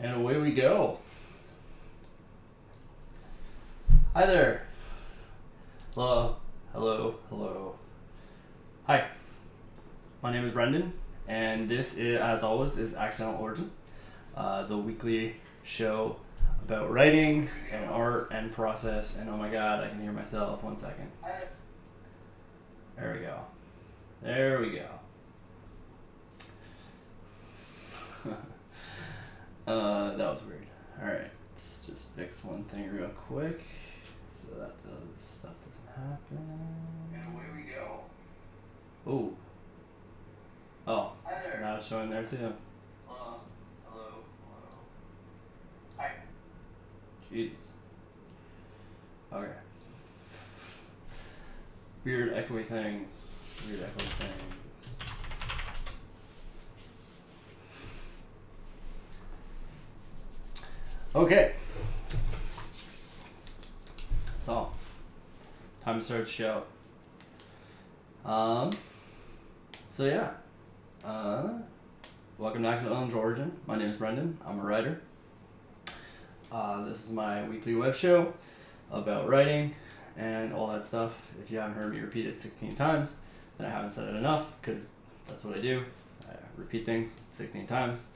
And away we go. Hi there. Hello, hello, hello. Hi, my name is Brendan, and this is, as always, is Accidental Origin, the weekly show about writing and art and process. And oh my god, I can hear myself. 1 second. There we go. There we go. That was weird. Alright, let's just fix one thing real quick so that those stuff doesn't happen. And away we go. Oh. Oh, now it's showing there too. Hello. Hello. Hello. Hi. Jesus. Okay. Weird echoey things. Weird echoey things. Okay. So, time to start the show. So yeah. Welcome to Accidental Origin. My name is Brendan. I'm a writer. This is my weekly web show about writing and all that stuff. If you haven't heard me repeat it 16 times, then I haven't said it enough, because that's what I do. I repeat things 16 times.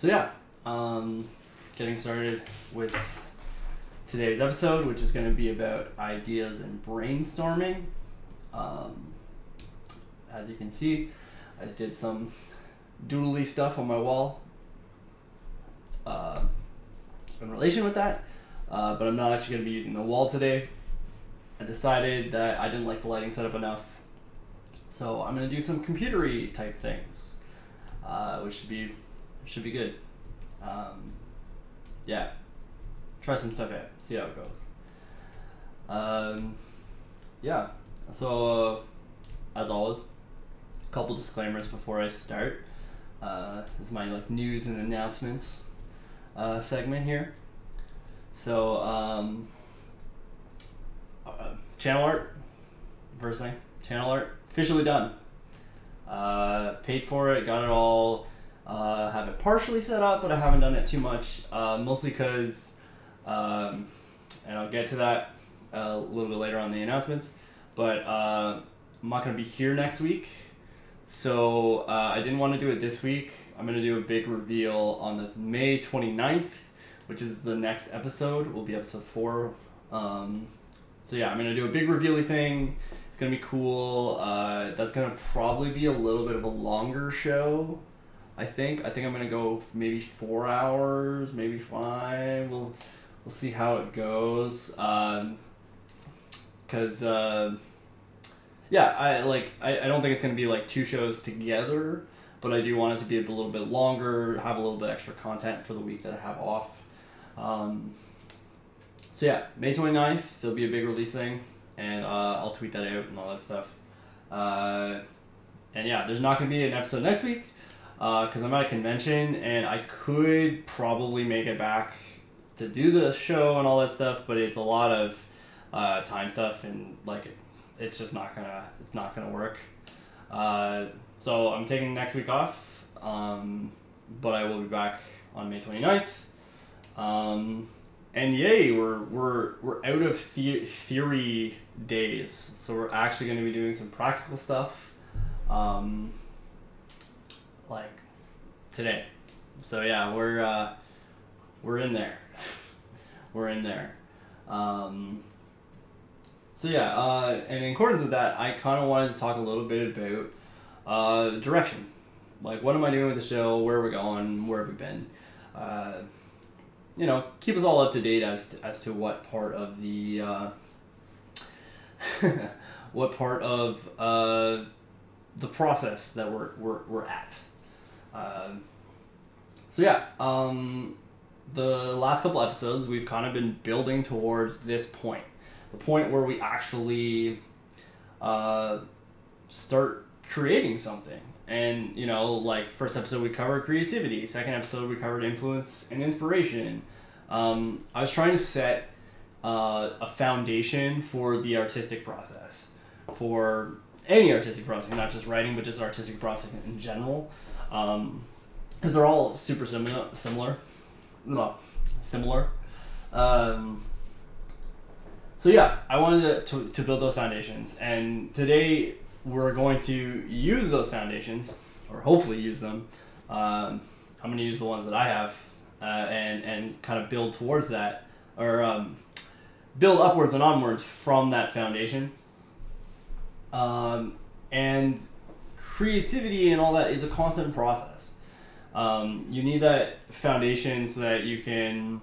So yeah, getting started with today's episode, which is going to be about ideas and brainstorming. As you can see, I did some doodly stuff on my wall in relation with that. But I'm not actually going to be using the wall today. I decided that I didn't like the lighting setup enough, so I'm going to do some computery type things, which should be good. Yeah, try some stuff out, see how it goes. Yeah, so as always, a couple disclaimers before I start. This is my like news and announcements segment here. So, channel art, first thing, channel art, officially done. Paid for it, got it all, have it partially set up, but I haven't done it too much, mostly because, and I'll get to that a little bit later on the announcements, but I'm not going to be here next week, so I didn't want to do it this week. I'm going to do a big reveal on the May 29th. Which is the next episode, will be episode 4. So yeah, I'm gonna do a big revealy thing. It's gonna be cool. That's gonna probably be a little bit of a longer show, I think. I think I'm gonna go maybe 4 hours, maybe 5. We'll see how it goes. 'Cause yeah, I don't think it's gonna be like 2 shows together, but I do want it to be a little bit longer, have a little bit extra content for the week that I have off. So yeah, May 29th, there'll be a big release thing, and I'll tweet that out and all that stuff. And yeah, there's not going to be an episode next week, because I'm at a convention, and I could probably make it back to do the show and all that stuff, but it's a lot of time stuff, and like it's just not gonna work. So I'm taking next week off, but I will be back on May 29th. And yay, we're out of theory days, so we're actually going to be doing some practical stuff, like today. So yeah, we're in there. We're in there. So yeah, and in accordance with that, I kind of wanted to talk a little bit about direction. Like, what am I doing with the show? Where are we going? Where have we been? You know, keep us all up to date as to what part of the what part of the process that we're at. So yeah, the last couple episodes we've kind of been building towards this point, the point where we actually start creating something. And, you know, like, first episode we covered creativity, second episode we covered influence and inspiration. I was trying to set a foundation for the artistic process, for any artistic process, not just writing, but just artistic process in general. because they're all super similar. So yeah, I wanted to build those foundations, and today we're going to use those foundations, or hopefully use them. I'm going to use the ones that I have and kind of build towards that, or build upwards and onwards from that foundation. And creativity and all that is a constant process. You need that foundation so that you can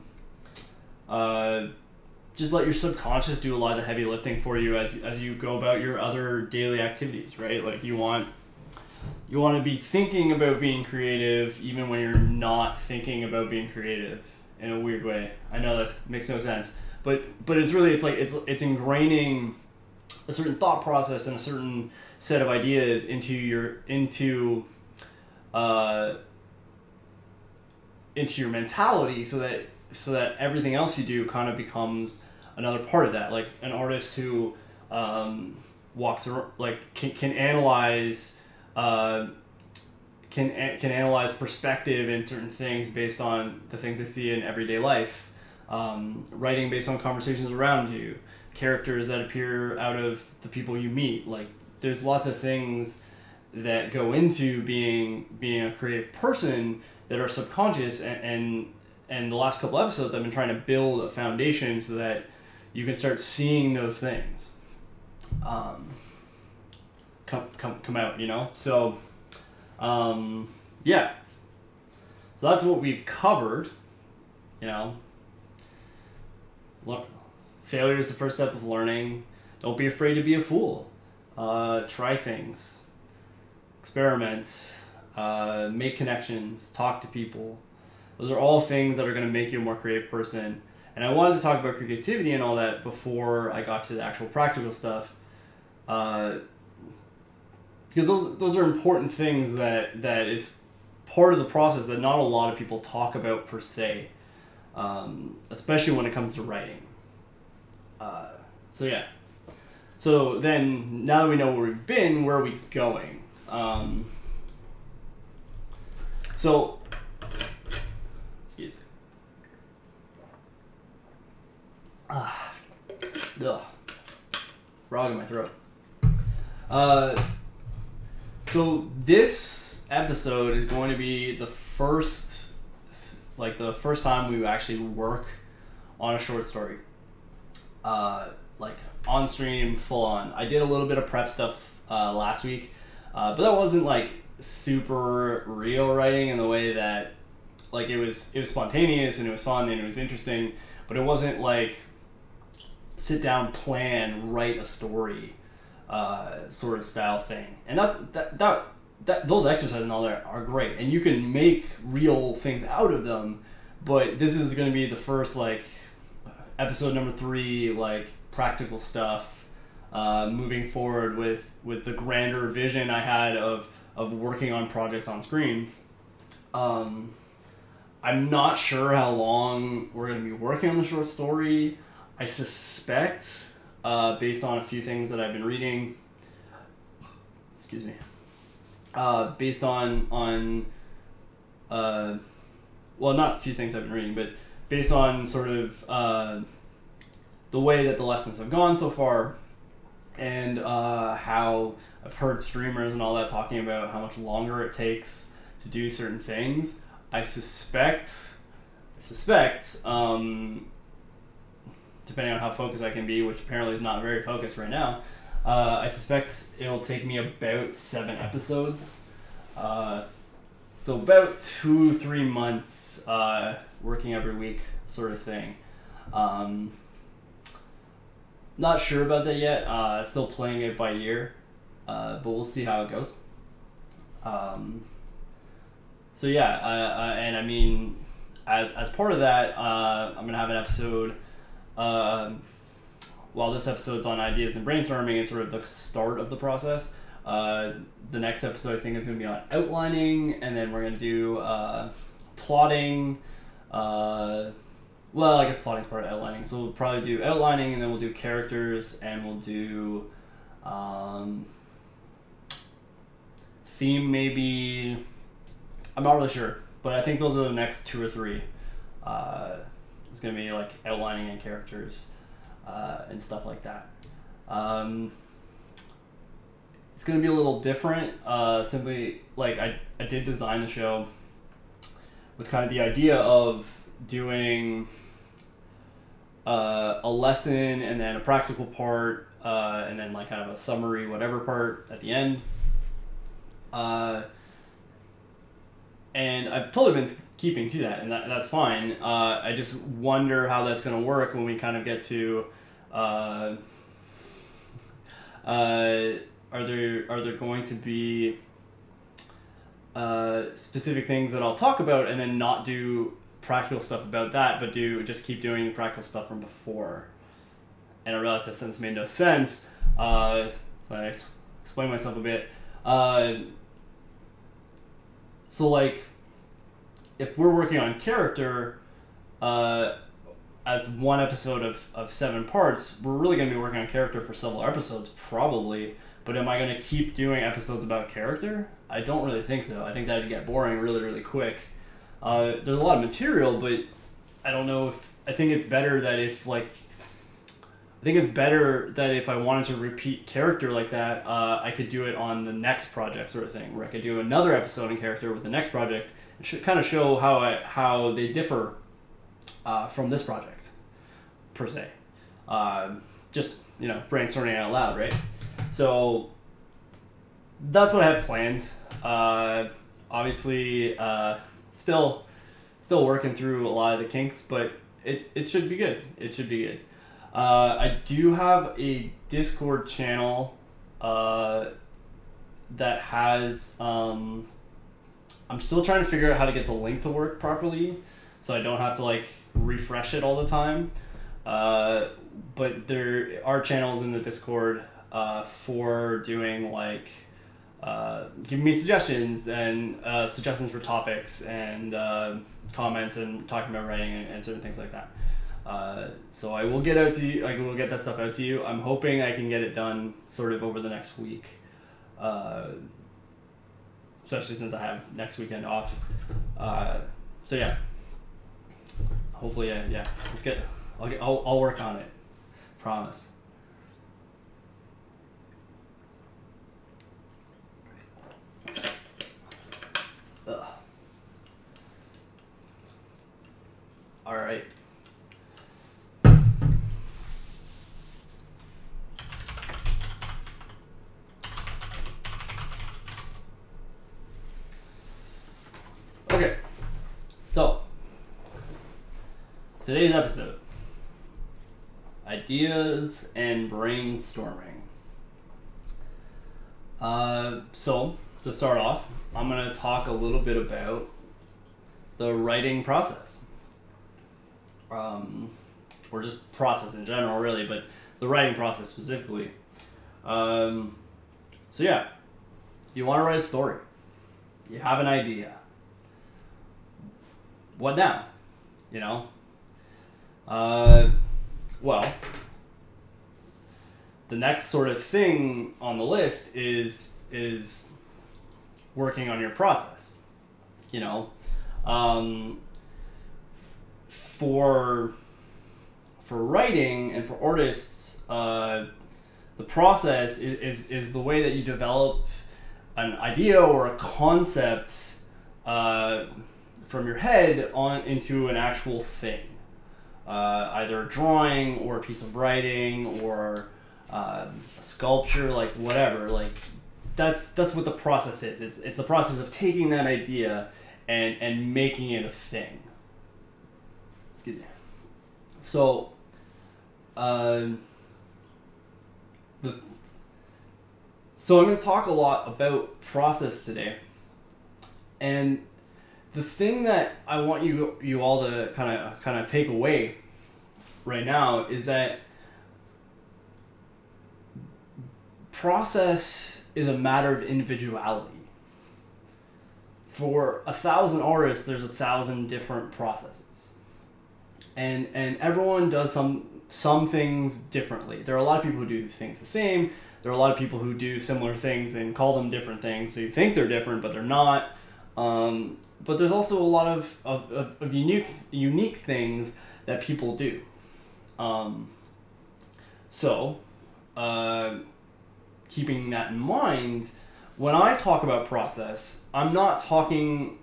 just let your subconscious do a lot of the heavy lifting for you as you go about your other daily activities, right? Like you want to be thinking about being creative even when you're not thinking about being creative in a weird way. I know that makes no sense, but it's really, it's ingraining a certain thought process and a certain set of ideas into your mentality, so that everything else you do kind of becomes another part of that. Like an artist who walks around, like can analyze perspective and certain things based on the things they see in everyday life. Writing based on conversations around you, characters that appear out of the people you meet. Like there's lots of things that go into being a creative person that are subconscious, and the last couple episodes I've been trying to build a foundation so that you can start seeing those things come out, you know. So yeah, so that's what we've covered, you know. Look, failure is the first step of learning. Don't be afraid to be a fool. Try things. Experiment. Make connections. Talk to people. Those are all things that are going to make you a more creative person. And I wanted to talk about creativity and all that before I got to the actual practical stuff. Because those are important things that is part of the process that not a lot of people talk about per se. Especially when it comes to writing. So yeah. So then, now that we know where we've been, where are we going? So, excuse me. Frog in my throat. So this episode is going to be the first time we actually work on a short story. Like on stream, full on. I did a little bit of prep stuff last week, but that wasn't like super real writing in the way that, like, it was spontaneous and it was fun and it was interesting, but it wasn't like sit down, plan, write a story sort of style thing. And that those exercises and all that are great, and you can make real things out of them. But this is going to be the first, like, episode number 3, like, practical stuff, moving forward with the grander vision I had of working on projects on screen. I'm not sure how long we're going to be working on the short story. I suspect, based on a few things that I've been reading, excuse me, based on well, not a few things I've been reading, but based on sort of the way that the lessons have gone so far, and how I've heard streamers and all that talking about how much longer it takes to do certain things, I suspect, depending on how focused I can be, which apparently is not very focused right now, I suspect it'll take me about 7 episodes, so about 2-3 months working every week sort of thing. Not sure about that yet. Still playing it by ear, but we'll see how it goes. So yeah, and I mean, as part of that, I'm gonna have an episode. While this episode's on ideas and brainstorming, it's sort of the start of the process. The next episode, I think, is gonna be on outlining, and then we're gonna do plotting. Well, I guess plotting's part of outlining, so we'll probably do outlining, and then we'll do characters, and we'll do theme maybe. I'm not really sure. But I think those are the next two or three. It's going to be like outlining and characters and stuff like that. It's going to be a little different. Simply, like, I did design the show with kind of the idea of doing a lesson and then a practical part and then like kind of a summary whatever part at the end. And I've totally been keeping to that, and that's fine. I just wonder how that's going to work when we kind of get to are there going to be specific things that I'll talk about and then not do practical stuff about that, but just keep doing the practical stuff from before. And I realized that sentence made no sense, so I explained myself a bit. So like, if we're working on character, as one episode of 7 parts, we're really going to be working on character for several episodes, probably. But am I going to keep doing episodes about character? I don't really think so. I think that would get boring really, really quick. There's a lot of material, but I don't know if... I think it's better that if, like... I think it's better that if I wanted to repeat character like that, I could do it on the next project sort of thing, where I could do another episode in character with the next project. It should kind of show how they differ from this project, per se. Just, you know, brainstorming out loud, right? So that's what I have planned. Obviously, still working through a lot of the kinks, but it should be good. It should be good. I do have a Discord channel that has... I'm still trying to figure out how to get the link to work properly, so I don't have to like refresh it all the time. But there are channels in the Discord for doing like giving me suggestions and suggestions for topics and comments and talking about writing and certain things like that. So I will get out to you. I will get that stuff out to you. I'm hoping I can get it done sort of over the next week, especially since I have next weekend off. So yeah, hopefully yeah. Let's get. I'll work on it. Promise. Ugh. All right. Okay. So, today's episode, ideas and brainstorming. So, to start off, I'm going to talk a little bit about the writing process, or just process in general, really, but the writing process specifically. So yeah, you want to write a story. You have an idea. What now? You know? Well, the next sort of thing on the list is working on your process, you know, for writing and for artists, the process is the way that you develop an idea or a concept from your head on into an actual thing, either a drawing or a piece of writing or a sculpture, like whatever, like. That's what the process is. It's the process of taking that idea and making it a thing. Excuse me. So, so I'm going to talk a lot about process today. And the thing that I want you all to kind of take away right now is that process is a matter of individuality. For 1,000 artists, there's 1,000 different processes. And everyone does some things differently. There are a lot of people who do things the same. There are a lot of people who do similar things and call them different things. So you think they're different, but they're not. but there's also a lot of unique things that people do. So keeping that in mind, when I talk about process, I'm not talking,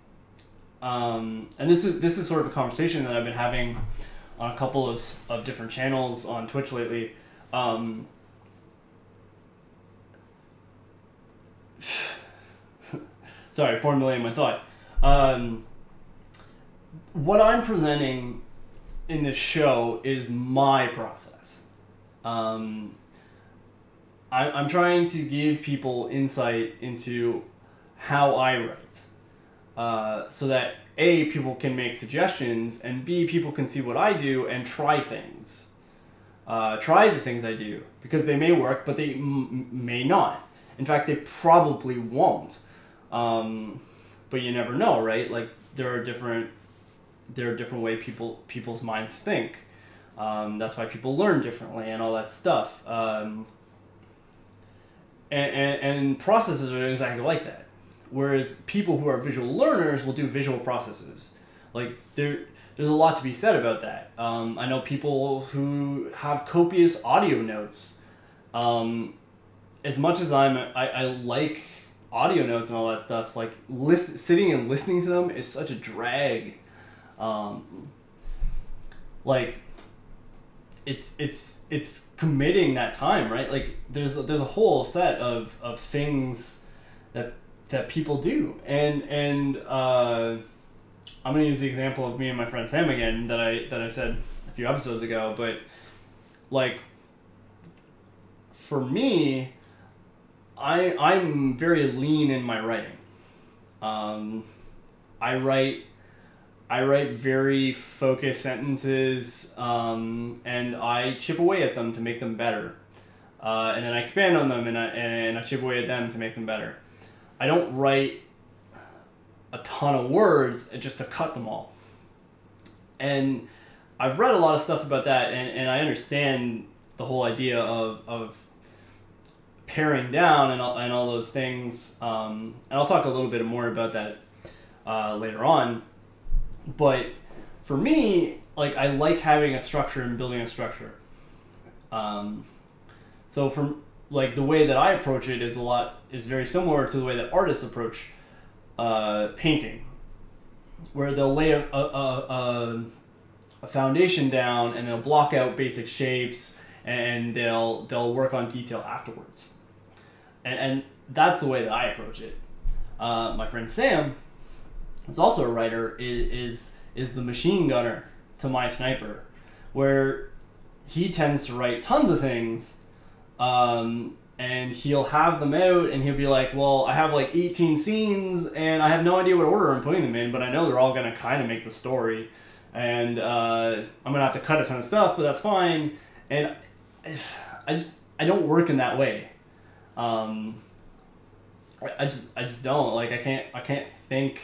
and this is sort of a conversation that I've been having on a couple of different channels on Twitch lately. Sorry, formulating my thought. What I'm presenting in this show is my process. I'm trying to give people insight into how I write, so that A, people can make suggestions, and B, people can see what I do and try things. Try the things I do, because they may work, but they may not. In fact, they probably won't. But you never know, right? Like, there are different ways people's minds think. That's why people learn differently and all that stuff. And processes are exactly like that. Whereas people who are visual learners will do visual processes. Like, there's a lot to be said about that. I know people who have copious audio notes. As much as I like audio notes and all that stuff, like, sitting and listening to them is such a drag. Like, it's committing that time, right? Like, there's a whole set of things that people do, and I'm gonna use the example of me and my friend Sam again that I said a few episodes ago, but like, for me, I'm very lean in my writing. I write very focused sentences, and I chip away at them to make them better. And then I expand on them, and I chip away at them to make them better. I don't write a ton of words just to cut them all. And I've read a lot of stuff about that, and I understand the whole idea of paring down and all those things. And I'll talk a little bit more about that later on. But for me, like, I like having a structure and building a structure. So from, like, the way that I approach it is very similar to the way that artists approach painting, where they'll lay a foundation down and they'll block out basic shapes and they'll work on detail afterwards. And that's the way that I approach it. My friend Sam, who's also a writer, is the machine gunner to my sniper, where he tends to write tons of things, and he'll have them out, and he'll be like, well, I have like 18 scenes, and I have no idea what order I'm putting them in, but I know they're all going to kind of make the story, and I'm going to have to cut a ton of stuff, but that's fine. And I don't work in that way. I just don't, like, I can't think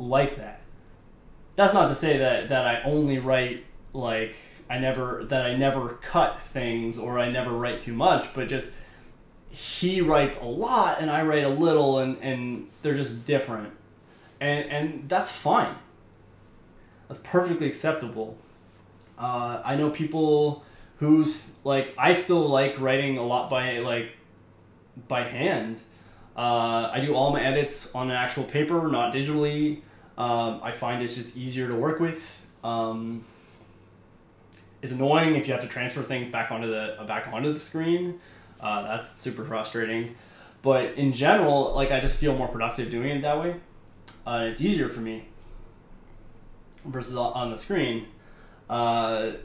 like that. That's not to say that I only write, like, I never cut things, or I never write too much, but just, he writes a lot and I write a little, and they're just different. And that's fine. That's perfectly acceptable. I know people who's like, I still like writing a lot by hand. I do all my edits on an actual paper, not digitally. I find it's just easier to work with. It's annoying if you have to transfer things back onto the screen. That's super frustrating. But in general, like, I just feel more productive doing it that way. It's easier for me versus on the screen. But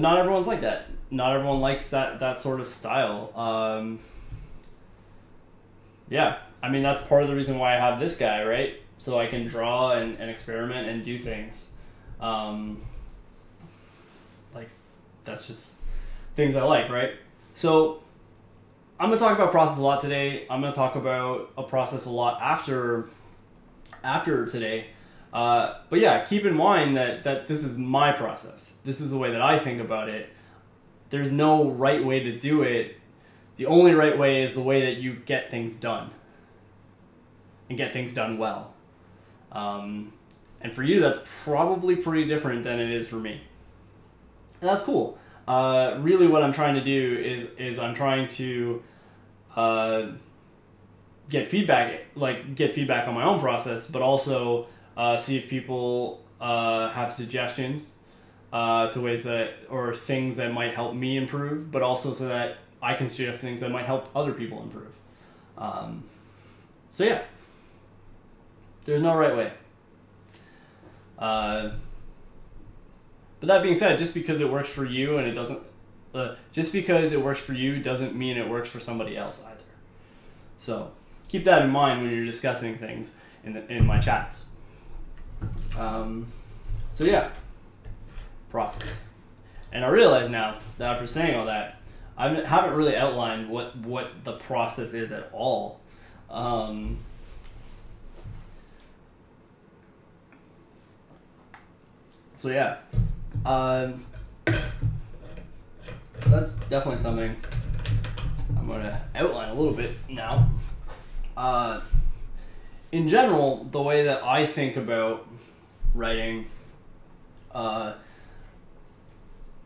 not everyone's like that. Not everyone likes that sort of style. Yeah, I mean, that's part of the reason why I have this guy, right? So I can draw and experiment and do things. Like, that's just things I like, right? So I'm going to talk about process a lot today. I'm going to talk about a process a lot after today. But yeah, keep in mind that this is my process. This is the way that I think about it. There's no right way to do it. The only right way is the way that you get things done, and get things done well. And for you, that's probably pretty different than it is for me. And that's cool. Really what I'm trying to do is I'm trying to get feedback, on my own process, but also see if people have suggestions to ways that, or things that might help me improve, but also so that I can suggest things that might help other people improve. So yeah, there's no right way. But that being said, just because it works for you and it doesn't, just because it works for you doesn't mean it works for somebody else either. So keep that in mind when you're discussing things in my chats. So yeah, process. And I realize now that after saying all that, I haven't really outlined what the process is at all. So yeah, so that's definitely something I'm going to outline a little bit now. In general, the way that I think about writing,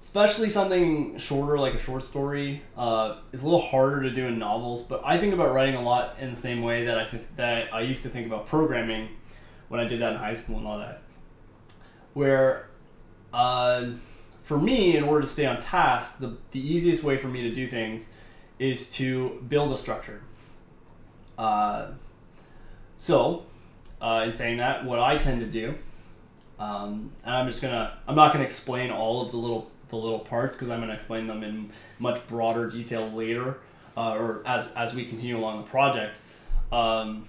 especially something shorter like a short story, is a little harder to do in novels. But I think about writing a lot in the same way that I used to think about programming when I did that in high school and all that. Where, for me, in order to stay on task, the easiest way for me to do things is to build a structure. So, in saying that, what I tend to do, and I'm not gonna explain all of the little parts, because I'm gonna explain them in much broader detail later, or as we continue along the project. But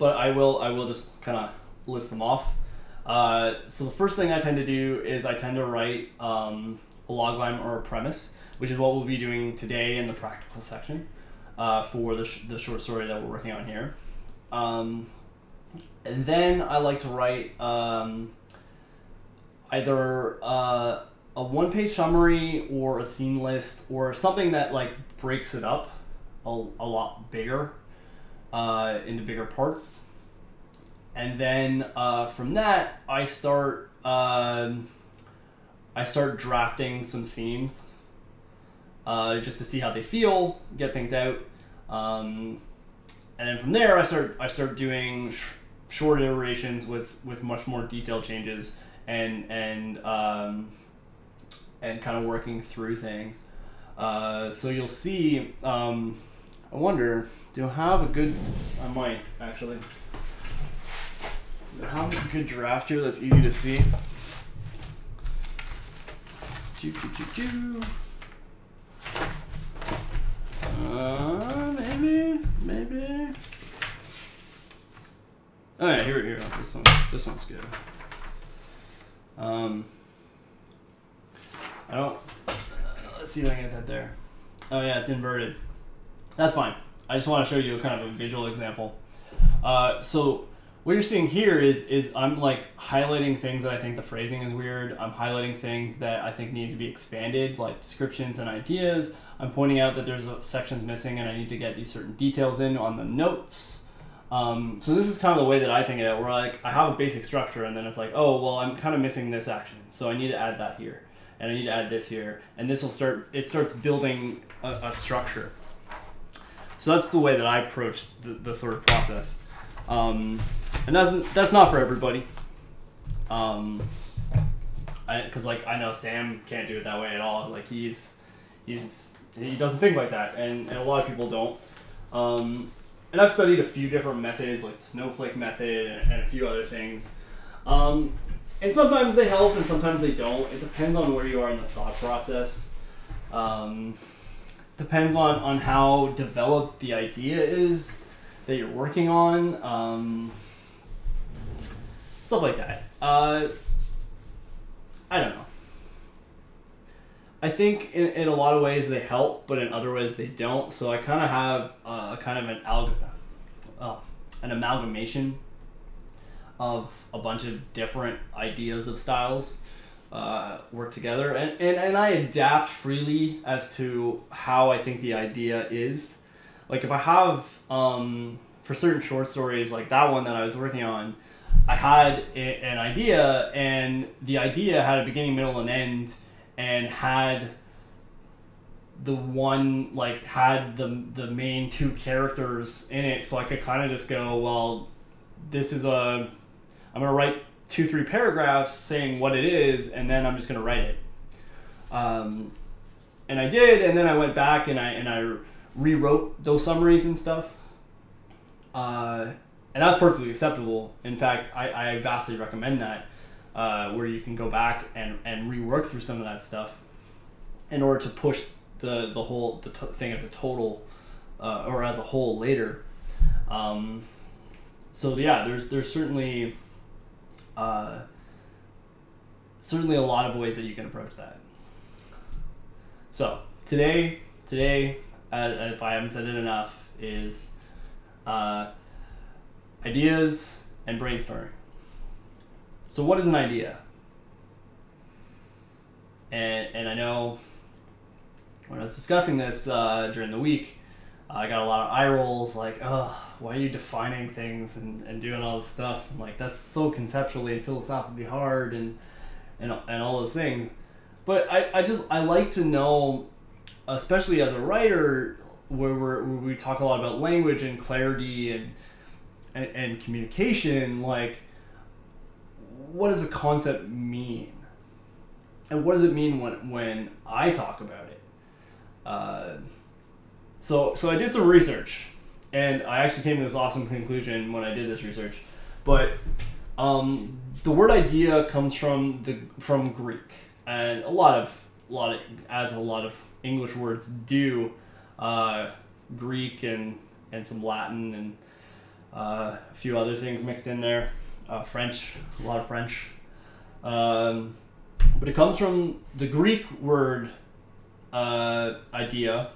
I will just kind of list them off. So the first thing I tend to do is I tend to write a logline or a premise, which is what we'll be doing today in the practical section for the short story that we're working on here. And then I like to write either a one-page summary or a scene list or something that like breaks it up a lot bigger into bigger parts. And then from that, I start drafting some scenes just to see how they feel, get things out, and then from there I start doing short iterations with much more detailed changes and kind of working through things. So you'll see. I wonder, do I have a good? I might actually. How good draft here that's easy to see. Maybe. Oh yeah, here we go. This one's good. I don't. Let's see if I can get that there. Oh yeah, it's inverted. That's fine. I just want to show you a kind of a visual example. So. What you're seeing here is I'm like highlighting things that I think the phrasing is weird. I'm highlighting things that I think need to be expanded, like descriptions and ideas. I'm pointing out that there's sections missing and I need to get these certain details in on the notes. So this is kind of the way that I think of it, where like I have a basic structure and then it's like, oh, well, I'm kind of missing this action. So I need to add that here and I need to add this here. And this will start, it starts building a structure. So that's the way that I approach the sort of process. And that's not for everybody, because like I know Sam can't do it that way at all. Like he doesn't think like that, and a lot of people don't. And I've studied a few different methods, like the snowflake method and a few other things. And sometimes they help, and sometimes they don't. It depends on where you are in the thought process. Depends on how developed the idea is that you're working on. Stuff like that. I don't know. I think in a lot of ways they help, but in other ways they don't. So I kind of have an amalgamation of a bunch of different ideas of styles work together. And I adapt freely as to how I think the idea is. Like if I have, for certain short stories, like that one that I was working on, I had an idea, and the idea had a beginning, middle, and end, and had the one, like, had the main two characters in it, so I could kind of just go, well, this is a, I'm gonna write 2-3 paragraphs saying what it is, and then I'm just gonna write it. And I did, and then I went back and I rewrote those summaries and stuff. And that's perfectly acceptable. In fact, I vastly recommend that, where you can go back and rework through some of that stuff in order to push the whole thing as a total, or as a whole later. So yeah, there's certainly certainly a lot of ways that you can approach that. So today, if I haven't said it enough, is ideas and brainstorming. So what is an idea? And I know when I was discussing this during the week, I got a lot of eye rolls, like, oh, why are you defining things and doing all this stuff? I'm like, that's so conceptually and philosophically hard and all those things. But I like to know, especially as a writer, where we talk a lot about language and clarity and communication, like, what does a concept mean? And what does it mean when I talk about it? So I did some research, and I actually came to this awesome conclusion when I did this research. But the word idea comes from Greek, and a lot of, as a lot of English words do, Greek and some Latin and a few other things mixed in there, French, a lot of French. But it comes from the Greek word idea,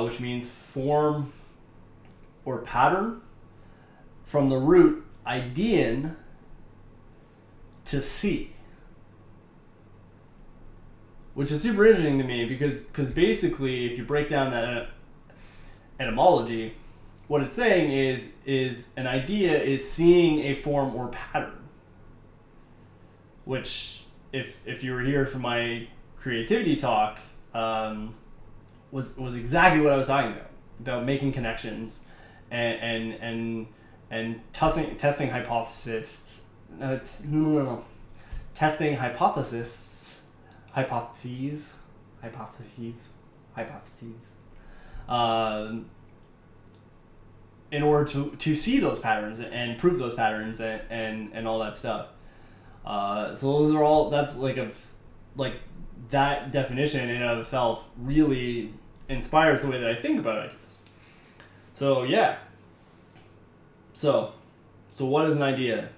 which means form or pattern, from the root idein, to see. Which is super interesting to me, because basically, if you break down that etymology, what it's saying is an idea is seeing a form or pattern. Which, if you were here for my creativity talk, was exactly what I was talking about making connections and testing hypotheses, testing hypotheses, in order to see those patterns and prove those patterns and all that stuff. So those are all, that's like that definition in and of itself really inspires the way that I think about ideas. So yeah. So what is an idea?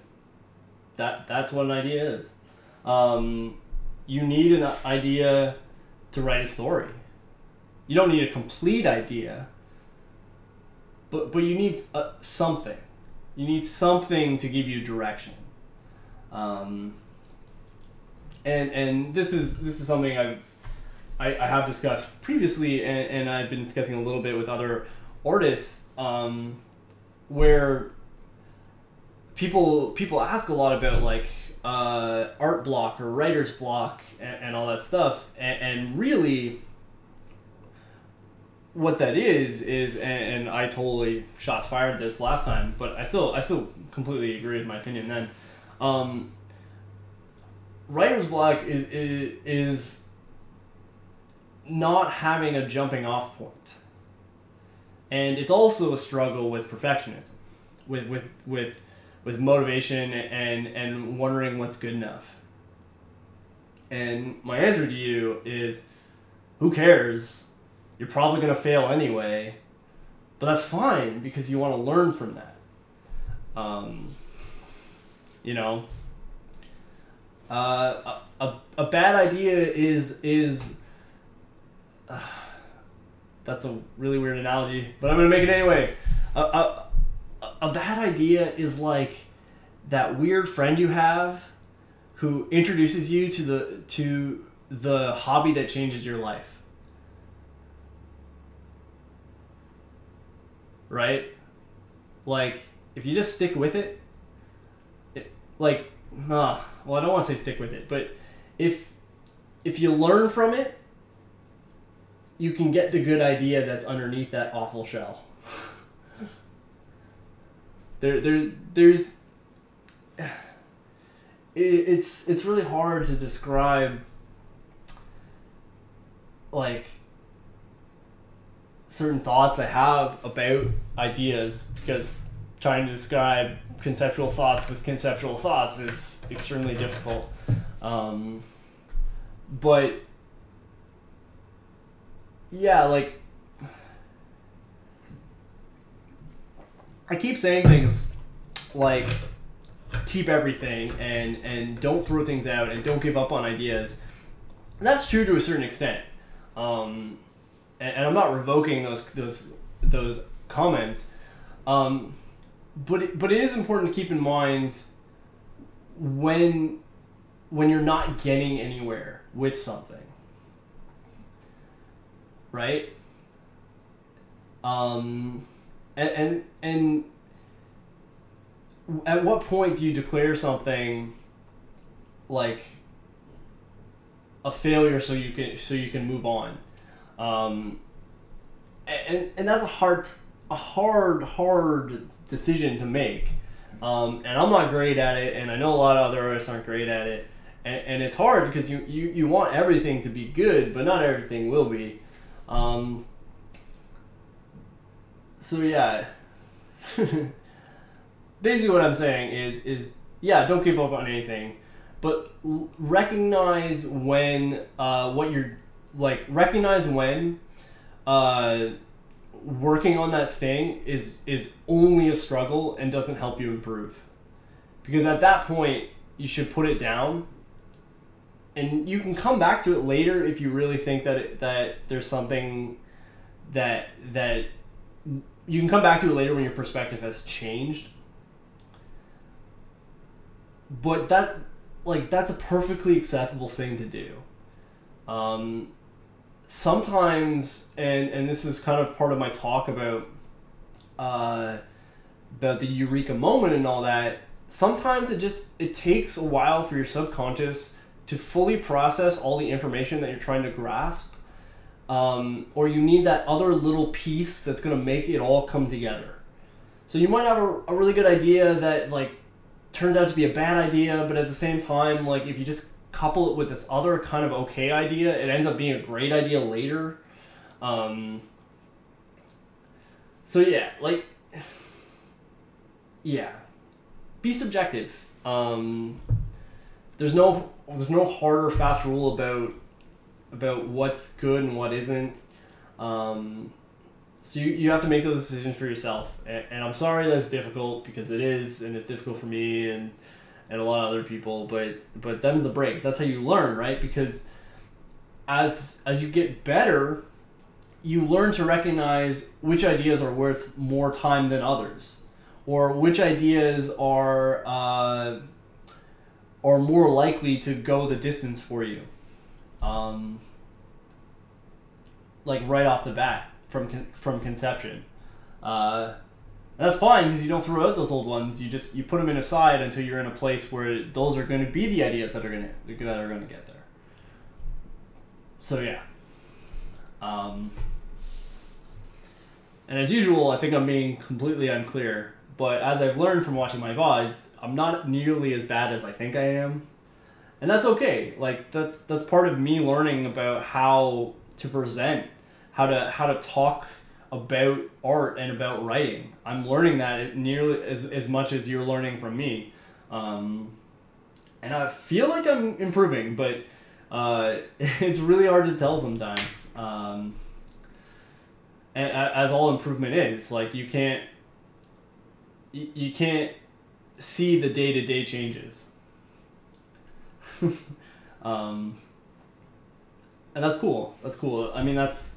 That's what an idea is. You need an idea to write a story. You don't need a complete idea, but you need something. You need something to give you direction. And this is something I have discussed previously, and I've been discussing a little bit with other artists, where people ask a lot about, like, art block or writer's block and all that stuff, and really what that is, and I totally shots fired this last time, but I still completely agree with my opinion then. Writer's block is not having a jumping off point, and it's also a struggle with perfectionism, with motivation and wondering what's good enough. And my answer to you is, who cares? You're probably going to fail anyway, but that's fine, because you want to learn from that. You know, a bad idea is that's a really weird analogy, but I'm going to make it anyway. A bad idea is like that weird friend you have who introduces you to the hobby that changes your life. Right? Like, if you just stick with it, like, well, I don't want to say stick with it, but if you learn from it, you can get the good idea that's underneath that awful shell. It's really hard to describe, like, certain thoughts I have about ideas, because trying to describe conceptual thoughts with conceptual thoughts is extremely difficult. But yeah, like, I keep saying things like keep everything and don't throw things out and don't give up on ideas. And that's true to a certain extent. And I'm not revoking those comments, but it is important to keep in mind when you're not getting anywhere with something, right? And at what point do you declare something like a failure so you can move on? And that's a hard decision to make. And I'm not great at it, and I know a lot of other artists aren't great at it. And it's hard because you want everything to be good, but not everything will be. So yeah, basically what I'm saying is yeah, don't give up on anything, but recognize when working on that thing is only a struggle and doesn't help you improve, because at that point you should put it down, and you can come back to it later if you really think that there's something that you can come back to it later when your perspective has changed. But that's a perfectly acceptable thing to do. Sometimes, and this is kind of part of my talk about the eureka moment and all that, sometimes it takes a while for your subconscious to fully process all the information that you're trying to grasp, or you need that other little piece that's going to make it all come together. So you might have a really good idea that, like, turns out to be a bad idea, but at the same time, like, if you just couple it with this other kind of okay idea, it ends up being a great idea later. So yeah, like, yeah, be subjective. There's no hard or fast rule about what's good and what isn't. So you have to make those decisions for yourself. And I'm sorry that's difficult, because it is, and it's difficult for me and a lot of other people, but them's the breaks. That's how you learn, right? Because as you get better, you learn to recognize which ideas are worth more time than others, or which ideas are more likely to go the distance for you, like right off the bat from conception. And that's fine, because you don't throw out those old ones. You put them in aside until you're in a place where those are going to be the ideas that are going to get there. So yeah. And as usual, I think I'm being completely unclear. But as I've learned from watching my VODs, I'm not nearly as bad as I think I am, and that's okay. Like, that's part of me learning about how to present, how to talk about art and about writing. I'm learning that nearly as much as you're learning from me. And I feel like I'm improving, but it's really hard to tell sometimes. And as all improvement is, like, you can't see the day-to-day changes. And that's cool. That's cool. I mean, that's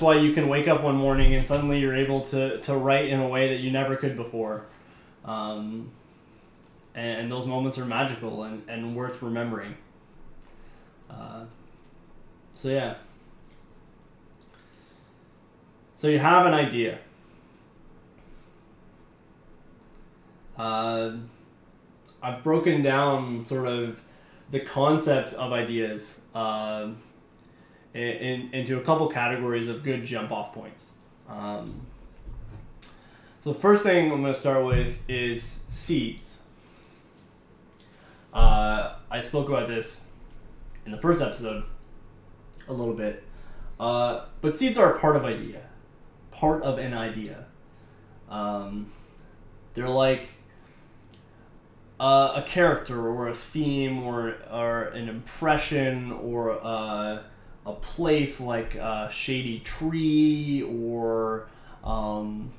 why you can wake up one morning and suddenly you're able to write in a way that you never could before. And those moments are magical and worth remembering. So yeah. So you have an idea. I've broken down sort of the concept of ideas into a couple categories of good jump-off points. So the first thing I'm going to start with is seeds. I spoke about this in the first episode a little bit, but seeds are part of an idea. They're like a character or a theme or an impression or a place like a shady tree, or you want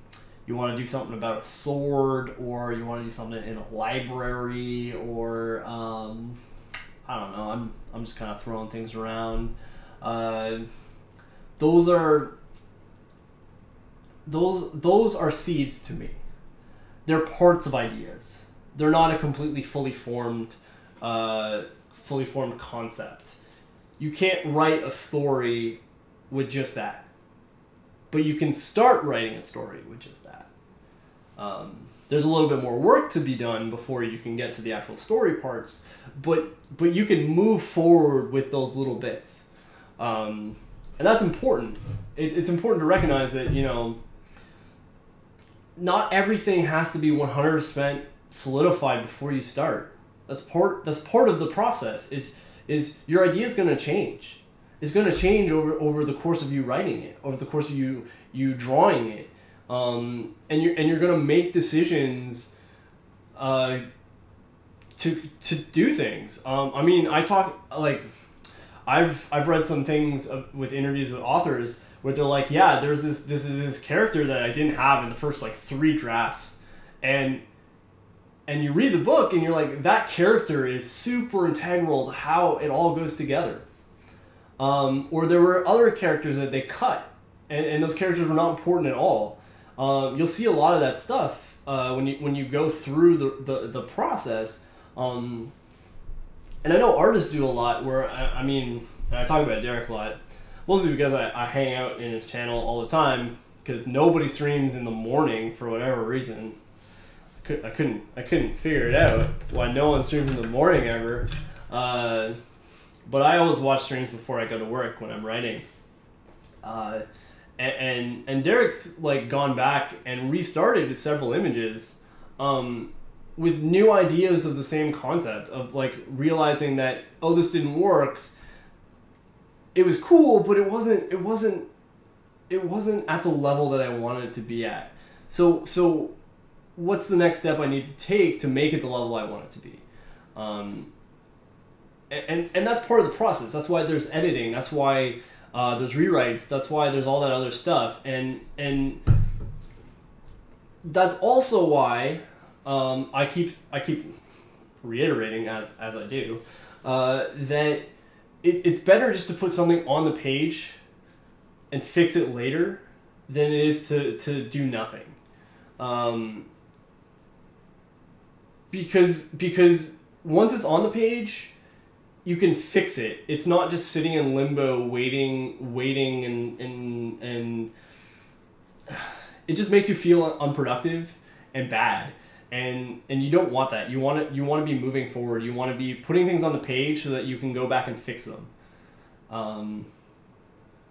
to do something about a sword, or you want to do something in a library, or I don't know, I'm just kind of throwing things around. Those are seeds to me. They're parts of ideas. They're not a completely fully formed concept. You can't write a story with just that, but you can start writing a story with just that. There's a little bit more work to be done before you can get to the actual story parts, but you can move forward with those little bits, and that's important. It's important to recognize that, you know, not everything has to be 100% solidified before you start. That's part of the process. Is your idea is going to change. It's going to change over the course of you writing it, over the course of you drawing it, and you're going to make decisions to do things. I mean, I talk like I've read some things with interviews with authors where they're like, yeah, there's this character that I didn't have in the first like 3 drafts, and you read the book and you're like, that character is super integral to how it all goes together. Or there were other characters that they cut, and those characters were not important at all. You'll see a lot of that stuff when you go through the process. And I know artists do a lot where, I mean, and I talk about Derek a lot, mostly because I hang out in his channel all the time because nobody streams in the morning for whatever reason. I couldn't figure it out why no one streams in the morning ever. But I always watch streams before I go to work when I'm writing. And Derek's like gone back and restarted with several images, with new ideas of the same concept of like realizing that, oh, this didn't work. It was cool, but it wasn't at the level that I wanted it to be at. So what's the next step I need to take to make it the level I want it to be? And that's part of the process. That's why there's editing. That's why there's rewrites. That's why there's all that other stuff. And that's also why I keep reiterating as I do that it's better just to put something on the page and fix it later than it is to do nothing. Because once it's on the page, you can fix it. It's not just sitting in limbo, waiting, and it just makes you feel unproductive and bad. And you don't want that. You want to be moving forward. You want to be putting things on the page so that you can go back and fix them.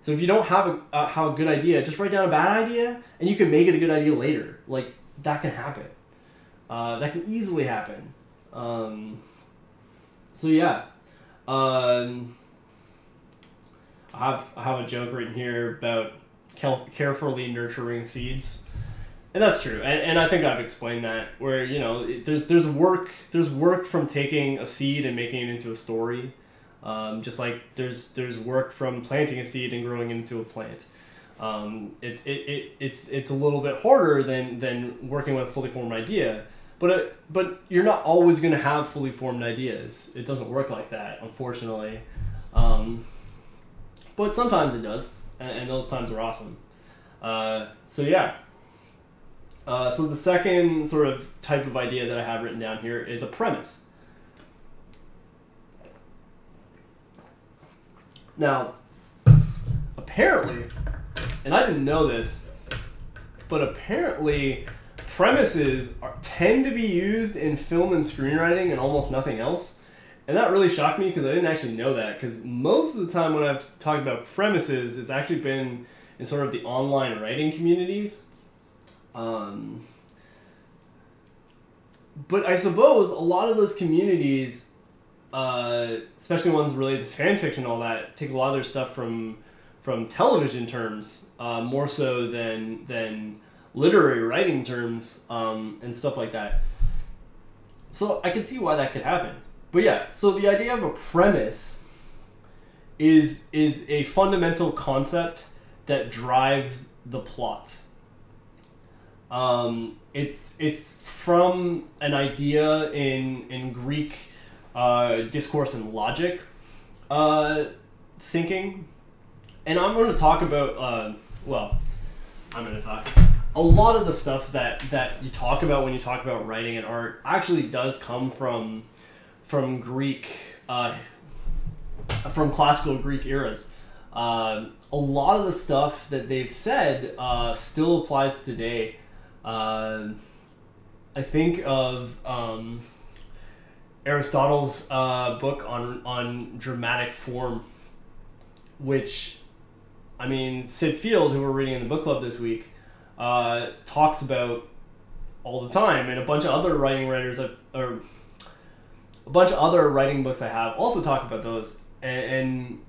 So if you don't have a good idea, just write down a bad idea, and you can make it a good idea later. Like, that can happen. That can easily happen. So yeah, I have a joke written here about carefully nurturing seeds, and that's true. And I think I've explained that where, you know, there's work from taking a seed and making it into a story. Just like there's work from planting a seed and growing into a plant. It's a little bit harder than working with a fully formed idea, but you're not always going to have fully formed ideas. It doesn't work like that, unfortunately. But sometimes it does, and those times are awesome. So yeah. So the second sort of type of idea that I have written down here is a premise. Now, apparently, and I didn't know this, but apparently premises tend to be used in film and screenwriting and almost nothing else. And that really shocked me because I didn't actually know that, because most of the time when I've talked about premises, it's actually been in sort of the online writing communities. But I suppose a lot of those communities, especially ones related to fan fiction and all that, take a lot of their stuff from television terms, more so than literary writing terms, and stuff like that. So I can see why that could happen. But yeah, so the idea of a premise is a fundamental concept that drives the plot. It's from an idea in Greek discourse and logic thinking, and I'm going to talk about a lot of the stuff that you talk about when you talk about writing and art actually does come from Greek, from classical Greek eras. A lot of the stuff that they've said still applies today. I think of Aristotle's book on dramatic form, which, I mean, Syd Field, who we're reading in the book club this week, talks about all the time, and a bunch of other writing books I have also talk about those, and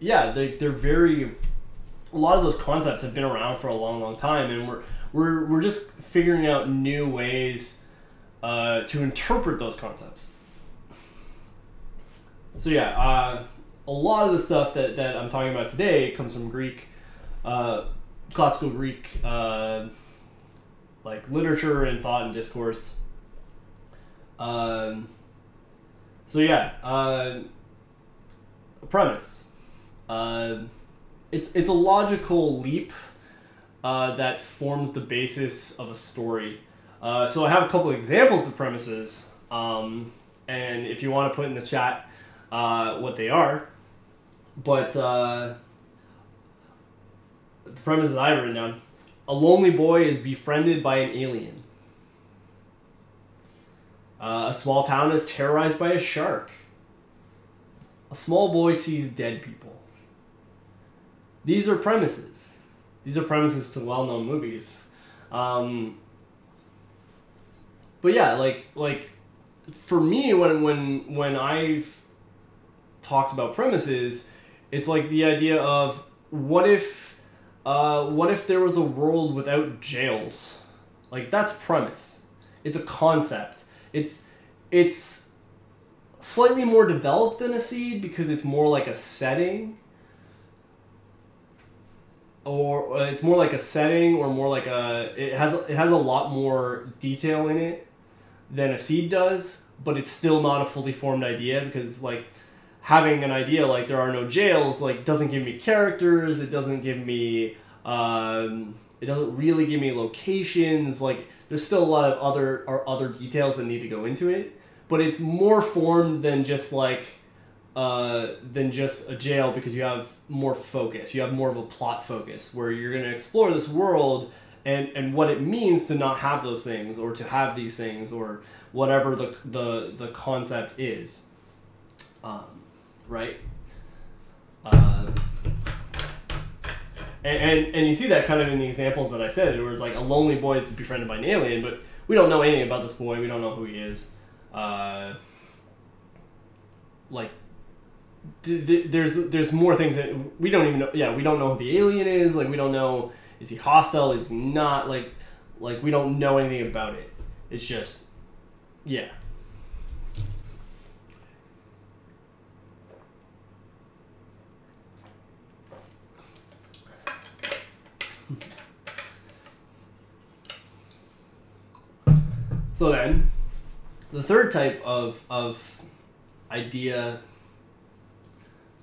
yeah, they're very. A lot of those concepts have been around for a long, long time, and we're just figuring out new ways to interpret those concepts. So yeah, a lot of the stuff that I'm talking about today comes from Greek, classical Greek, like literature and thought and discourse. So yeah, premise. It's a logical leap that forms the basis of a story. So I have a couple examples of premises, and if you want to put in the chat what they are, but the premises I've written down: a lonely boy is befriended by an alien. A small town is terrorized by a shark. A small boy sees dead people. These are premises. These are premises to well-known movies. But yeah, like for me, when I've talked about premises, it's like the idea of what if there was a world without jails? Like, that's premise. It's a concept. It's slightly more developed than a seed because it's more like a setting, or more like a it has a lot more detail in it than a seed does, but it's still not a fully formed idea, because like having an idea like there are no jails like doesn't give me characters, it doesn't give me it doesn't really give me locations. Like, there's still a lot of other details that need to go into it, but it's more formed than just like a jail, because you have more focus. You have more of a plot focus where you're going to explore this world and what it means to not have those things, or to have these things, or whatever the concept is, right? And you see that kind of in the examples that I said, where it's like a lonely boy is befriended by an alien, but we don't know anything about this boy. We don't know who he is. Like, there's more things that we don't even know. Yeah, we don't know who the alien is. Like, we don't know, is he hostile? Is he not? Like we don't know anything about it. It's just, yeah. So then, the third type of idea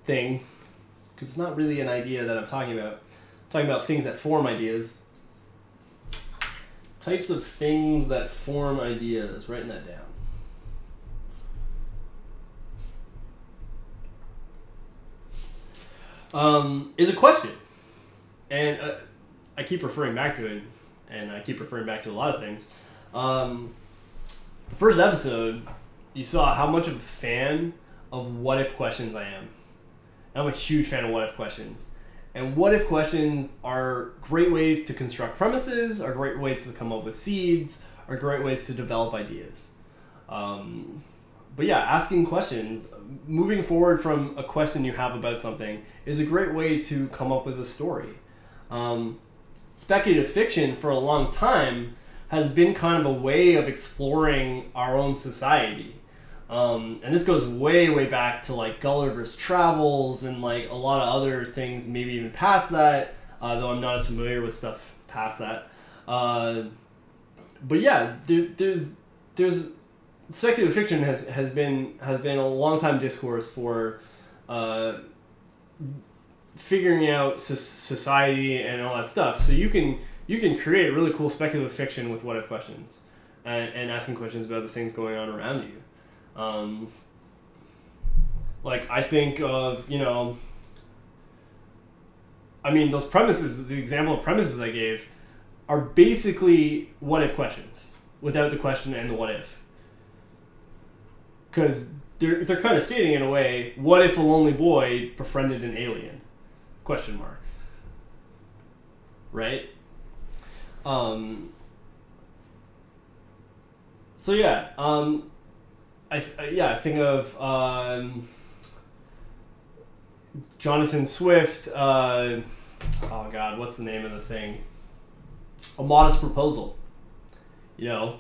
thing, because it's not really an idea that I'm talking about. I'm talking about things that form ideas. Types of things that form ideas. Writing that down. Is a question. And I keep referring back to it. and I keep referring back to a lot of things. The first episode, you saw how much of a fan of what-if questions I am. And I'm a huge fan of what-if questions. And what-if questions are great ways to construct premises, are great ways to come up with seeds, are great ways to develop ideas. But yeah, asking questions, moving forward from a question you have about something, is a great way to come up with a story. Speculative fiction, for a long time, has been kind of a way of exploring our own society. And this goes way, way back to like Gulliver's Travels and like a lot of other things, maybe even past that, though I'm not as familiar with stuff past that. But yeah, there's speculative fiction has been a long time discourse for figuring out society and all that stuff. So you can create really cool speculative fiction with what-if questions and asking questions about the things going on around you. Like I think of, you know, I mean those premises, the example of premises I gave are basically what-if questions without the question and the what-if. Because they're kind of stating in a way, what if a lonely boy befriended an alien? Question mark. Right? So yeah, I think of Jonathan Swift. Oh God, what's the name of the thing? A Modest Proposal. You know,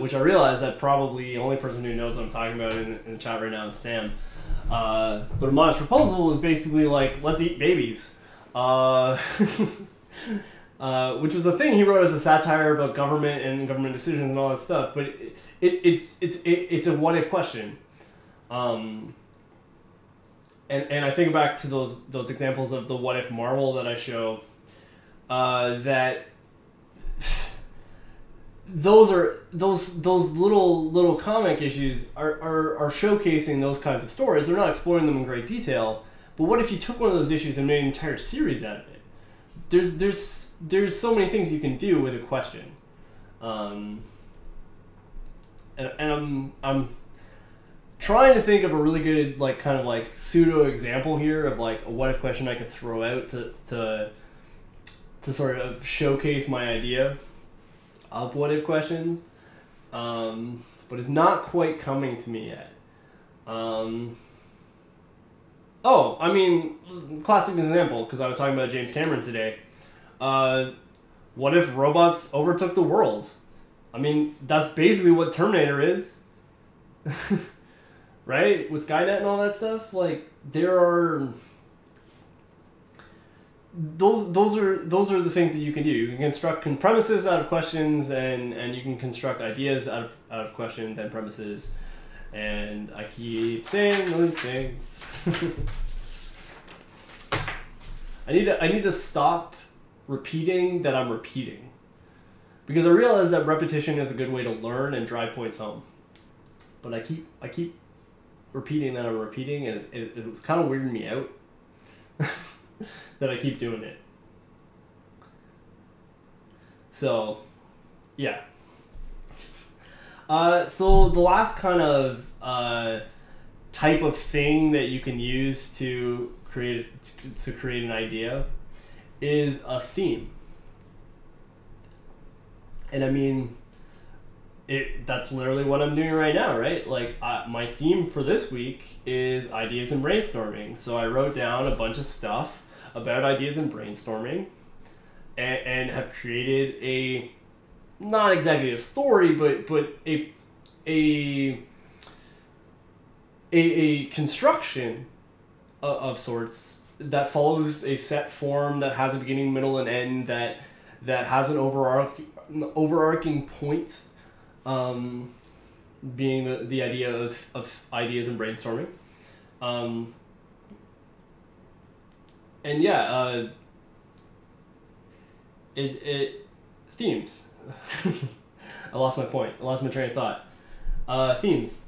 which I realize that probably the only person who knows what I'm talking about in the chat right now is Sam. But A Modest Proposal is basically like, let's eat babies, which was a thing he wrote as a satire about government and government decisions and all that stuff. But it's a what if question, and I think back to those examples of the what if marvel that I show, that those little comic issues are showcasing those kinds of stories. They're not exploring them in great detail, but what if you took one of those issues and made an entire series out of it? There's so many things you can do with a question. And I'm trying to think of a really good like kind of like pseudo example here of like a what if question I could throw out to sort of showcase my idea of what if questions, but it's not quite coming to me yet. Oh, I mean, classic example because I was talking about James Cameron today. What if robots overtook the world? I mean, that's basically what Terminator is, right? With Skynet and all that stuff. Like, there are those are the things that you can do. You can construct premises out of questions, and you can construct ideas out of questions and premises. And I keep saying those things. I need to stop repeating that I'm repeating. Because I realize that repetition is a good way to learn and drive points home, but I keep repeating that I'm repeating, and it's kind of weirding me out that I keep doing it. So, yeah. So the last kind of type of thing that you can use to create an idea is a theme. And I mean, that's literally what I'm doing right now, right? Like, my theme for this week is ideas and brainstorming. So I wrote down a bunch of stuff about ideas and brainstorming and have created a, not exactly a story, but a construction of sorts that follows a set form that has a beginning, middle, and end that has an overarching point, being the idea of ideas and brainstorming. And yeah, themes. I lost my point. I lost my train of thought. Themes.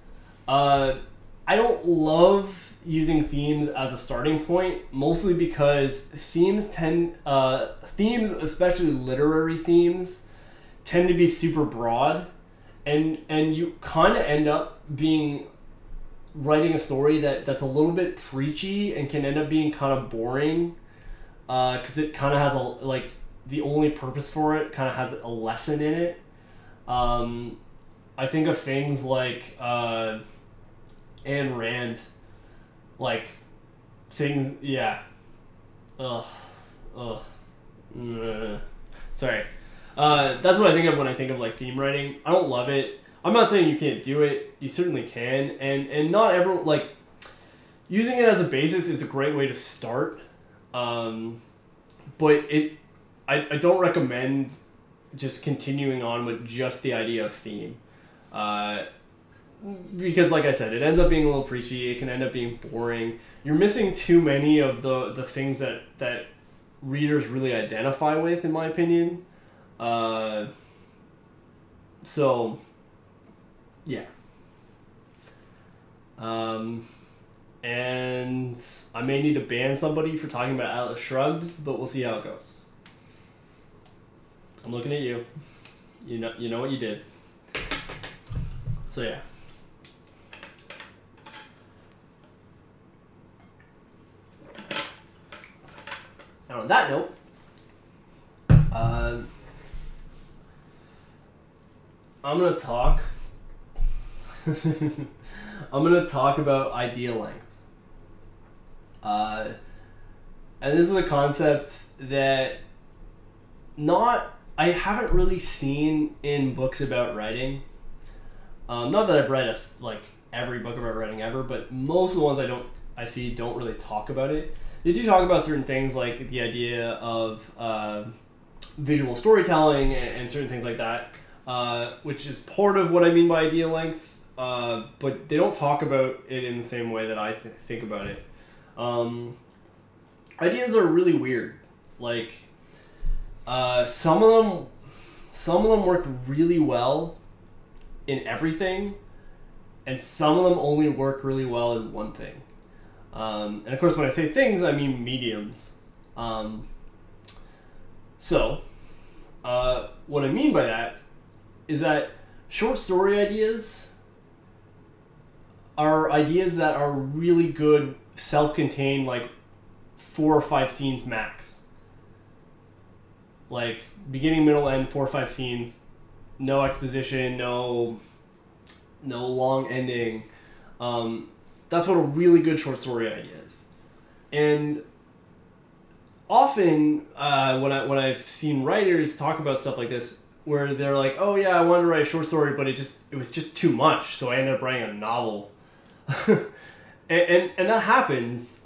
I don't love using themes as a starting point, mostly because themes tend, especially literary themes, tend to be super broad, and you kind of end up writing a story that's a little bit preachy and can end up being kind of boring, because it kind of has the only purpose for it kind of has a lesson in it. I think of things like Ayn Rand, that's what I think of when I think of theme writing. I don't love it. I'm not saying you can't do it. You certainly can, and not everyone, using it as a basis is a great way to start. But I don't recommend just continuing on with just the idea of theme, because like I said, it ends up being a little preachy. It can end up being boring. You're missing too many of the things that readers really identify with, in my opinion. So, yeah. And I may need to ban somebody for talking about Atlas Shrugged, but we'll see how it goes. I'm looking at you. You know what you did. So yeah. And on that note, I'm gonna talk. I'm gonna talk about idea length, and this is a concept that I haven't really seen in books about writing. Not that I've read every book about writing ever, but most of the ones I see don't really talk about it. They do talk about certain things like the idea of visual storytelling and certain things like that. Which is part of what I mean by idea length, but they don't talk about it in the same way that I think about it. Ideas are really weird. Some of them work really well in everything, and some of them only work really well in one thing. And of course, when I say things, I mean mediums. What I mean by that is that short story ideas are ideas that are really good self-contained, 4 or 5 scenes max. Beginning, middle, end, 4 or 5 scenes, no exposition, no long ending. That's what a really good short story idea is. And often when I've seen writers talk about stuff like this, where they're like, oh yeah, I wanted to write a short story, but it was just too much, so I ended up writing a novel. and that happens.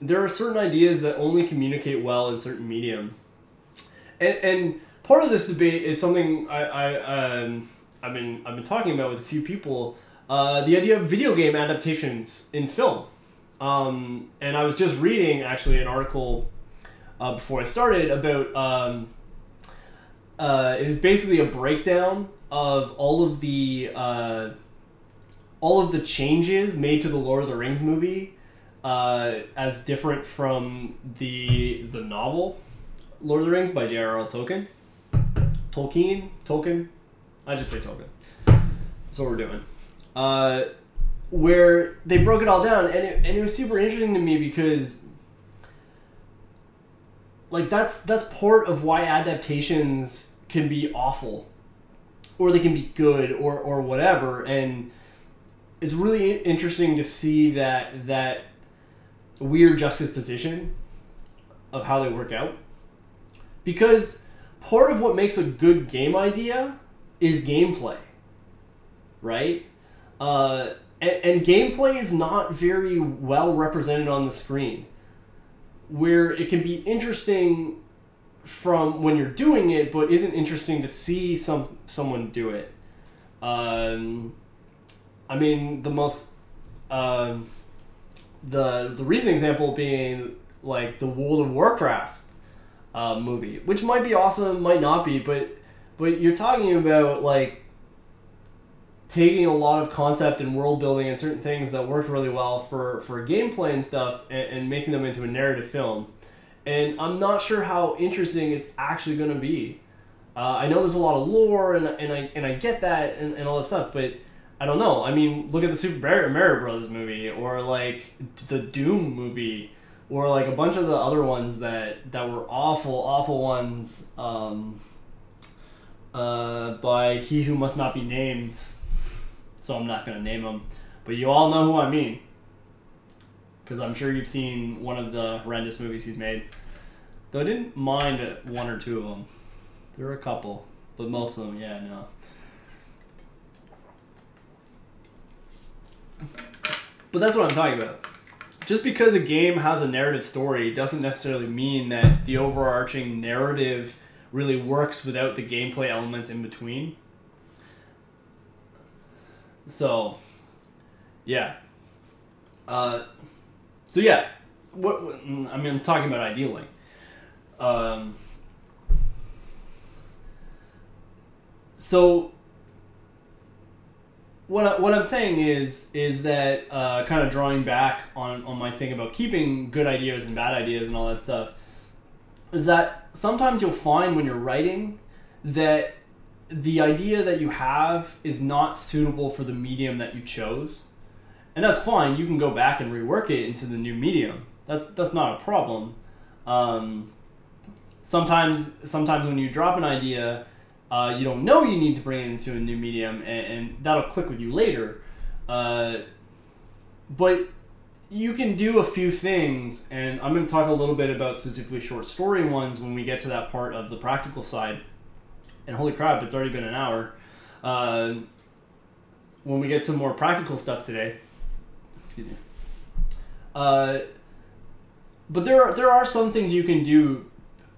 There are certain ideas that only communicate well in certain mediums, and part of this debate is something I've been talking about with a few people, the idea of video game adaptations in film. And I was just reading actually an article before I started about. It was basically a breakdown of all of the changes made to the Lord of the Rings movie as different from the novel Lord of the Rings by J.R.R. Tolkien. I just say Tolkien. That's what we're doing. Where they broke it all down, and it was super interesting to me because. That's part of why adaptations can be awful, or they can be good, or whatever. And it's really interesting to see that weird juxtaposition of how they work out. Because part of what makes a good game idea is gameplay, right? And gameplay is not very well represented on the screen. Where it can be interesting from when you're doing it, but isn't interesting to see someone do it. I mean, the recent example being the World of Warcraft movie, which might be awesome, might not be, but you're talking about taking a lot of concept and world building and certain things that worked really well for gameplay and stuff and making them into a narrative film. And I'm not sure how interesting it's actually going to be. I know there's a lot of lore and I get that and all that stuff, but I don't know. I mean, look at the Super Mario Bros. Movie or like the Doom movie or like a bunch of the other ones that were awful ones by He Who Must Not Be Named. So I'm not going to name him, but you all know who I mean. Because I'm sure you've seen one of the horrendous movies he's made. Though I didn't mind one or two of them. There were a couple, but most of them, yeah, no. But that's what I'm talking about. Just because a game has a narrative story doesn't necessarily mean that the overarching narrative really works without the gameplay elements in between. So, yeah. So yeah, what I mean, I'm talking about idealing. So what I'm saying is that kind of drawing back on my thing about keeping good ideas and bad ideas and all that stuff is that sometimes you'll find when you're writing that the idea that you have is not suitable for the medium that you chose. And that's fine. You can go back and rework it into the new medium. That's not a problem. Sometimes when you drop an idea, you don't know you need to bring it into a new medium, and that'll click with you later. But you can do a few things, and I'm going to talk a little bit about specifically short story ones when we get to that part of the practical side. And holy crap, it's already been an hour. When we get to more practical stuff today. Excuse me. But there are some things you can do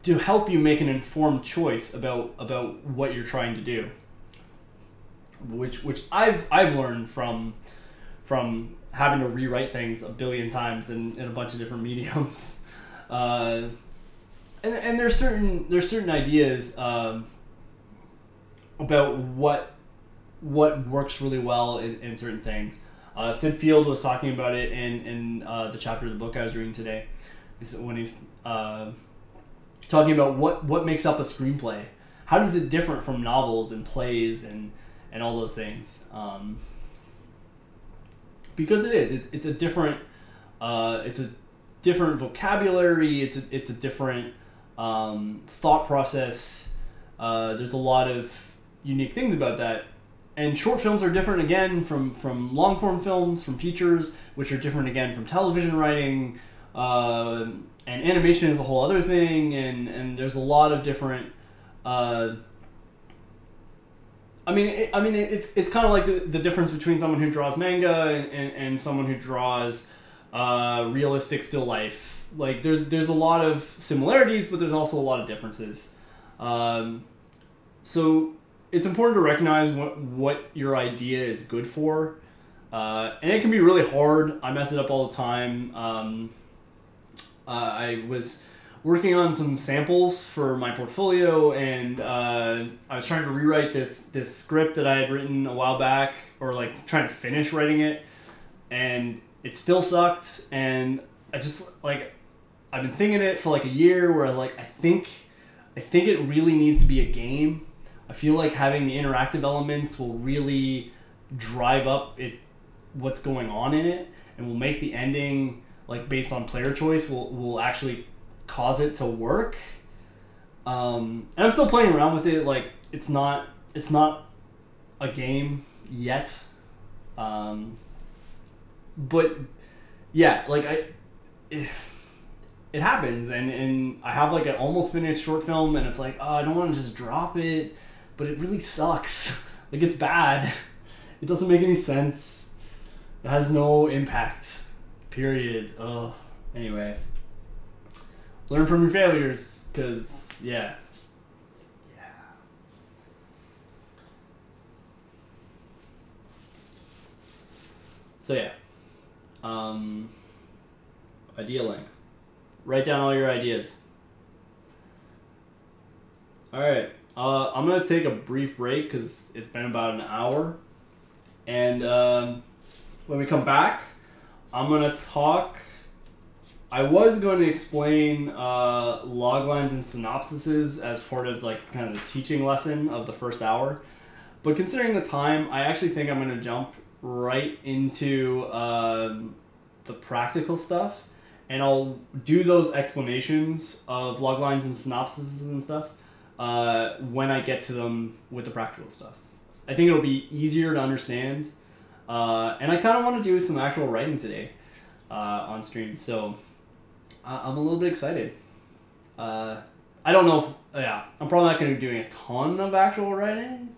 to help you make an informed choice about what you're trying to do, which I've learned from having to rewrite things a billion times in a bunch of different mediums, and there's certain ideas about what works really well in certain things. Syd Field was talking about it in the chapter of the book I was reading today, when he's talking about what makes up a screenplay. How does it differ from novels and plays and all those things? Because it is. It's a different. It's a different vocabulary. It's a different thought process. There's a lot of unique things about that. And short films are different again from long form films, from features, which are different again from television writing, and animation is a whole other thing, and there's a lot of different. It's kind of like the difference between someone who draws manga and someone who draws realistic still life. Like there's a lot of similarities, but there's also a lot of differences. So. It's important to recognize what your idea is good for. And it can be really hard. I mess it up all the time. I was working on some samples for my portfolio, and I was trying to rewrite this script that I had written a while back, or like trying to finish writing it, and it still sucked. And I just like, I've been thinking it for like a year where like, I think it really needs to be a game. I feel like having the interactive elements will really drive up what's going on in it, and will make the ending, like based on player choice, will actually cause it to work. And I'm still playing around with it. Like it's not a game yet, but yeah, like it happens, and I have like an almost finished short film, and it's like, oh, I don't want to just drop it. But it really sucks. Like, it's bad. It doesn't make any sense. It has no impact. Period. Oh, anyway. Learn from your failures, because, yeah. Yeah. So, yeah. Idea length. Write down all your ideas. All right. I'm going to take a brief break because it's been about an hour. And when we come back, I'm going to talk... I was going to explain loglines and synopsises as part of like kind of the teaching lesson of the first hour. But considering the time, I actually think I'm going to jump right into the practical stuff. And I'll do those explanations of loglines and synopsises and stuff when I get to them with the practical stuff. I think it'll be easier to understand. And I kind of want to do some actual writing today on stream. So I'm a little bit excited. I don't know if... Yeah, I'm probably not going to be doing a ton of actual writing,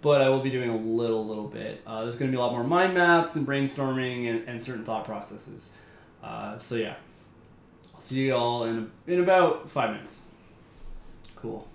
but I will be doing a little bit. There's going to be a lot more mind maps and brainstorming and certain thought processes. So yeah, I'll see you all in about 5 minutes. Cool.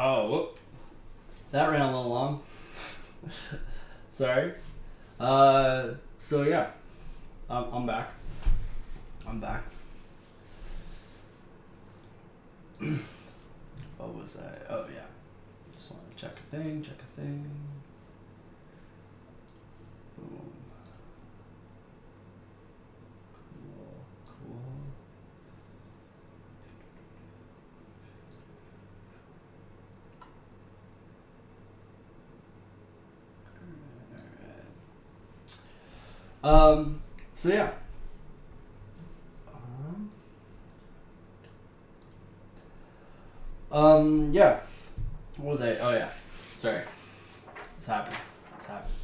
Oh, whoop. That ran a little long. Sorry. So yeah, I'm back. I'm back. What was I? Oh yeah. Just want to check a thing. Check a thing. Boom. Cool. Cool. All right. So yeah. Yeah. What was I? Oh, yeah. Sorry. This happens. This happens.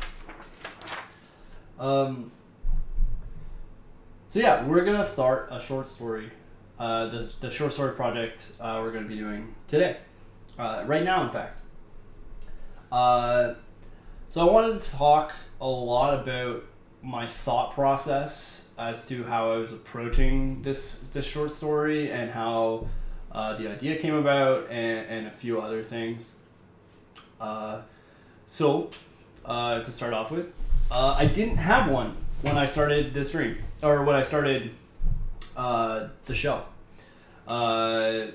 So yeah, we're gonna start a short story. The short story project we're gonna be doing today. Right now, in fact. So I wanted to talk a lot about my thought process as to how I was approaching this short story and how the idea came about, and a few other things. So to start off with, I didn't have one when I started this stream, or when I started the show. I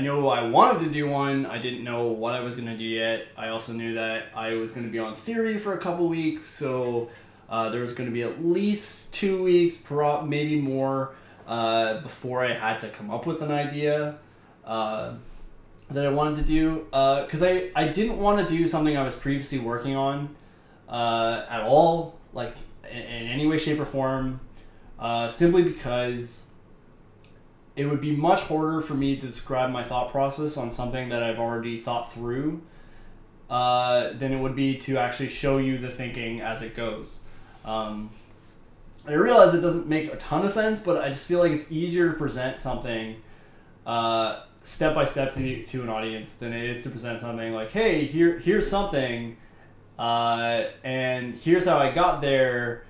knew I wanted to do one. I didn't know what I was going to do yet. I also knew that I was going to be on theory for a couple weeks, so there was going to be at least 2 weeks, maybe more, before I had to come up with an idea that I wanted to do, because I didn't want to do something I was previously working on at all, like in any way, shape, or form, simply because it would be much harder for me to describe my thought process on something that I've already thought through than it would be to actually show you the thinking as it goes. I realize it doesn't make a ton of sense, but I just feel like it's easier to present something step by step to an audience than it is to present something like, hey, here's something, and here's how I got there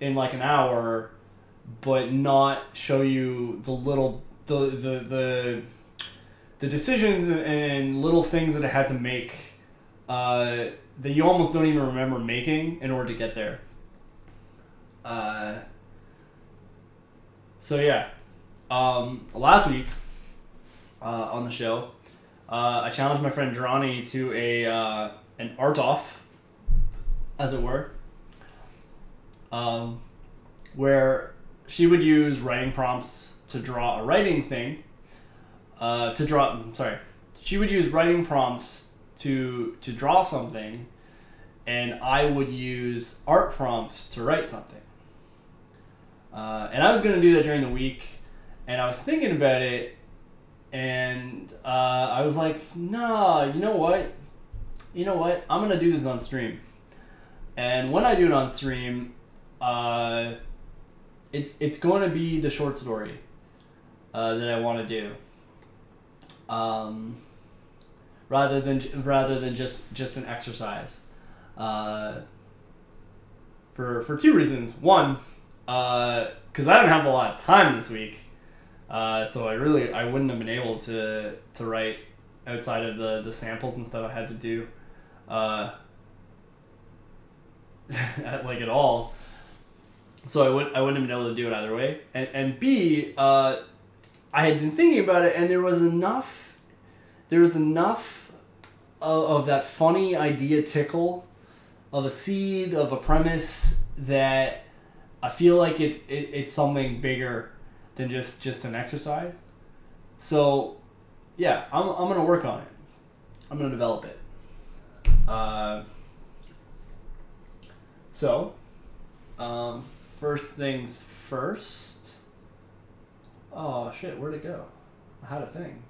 in like an hour, but not show you the little the decisions and little things that I had to make that you almost don't even remember making in order to get there. So yeah, last week on the show, I challenged my friend Drani to an art off, as it were, where she would use writing prompts to draw a writing thing. She would use writing prompts to draw something, and I would use art prompts to write something. And I was going to do that during the week, and I was thinking about it, and I was like, nah, you know what? I'm going to do this on stream. And when I do it on stream, it's going to be the short story that I want to do, rather than just an exercise. For two reasons. One, because I didn't have a lot of time this week, so I wouldn't have been able to write outside of the samples and stuff I had to do, like at all. So I wouldn't have been able to do it either way. And B, I had been thinking about it, and there was enough of that funny idea tickle, of a seed, of a premise, that I feel like it's something bigger than just an exercise. So yeah, I'm gonna work on it. I'm gonna develop it. So first things first. Oh shit, where'd it go? I had a thing.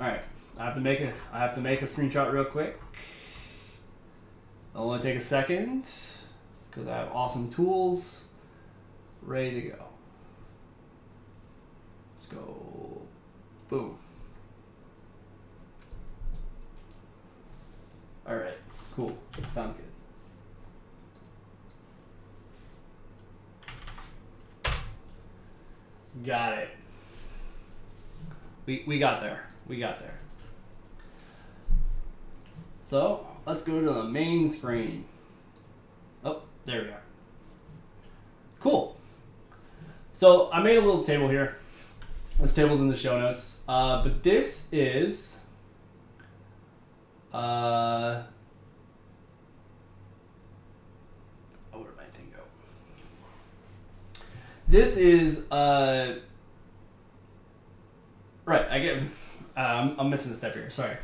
All right, I have to make a screenshot real quick. I'll only take a second, because I have awesome tools ready to go. Let's go. Boom. All right, cool, sounds good. Got it. We got there, So let's go to the main screen. Oh, there we are. Cool. So I made a little table here. This table's in the show notes. But this is oh, where did my thing go? This is right, I get I'm missing a step here, sorry.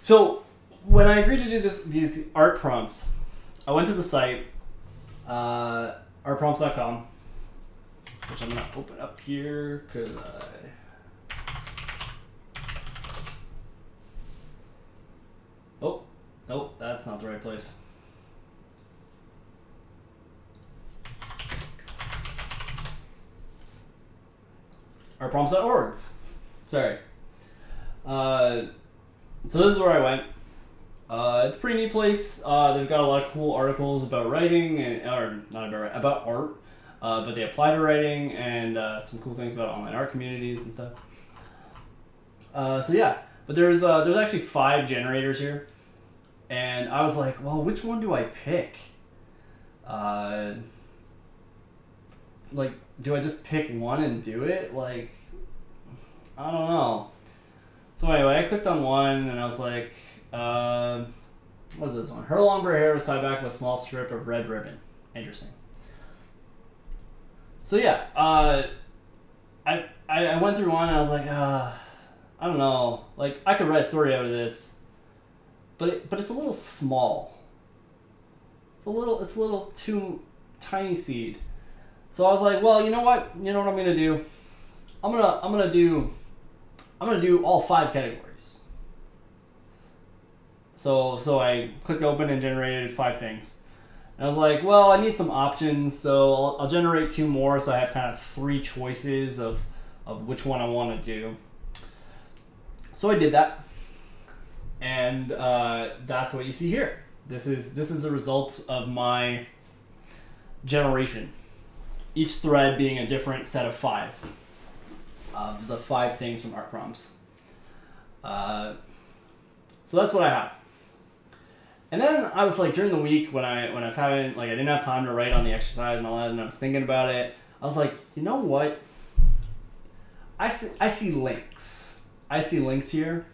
So when I agreed to do these art prompts, I went to the site, rprompts.com, which I'm going to open up here because oh, nope, that's not the right place. rprompts.org. Sorry. So this is where I went. It's a pretty neat place. They've got a lot of cool articles about writing, and, or not about writing, about art, but they apply to writing, and some cool things about online art communities and stuff. So yeah, but there's actually 5 generators here, and I was like, well, which one do I pick? Like, do I just pick one and do it? Like, I don't know. So anyway, I clicked on one, and I was like, what was this one? Her long gray hair was tied back with a small strip of red ribbon. Interesting. So yeah, I went through one, and I was like, I don't know. Like, I could write a story out of this, but it's a little small. It's a little too tiny seed. So I was like, well, you know what? You know what I'm gonna do? I'm gonna do all 5 categories. So I clicked open and generated 5 things. And I was like, well, I need some options, so I'll generate 2 more, so I have kind of 3 choices of which one I want to do. So I did that, and that's what you see here. This is the results of my generation. Each thread being a different set of 5. Of the 5 things from art prompts. So that's what I have. And then I was like, during the week when I was having, like, I didn't have time to write on the exercise and all that, and I was thinking about it, I was like, you know what? I see links. I see links here.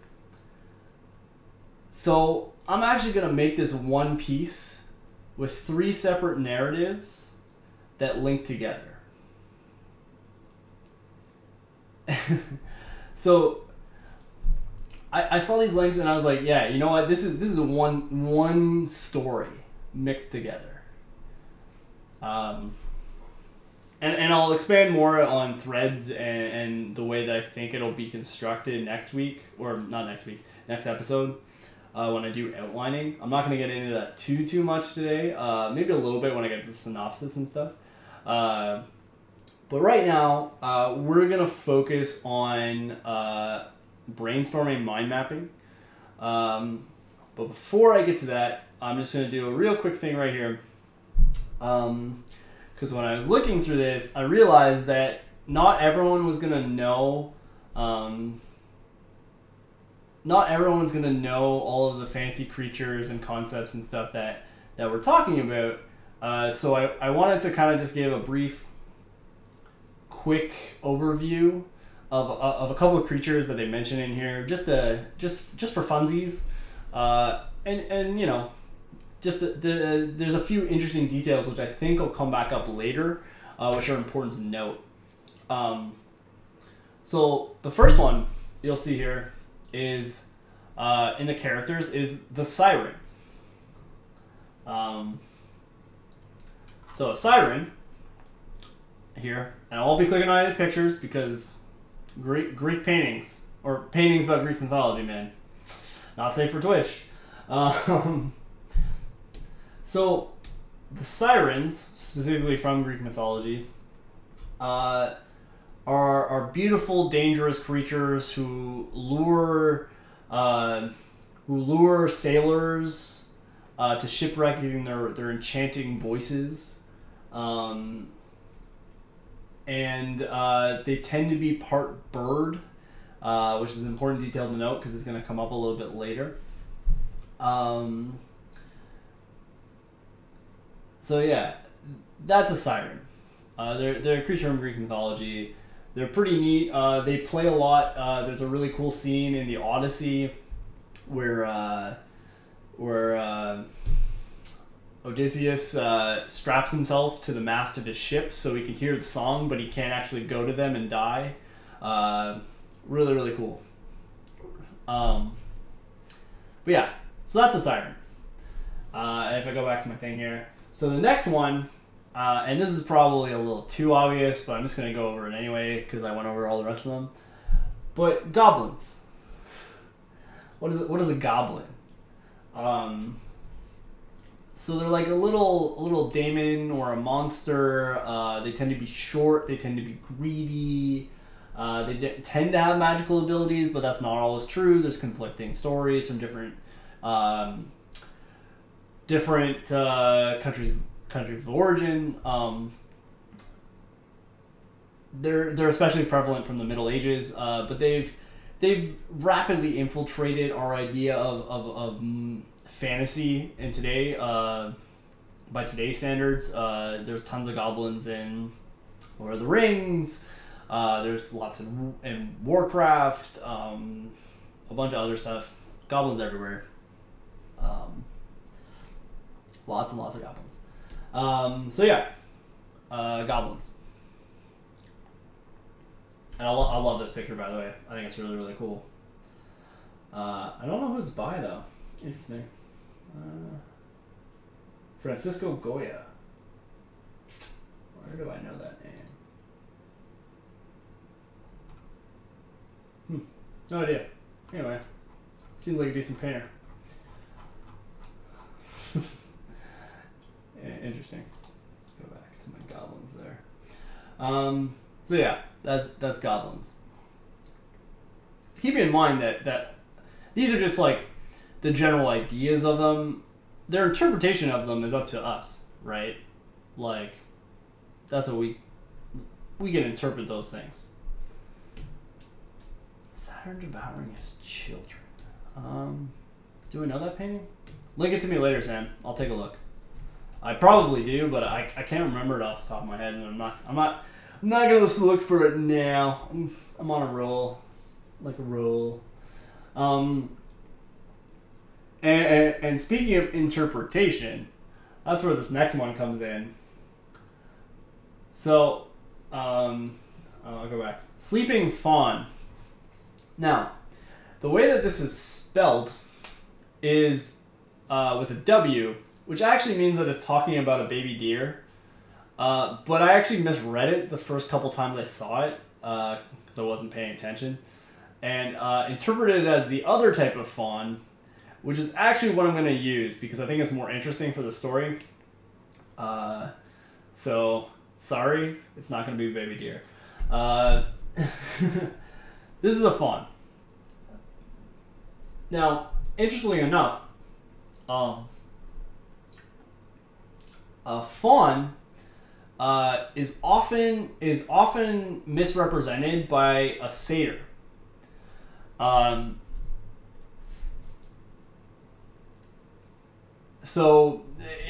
So I'm actually gonna make this one piece with 3 separate narratives that link together. So I saw these links, and I was like, yeah, you know what, this is one story mixed together. And I'll expand more on threads and the way that I think it'll be constructed next week, or not next week, next episode, when I do outlining. I'm not going to get into that too much today, maybe a little bit when I get to synopsis and stuff. But right now, we're going to focus on brainstorming mind mapping. But before I get to that, I'm just going to do a real quick thing right here. Because when I was looking through this, I realized that not everyone was going to know... not everyone's going to know all of the fancy creatures and concepts and stuff that we're talking about. So I wanted to kind of just give a brief... quick overview of a couple of creatures that they mention in here, just for funsies, and you know, there's a few interesting details which I think will come back up later, which are important to note. So the first one you'll see here is in the characters is the siren. So a siren. Here, and I won't be clicking on any of the pictures because Greek paintings, or paintings about Greek mythology, man, not safe for Twitch. So the sirens, specifically from Greek mythology, are beautiful, dangerous creatures who lure sailors to shipwreck using their enchanting voices. And they tend to be part bird, which is an important detail to note because it's going to come up a little bit later. So yeah, that's a siren. They're a creature from Greek mythology. They're pretty neat. They play a lot. There's a really cool scene in the Odyssey where Odysseus straps himself to the mast of his ship so he can hear the song, but he can't actually go to them and die. Really, really cool. But yeah, so that's a siren. And if I go back to my thing here, so the next one, and this is probably a little too obvious, but I'm just going to go over it anyway because I went over all the rest of them. But goblins. What is a goblin? So they're like a little daemon or a monster. They tend to be short. They tend to be greedy. They tend to have magical abilities, but that's not always true. There's conflicting stories from different countries of origin. They're especially prevalent from the Middle Ages, but they've rapidly infiltrated our idea of fantasy in today, by today's standards. There's tons of goblins in Lord of the Rings. There's lots in Warcraft, a bunch of other stuff. Goblins everywhere. Lots and lots of goblins. So yeah, goblins. And I love this picture, by the way. I think it's really, really cool. I don't know who it's by, though. Interesting. Francisco Goya. Where do I know that name? No idea. Anyway, seems like a decent painter. Interesting. Go back to my goblins there. So yeah, that's goblins. Keep in mind that these are just like the general ideas of them. Their interpretation of them is up to us, right? Like, that's what we can interpret those things. Saturn devouring his children. Do we know that painting? Link it to me later, Sam. I'll take a look. I probably do, but I can't remember it off the top of my head, and I'm not gonna look for it now. I'm on a roll, like a roll. And speaking of interpretation, that's where this next one comes in. So, I'll go back. Sleeping fawn. Now, the way that this is spelled is with a W, which actually means that it's talking about a baby deer. But I actually misread it the first couple times I saw it, because I wasn't paying attention, and interpreted it as the other type of fawn, which is actually what I'm going to use because I think it's more interesting for the story. So, sorry, it's not going to be a baby deer. This is a fawn. Now, interestingly enough, a fawn is often misrepresented by a satyr. So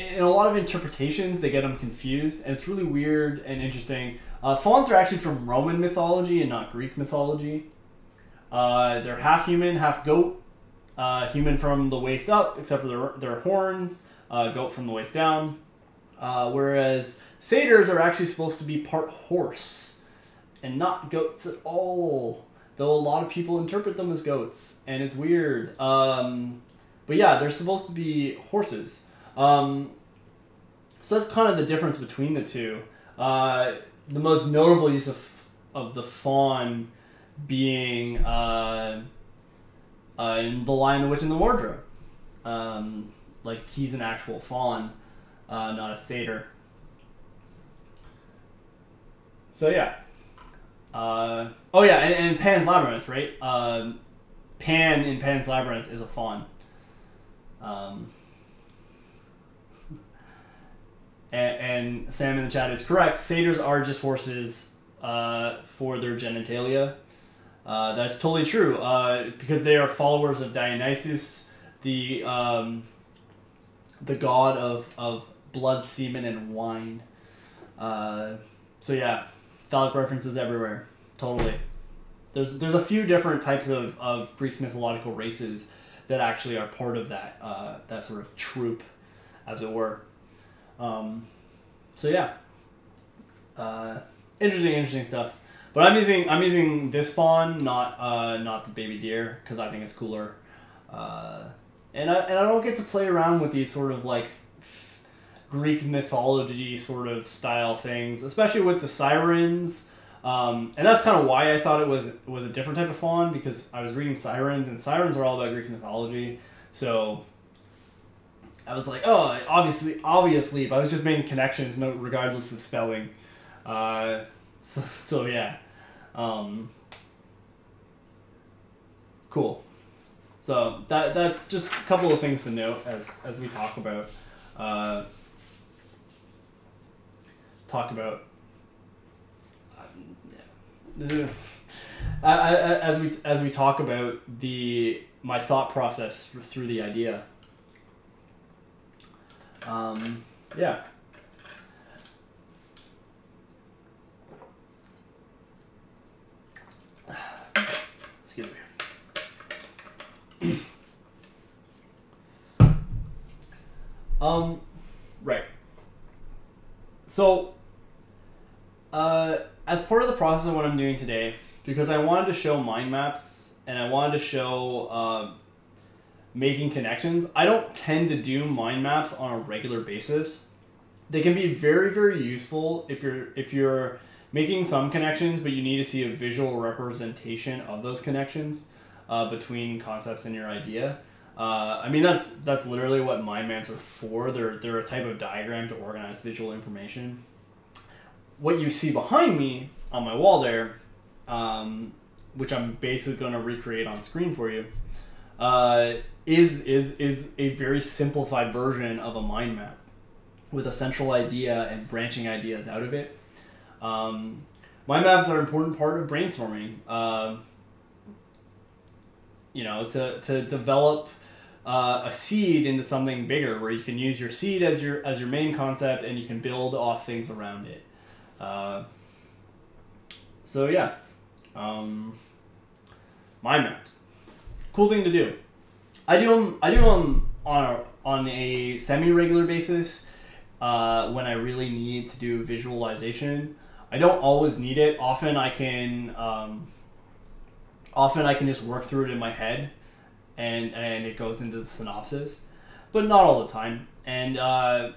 in a lot of interpretations, they get them confused, and it's really weird and interesting. Fauns are actually from Roman mythology and not Greek mythology. They're half human, half goat. Human from the waist up, except for their horns. Goat from the waist down. Whereas satyrs are actually supposed to be part horse and not goats at all, though a lot of people interpret them as goats, and it's weird. But yeah, they're supposed to be horses. So that's kind of the difference between the two. The most notable use of the fawn being in The Lion, the Witch, and the Wardrobe. Like, he's an actual fawn, not a satyr. So yeah. Oh yeah, and Pan's Labyrinth, right? Pan in Pan's Labyrinth is a fawn. And Sam in the chat is correct. Satyrs are just horses for their genitalia. That's totally true because they are followers of Dionysus. the god of blood, semen, and wine. So yeah, phallic references everywhere. Totally. There's a few different types of Greek mythological races that actually are part of that that sort of troop, as it were. So yeah, interesting stuff. But I'm using this fawn, not the baby deer, because I think it's cooler. And I don't get to play around with these sort of like Greek mythology sort of style things, especially with the sirens. And that's kind of why I thought it was a different type of fawn, because I was reading Sirens, and Sirens are all about Greek mythology. So I was like, oh, obviously, but I was just making connections, regardless of spelling. So yeah, cool. So that's just a couple of things to note as we talk about. As we talk about my thought process through the idea. Yeah. Excuse me. Right. So. As part of the process of what I'm doing today, because I wanted to show mind maps and I wanted to show making connections, I don't tend to do mind maps on a regular basis. They can be very, very useful if you're making some connections, but you need to see a visual representation of those connections between concepts and your idea. I mean, that's literally what mind maps are for. They're a type of diagram to organize visual information. What you see behind me on my wall there, which I'm basically going to recreate on screen for you, is a very simplified version of a mind map with a central idea and branching ideas out of it. Mind maps are an important part of brainstorming. To develop a seed into something bigger, where you can use your seed as your main concept, and you can build off things around it. So yeah, mind maps, cool thing to do. I do them on a semi-regular basis, when I really need to do visualization. I don't always need it. Often I can just work through it in my head, and it goes into the synopsis, but not all the time. And I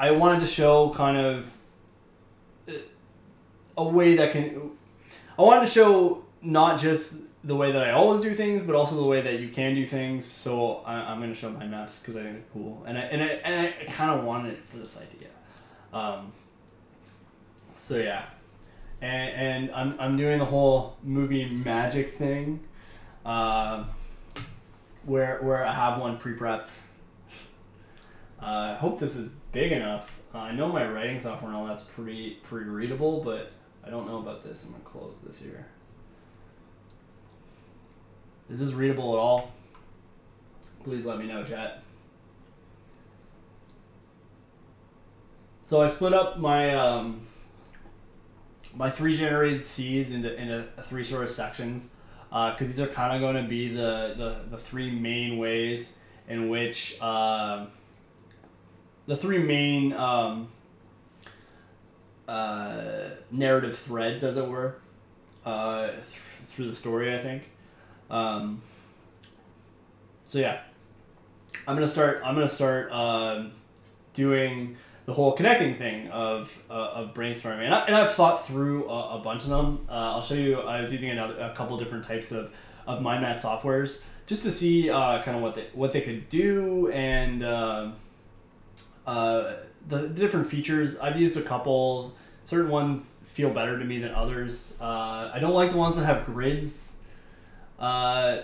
wanted to show kind of a way that can... I wanted to show not just the way that I always do things, but also the way that you can do things. So I'm going to show my maps because I think they're cool, and I kind of wanted it for this idea. So yeah, and I'm doing the whole movie magic thing, where I have one pre-prepped. I hope this is big enough. I know my writing software and all that's pretty readable, but I don't know about this. I'm going to close this here. Is this readable at all? Please let me know, chat. So I split up my my three generated seeds into three sort of sections, because these are kind of going to be the three main ways in which the three main narrative threads, as it were, through the story, I think. So yeah, I'm gonna start doing the whole connecting thing of brainstorming, and I've thought through a bunch of them. I'll show you. I was using a couple different types of mind map softwares just to see kind of what they could do, and the different features. I've used a couple. Certain ones feel better to me than others. I don't like the ones that have grids. They're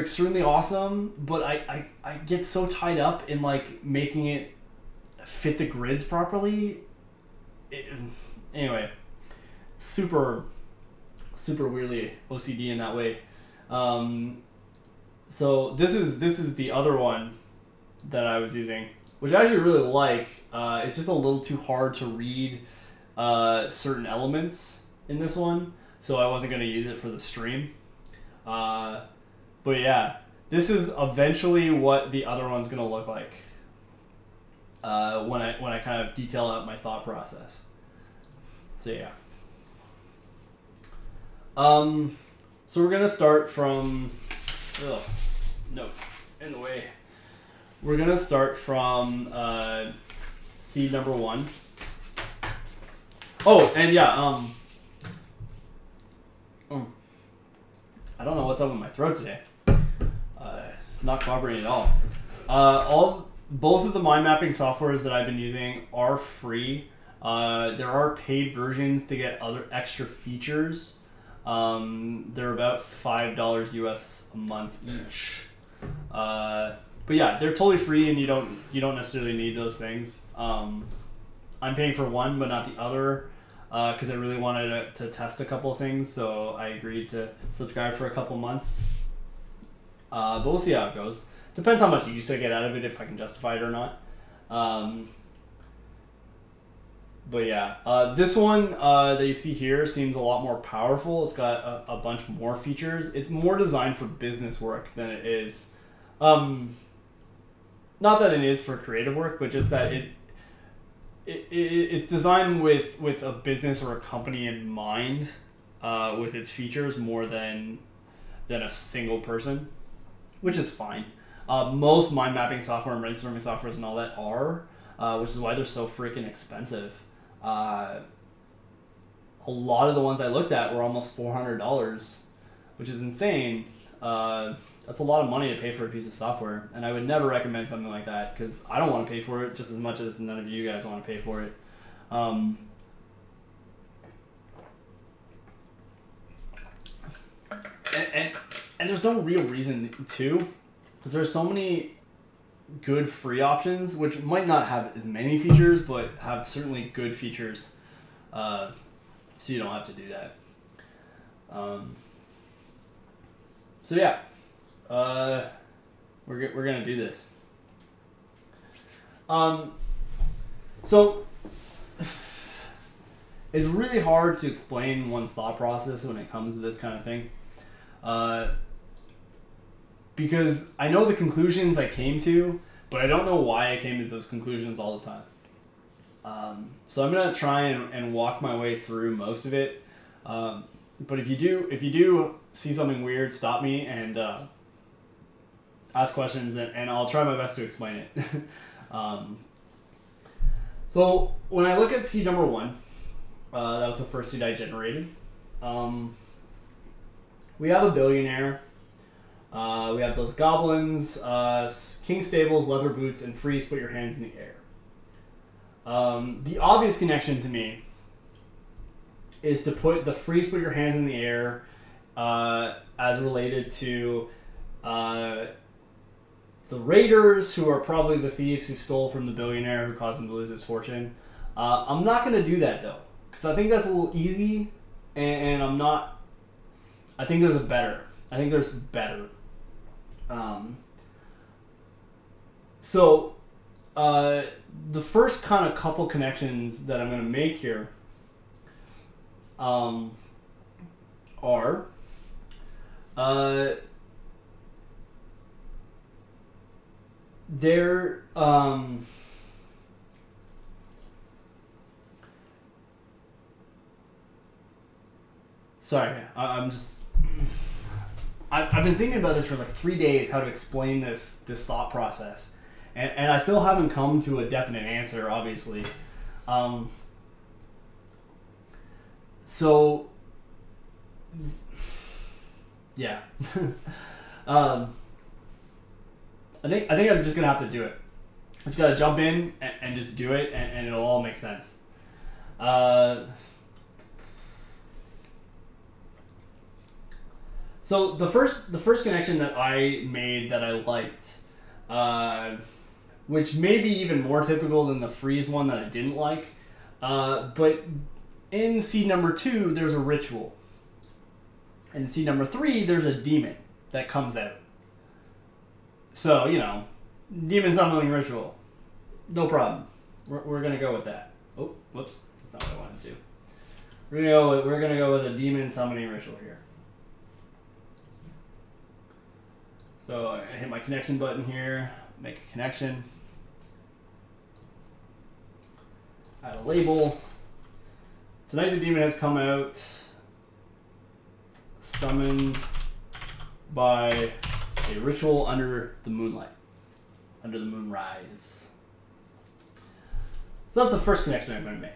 extremely awesome, but I get so tied up in like making it fit the grids properly. Anyway, super weirdly OCD in that way. So this is the other one that I was using, which I actually really like. It's just a little too hard to read certain elements in this one, so I wasn't going to use it for the stream. But yeah, this is eventually what the other one's going to look like when I kind of detail out my thought process. So yeah. So we're going to start from... Ugh, notes in the way. We're going to start from seed number 1. Oh, and yeah, I don't know what's up with my throat today. Not cooperating at all. Both of the mind mapping softwares that I've been using are free. There are paid versions to get other extra features. They're about $5 US a month each. But yeah, they're totally free, and you don't necessarily need those things. I'm paying for one, but not the other, because I really wanted to test a couple of things, so I agreed to subscribe for a couple months. But we'll see how it goes. Depends how much use I get out of it, if I can justify it or not. But yeah, this one that you see here seems a lot more powerful. It's got a bunch more features. It's more designed for business work than it is. Not that it is for creative work, but just that it's designed with a business or a company in mind, with its features, more than a single person, which is fine. Most mind mapping software and brainstorming softwares and all that are, which is why they're so freaking expensive. A lot of the ones I looked at were almost $400, which is insane. That's a lot of money to pay for a piece of software, and I would never recommend something like that, because I don't want to pay for it just as much as none of you guys want to pay for it. And there's no real reason to, because there's so many good free options, which might not have as many features, but have certainly good features, so you don't have to do that. So yeah, we're gonna do this. So it's really hard to explain one's thought process when it comes to this kind of thing, because I know the conclusions I came to, but I don't know why I came to those conclusions all the time. So I'm gonna try and walk my way through most of it. But if you do see something weird, stop me and ask questions, and I'll try my best to explain it. So when I look at seed number 1, that was the first seed I generated. We have a billionaire. We have those goblins, king stables, leather boots, and freeze, put your hands in the air. The obvious connection to me is to put the freeze, put your hands in the air, as related to the raiders, who are probably the thieves who stole from the billionaire who caused him to lose his fortune. I'm not going to do that, though, because I think that's a little easy, and I'm not... I think there's a better. I think there's better. The first kind of couple connections that I'm going to make here are sorry, I'm just... I've been thinking about this for like 3 days, how to explain this thought process, and I still haven't come to a definite answer, obviously. So yeah. I think I'm just gonna have to do it. I just gotta jump in and just do it, and it'll all make sense. So the first connection that I made that I liked, which may be even more typical than the freeze one that I didn't like, but in seed number 2, there's a ritual. In seed number 3, there's a demon that comes out. So, you know, demon summoning ritual. No problem. We're going to go with that. Oh, whoops. That's not what I wanted to do. We're going to go with a demon summoning ritual here. So I hit my connection button here. Make a connection. Add a label. Tonight the demon has come out. Summoned by a ritual under the moonlight. Under the moonrise. So that's the first connection I'm going to make.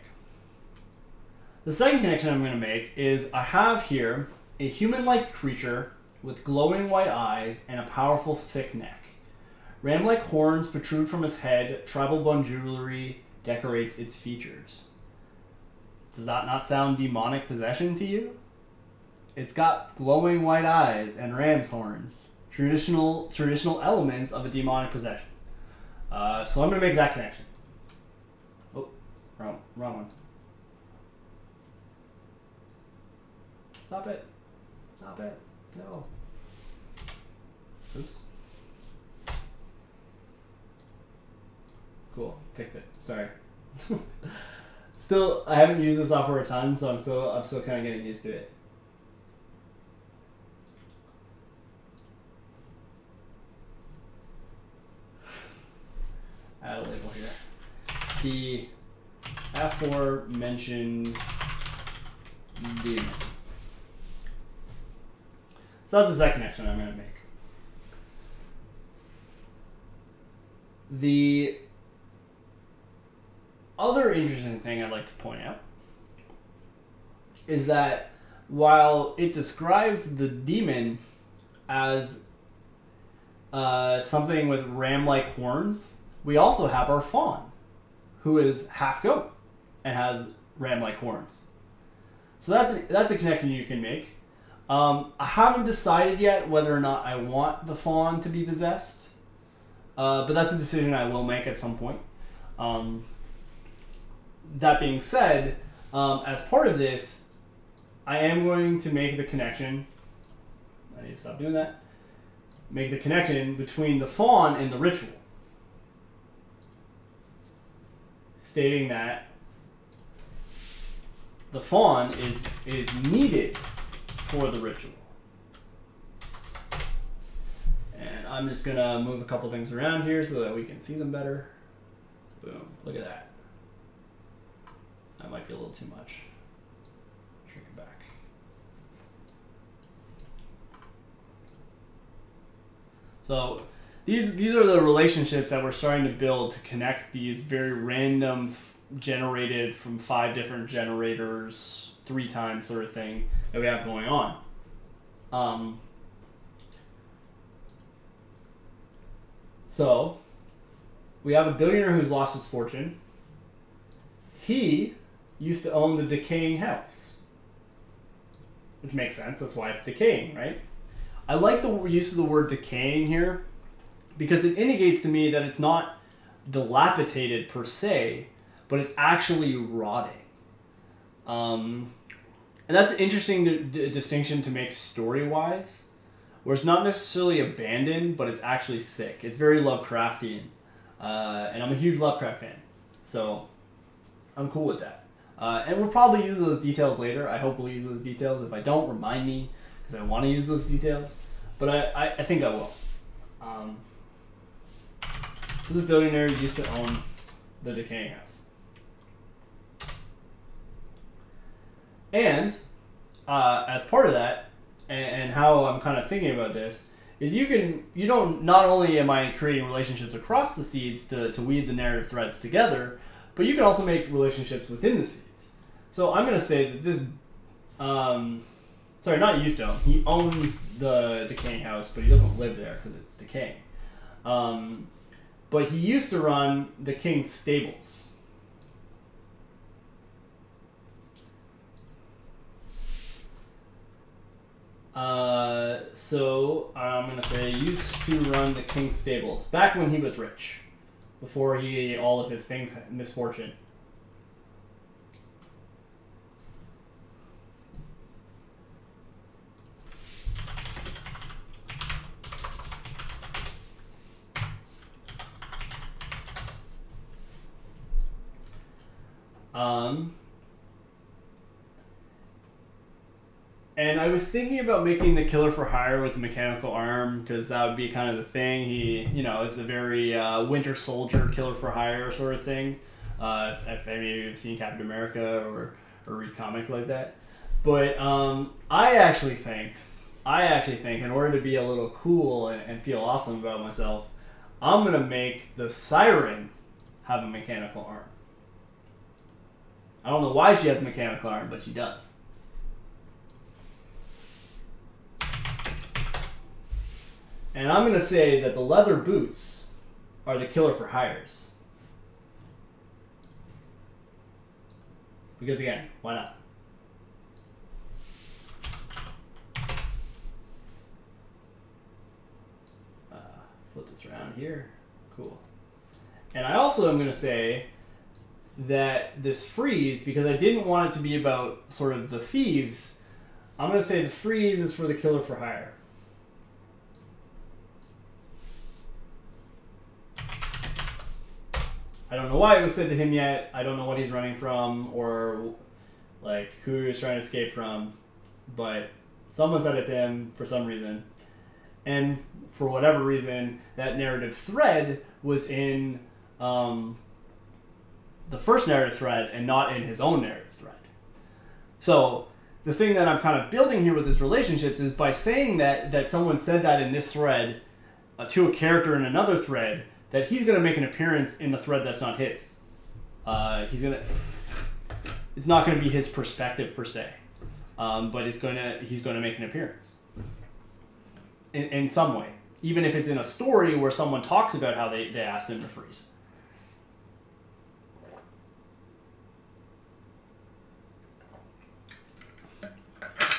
The second connection I'm going to make is I have here a human-like creature with glowing white eyes and a powerful thick neck. Ram-like horns protrude from his head. Tribal bone jewelry decorates its features. Does that not sound demonic possession to you? It's got glowing white eyes and ram's horns. Traditional elements of a demonic possession. So I'm going to make that connection. Oh, wrong one. Stop it. Stop it. No. Oops. Cool. Fixed it. Sorry. Still, I haven't used this software a ton, so I'm still kind of getting used to it. Add a label here. The aforementioned demon. So that's the second connection I'm going to make. The other interesting thing I'd like to point out is that while it describes the demon as something with ram-like horns, we also have our fawn, who is half goat and has ram-like horns. So that's a connection you can make. I haven't decided yet whether or not I want the fawn to be possessed, but that's a decision I will make at some point. That being said, as part of this, I am going to make the connection. I need to stop doing that. Make the connection between the fawn and the ritual. Stating that the fawn is needed for the ritual. And I'm just going to move a couple things around here so that we can see them better. Boom. Look at that. That might be a little too much. Shrink it back. So these are the relationships that we're starting to build to connect these very random, generated from 5 different generators, 3 times sort of thing that we have going on. So we have a billionaire who's lost his fortune. He used to own the decaying house, which makes sense. That's why it's decaying, right? I like the use of the word decaying here because it indicates to me that it's not dilapidated per se, but it's actually rotting. And that's an interesting distinction to make story-wise, where it's not necessarily abandoned, but it's actually sick. It's very Lovecraftian, and I'm a huge Lovecraft fan, so I'm cool with that. And we'll probably use those details later. I hope we'll use those details. If I don't, remind me, because I want to use those details. But I think I will. So this billionaire used to own the decaying house. And as part of that, and how I'm kind of thinking about this, is not only am I creating relationships across the seeds to weave the narrative threads together, but you can also make relationships within the seeds. So I'm going to say that this, sorry, not used to own. He owns the decaying house, but he doesn't live there because it's decaying. But he used to run the king's stables. So I'm going to say used to run the king's stables back when he was rich. Before he ate all of his things, misfortune. And I was thinking about making the killer for hire with the mechanical arm, because that would be kind of the thing. He, you know, it's a very Winter Soldier killer for hire sort of thing. If any of you have seen Captain America or read comics like that. But I actually think in order to be a little cool and feel awesome about myself, I'm going to make the siren have a mechanical arm. I don't know why she has a mechanical arm, but she does. And I'm going to say that the leather boots are the killer for hires. Because again, why not? Flip this around here. Cool. And I also am going to say that this freeze, because I didn't want it to be about sort of the thieves, I'm going to say the freeze is for the killer for hire. I don't know why it was said to him yet. I don't know what he's running from or like who he was trying to escape from, but someone said it to him for some reason. And for whatever reason, that narrative thread was in the first narrative thread and not in his own narrative thread. So the thing that I'm kind of building here with his relationships is by saying that someone said that in this thread to a character in another thread, that he's going to make an appearance in the thread that's not his. It's not going to be his perspective per se, but he's going to make an appearance in some way, even if it's in a story where someone talks about how they asked him to freeze.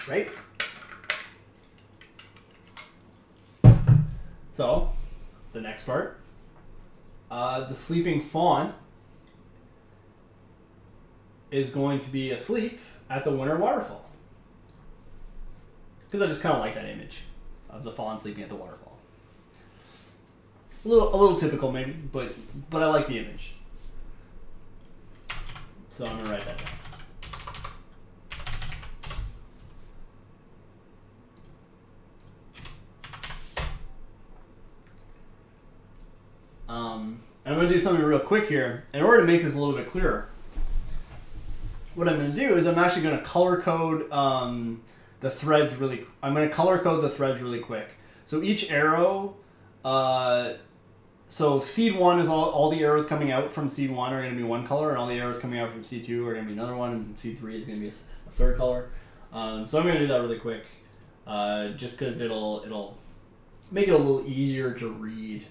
Right? So, the next part. The sleeping fawn is going to be asleep at the winter waterfall. Because I just kind of like that image of the fawn sleeping at the waterfall. A little typical maybe, but I like the image. So I'm going to write that down. And I'm going to do something real quick here in order to make this a little bit clearer. What I'm going to do is I'm actually going to color code the threads really. I'm going to color code the threads really quick. So each arrow, so seed one is all the arrows coming out from seed one are going to be one color, and all the arrows coming out from seed two are going to be another one, and seed three is going to be a third color. So I'm going to do that really quick, just because it'll make it a little easier to read.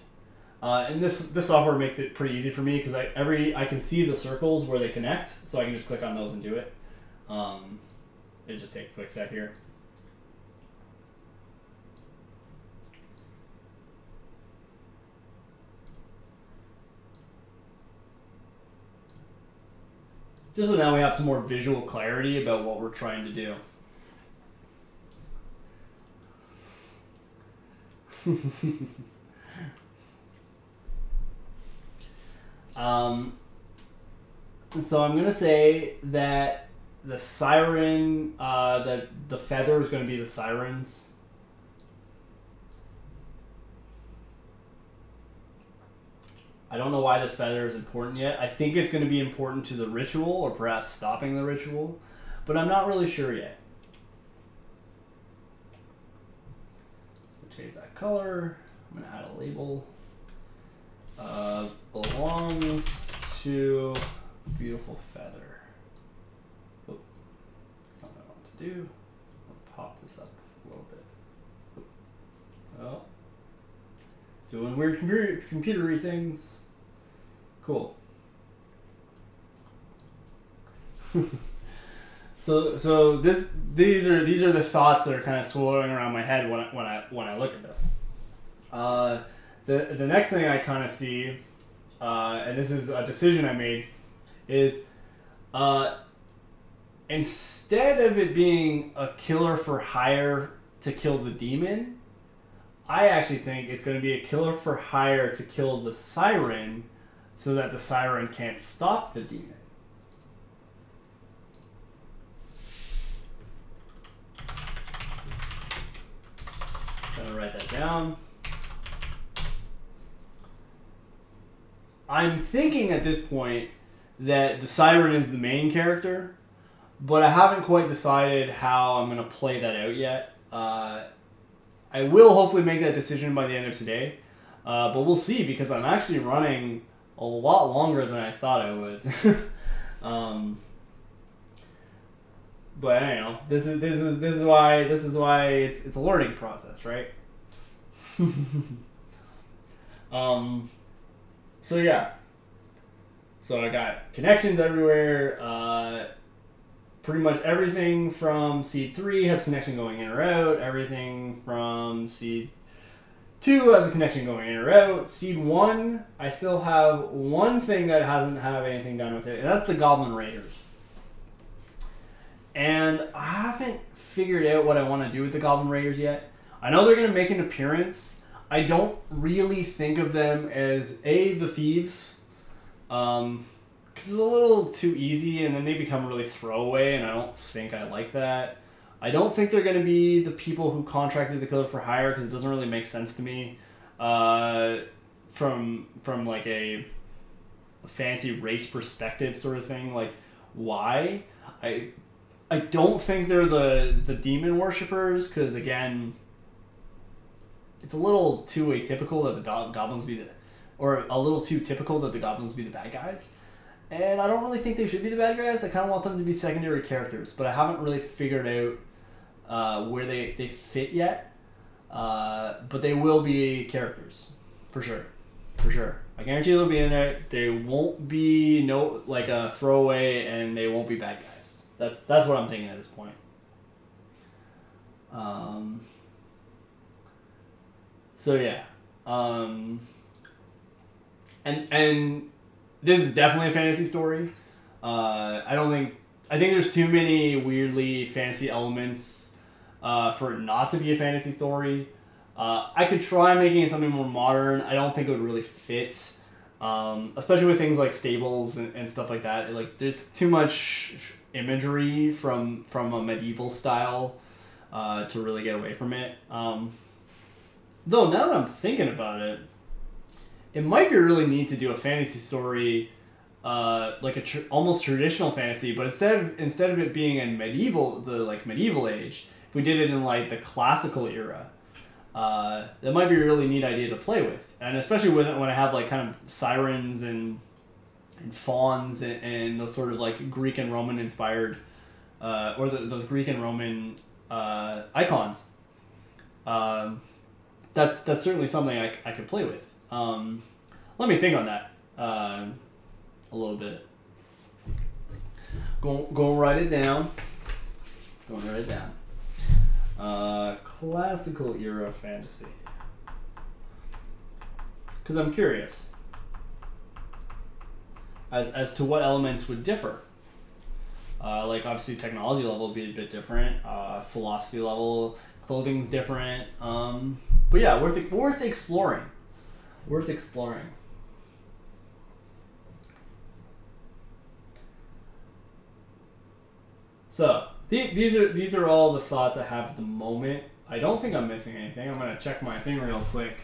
And this software makes it pretty easy for me because I can see the circles where they connect, so I can just click on those and do it. It'll just take a quick sec here. Just so now we have some more visual clarity about what we're trying to do. So I'm going to say that the siren, that the feather is going to be the sirens. I don't know why this feather is important yet. I think it's going to be important to the ritual or perhaps stopping the ritual, but I'm not really sure yet. So change that color. I'm going to add a label. Belongs to beautiful feather. Oh, that's not what I want to do. I'll pop this up a little bit. Oh, doing weird computery things. Cool. So these are the thoughts that are kind of swirling around my head when I look at them. The next thing I kind of see, and this is a decision I made, is instead of it being a killer for hire to kill the demon, I actually think it's going to be a killer for hire to kill the siren so that the siren can't stop the demon. I'm going to write that down. I'm thinking at this point that the siren is the main character, but I haven't quite decided how I'm going to play that out yet. I will hopefully make that decision by the end of today, but we'll see, because I'm actually running a lot longer than I thought I would. But I don't know. This is why it's a learning process, right? So yeah. So I got connections everywhere. Pretty much everything from seed 3 has connection going in or out. Everything from seed 2 has a connection going in or out. Seed 1, I still have one thing that hasn't had anything done with it, and that's the Goblin Raiders. And I haven't figured out what I want to do with the Goblin Raiders yet. I know they're going to make an appearance. I don't really think of them as, A, the thieves, because it's a little too easy, and then they become really throwaway, and I don't think I like that. I don't think they're going to be the people who contracted the killer for hire, because it doesn't really make sense to me from like a fancy race perspective sort of thing. Like, why? I don't think they're the demon worshippers, because, again, it's a little too atypical that the goblins be the... Or a little too typical that the goblins be the bad guys. And I don't really think they should be the bad guys. I kind of want them to be secondary characters, but I haven't really figured out where they fit yet. But they will be characters, for sure. For sure. I guarantee they'll be in there. They won't be like a throwaway, and they won't be bad guys. That's what I'm thinking at this point. So yeah, and this is definitely a fantasy story. I think there's too many weirdly fantasy elements for it not to be a fantasy story. I could try making it something more modern. I don't think it would really fit. Especially with things like stables and stuff like that. Like, there's too much imagery from a medieval style to really get away from it. Though, now that I'm thinking about it, it might be really neat to do a fantasy story, like a almost traditional fantasy, but instead of it being in medieval age, if we did it in like the classical era, that might be a really neat idea to play with. And especially when I have like kind of sirens and fauns and those sort of like Greek and Roman inspired, or those Greek and Roman icons. That's certainly something I could play with. Let me think on that a little bit. Go write it down. Go and write it down. Classical era fantasy. Because I'm curious as to what elements would differ. Like, obviously technology level would be a bit different, philosophy level, clothing's different, but yeah, worth exploring. Worth exploring. So these are all the thoughts I have at the moment. I don't think I'm missing anything. I'm gonna check my thing real quick.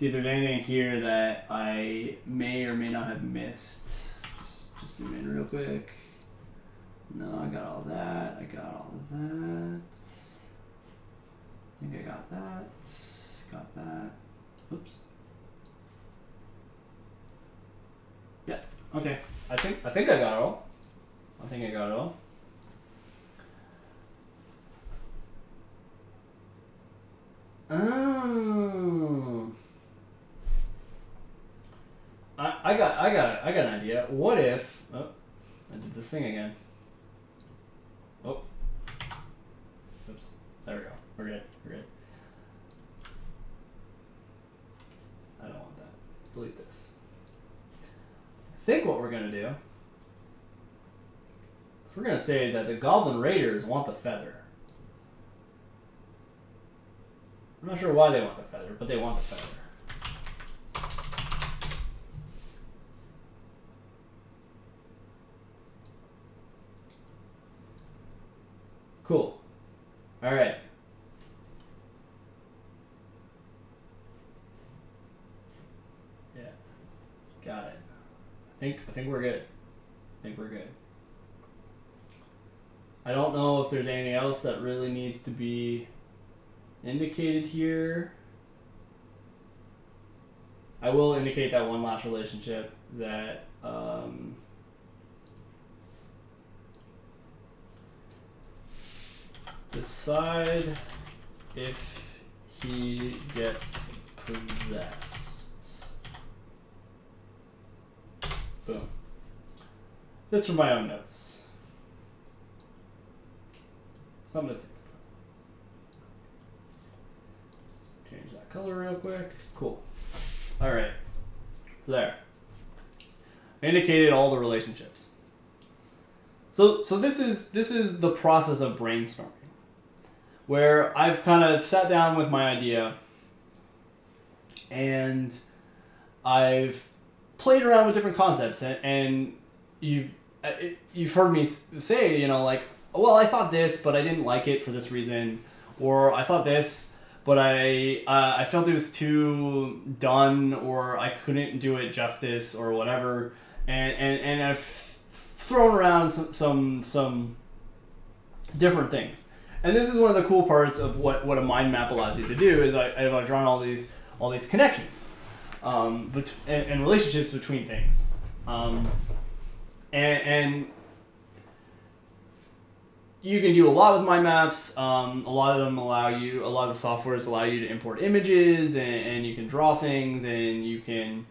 See if there's anything here that I may or may not have missed. Just zoom in real quick. No, I got all that. I got all that. I think I got that. Got that. Oops. Yeah. Okay. I think I got it all. I think I got it all. Oh. I got an idea. What if? Oh, I did this thing again. Oh. Oops. There we go. We're good. We're good. I don't want that. Delete this. I think what we're gonna do is we're gonna say that the Goblin Raiders want the feather. I'm not sure why they want the feather, but they want the feather. Cool. All right. I think we're good. I don't know if there's anything else that really needs to be indicated here. I will indicate that one last relationship that decide if he gets possessed. Boom. This from my own notes. Something to think about. Change that color real quick. Cool. All right. So there. I indicated all the relationships. So this is the process of brainstorming, where I've kind of sat down with my idea and I've played around with different concepts, and you've heard me say, you know, like, well, I thought this, but I didn't like it for this reason, or I thought this, but I felt it was too done, or I couldn't do it justice, or whatever, and I've thrown around some different things. And this is one of the cool parts of what a mind map allows you to do, is I've drawn all these connections and relationships between things. And you can do a lot with mind maps. A lot of them allow you, a lot of the softwares allow you to import images, and you can draw things, and you can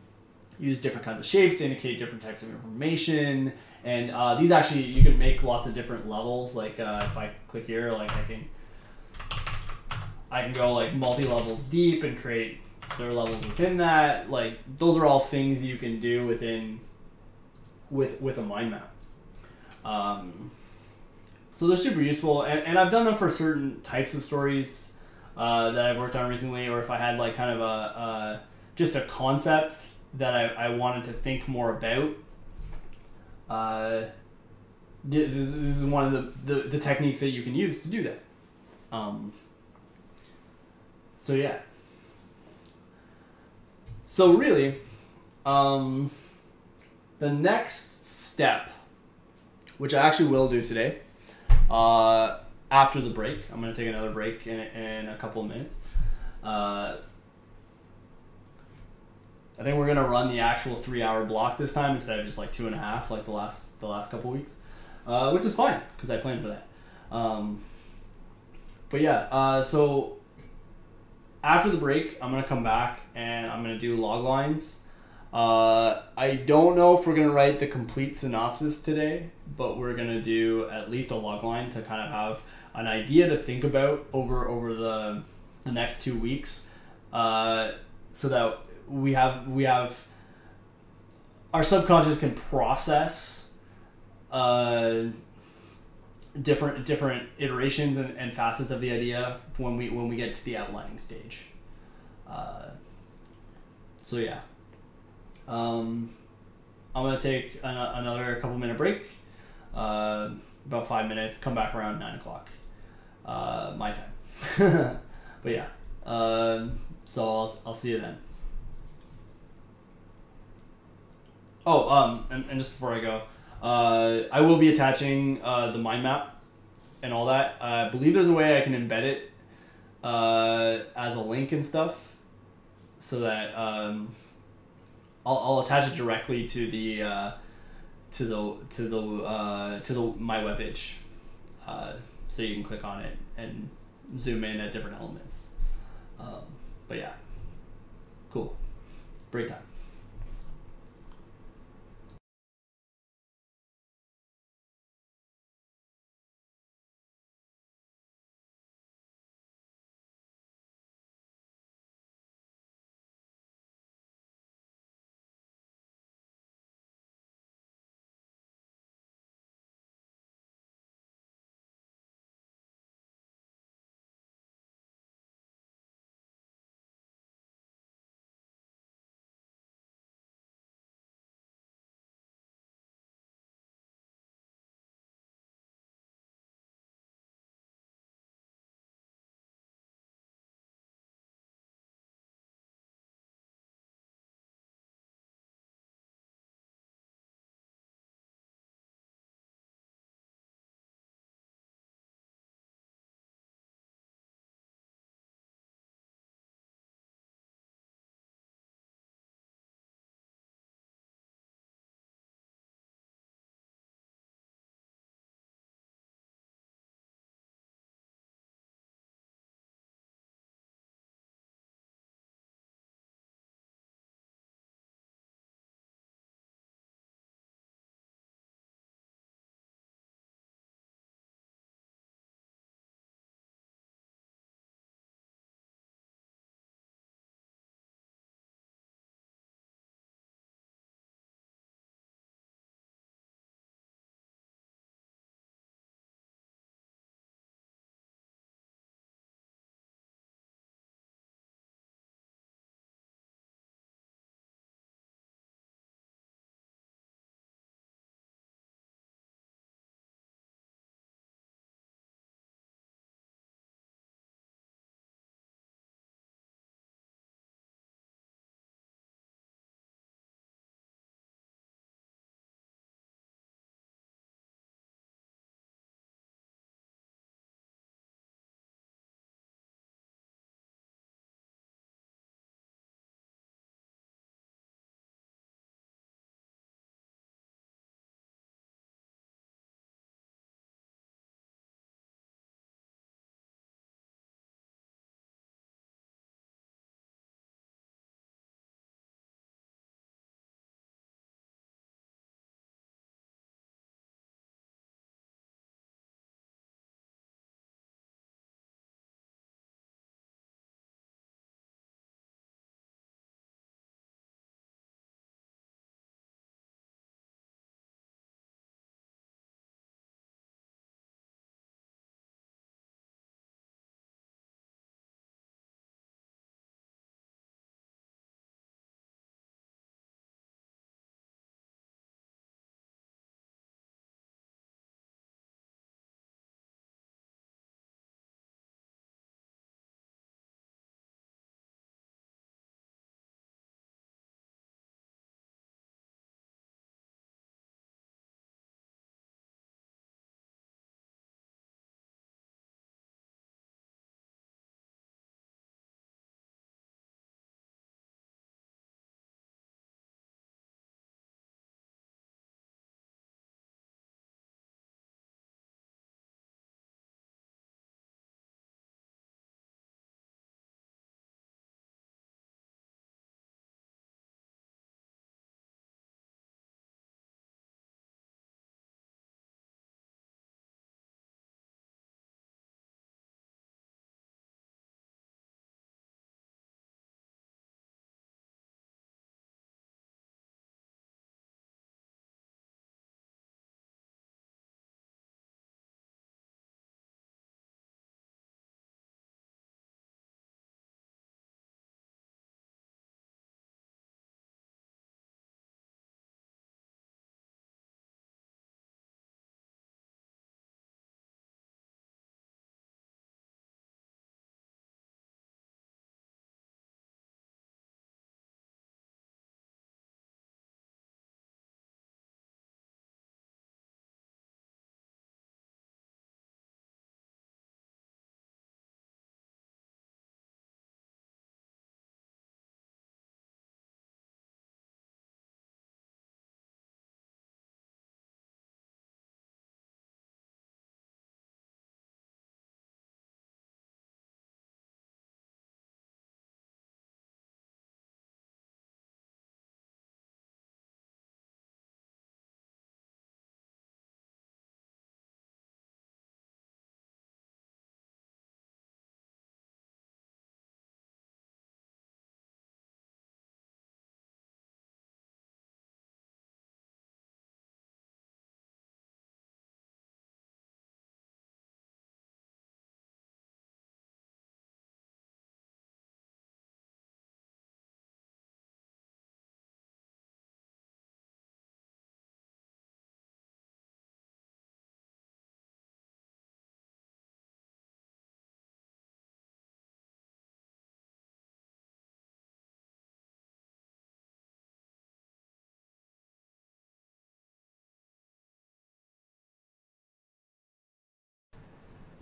use different kinds of shapes to indicate different types of information. And these actually, you can make lots of different levels. Like if I click here, like I can go like multi-levels deep and create their levels within that. Like those are all things you can do with a mind map. So they're super useful, and I've done them for certain types of stories that I've worked on recently, or if I had like kind of just a concept that I wanted to think more about. This is one of the techniques that you can use to do that. So yeah. So really, the next step, which I actually will do today, after the break, I'm going to take another break in a couple of minutes. I think we're gonna run the actual 3-hour block this time instead of just like 2.5 like the last couple weeks, which is fine because I planned for that. But yeah, so after the break, I'm gonna come back and I'm gonna do log lines. I don't know if we're gonna write the complete synopsis today, but we're gonna do at least a log line to kind of have an idea to think about over the next 2 weeks, so that we have our subconscious can process different iterations and facets of the idea when we get to the outlining stage. So yeah, I'm gonna take another couple minute break, about 5 minutes, come back around 9 o'clock my time. But yeah, so I'll see you then. Oh, and just before I go, I will be attaching the mind map and all that. I believe there's a way I can embed it as a link and stuff, so that I'll attach it directly to my webpage, so you can click on it and zoom in at different elements. But yeah, cool. Break time.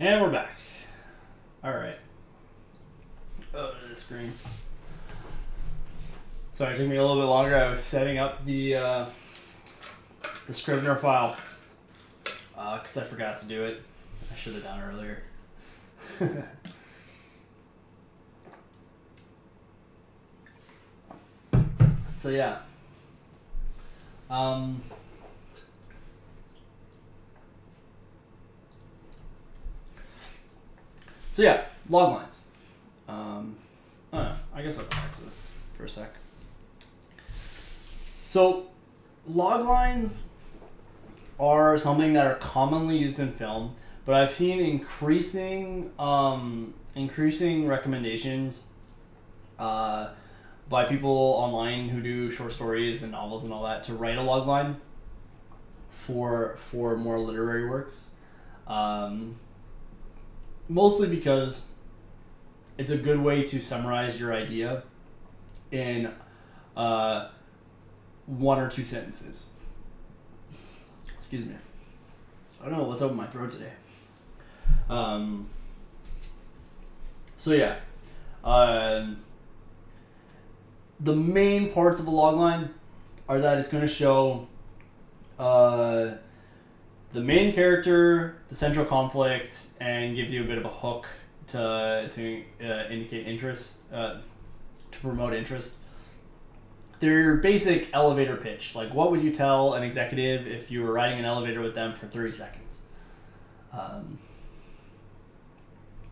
And we're back. All right. Oh, this screen. Sorry, it took me a little bit longer. I was setting up the Scrivener file because I forgot to do it. I should have done earlier. So yeah. So yeah, log lines. I don't know. I guess I'll go back to this for a sec. So log lines are something that are commonly used in film, but I've seen increasing recommendations by people online who do short stories and novels and all that to write a log line for more literary works. Mostly because it's a good way to summarize your idea in one or two sentences. Excuse me. I don't know what's up with my throat today. So yeah. The main parts of a logline are that it's going to show the main character, the central conflict, and gives you a bit of a hook to indicate interest, to promote interest. Their basic elevator pitch, like what would you tell an executive if you were riding an elevator with them for 30 seconds?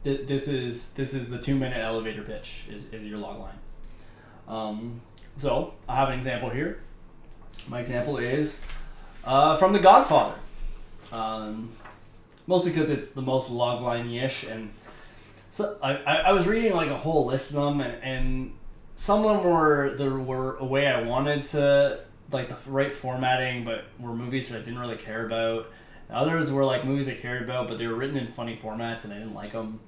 This is the 2-minute elevator pitch is your logline. So I have an example here. My example is from The Godfather. Mostly because it's the most logline-ish, and so I was reading like a whole list of them, and some of them were a way I wanted to, like the right formatting, but were movies that I didn't really care about. And others were like movies I cared about, but they were written in funny formats and I didn't like them.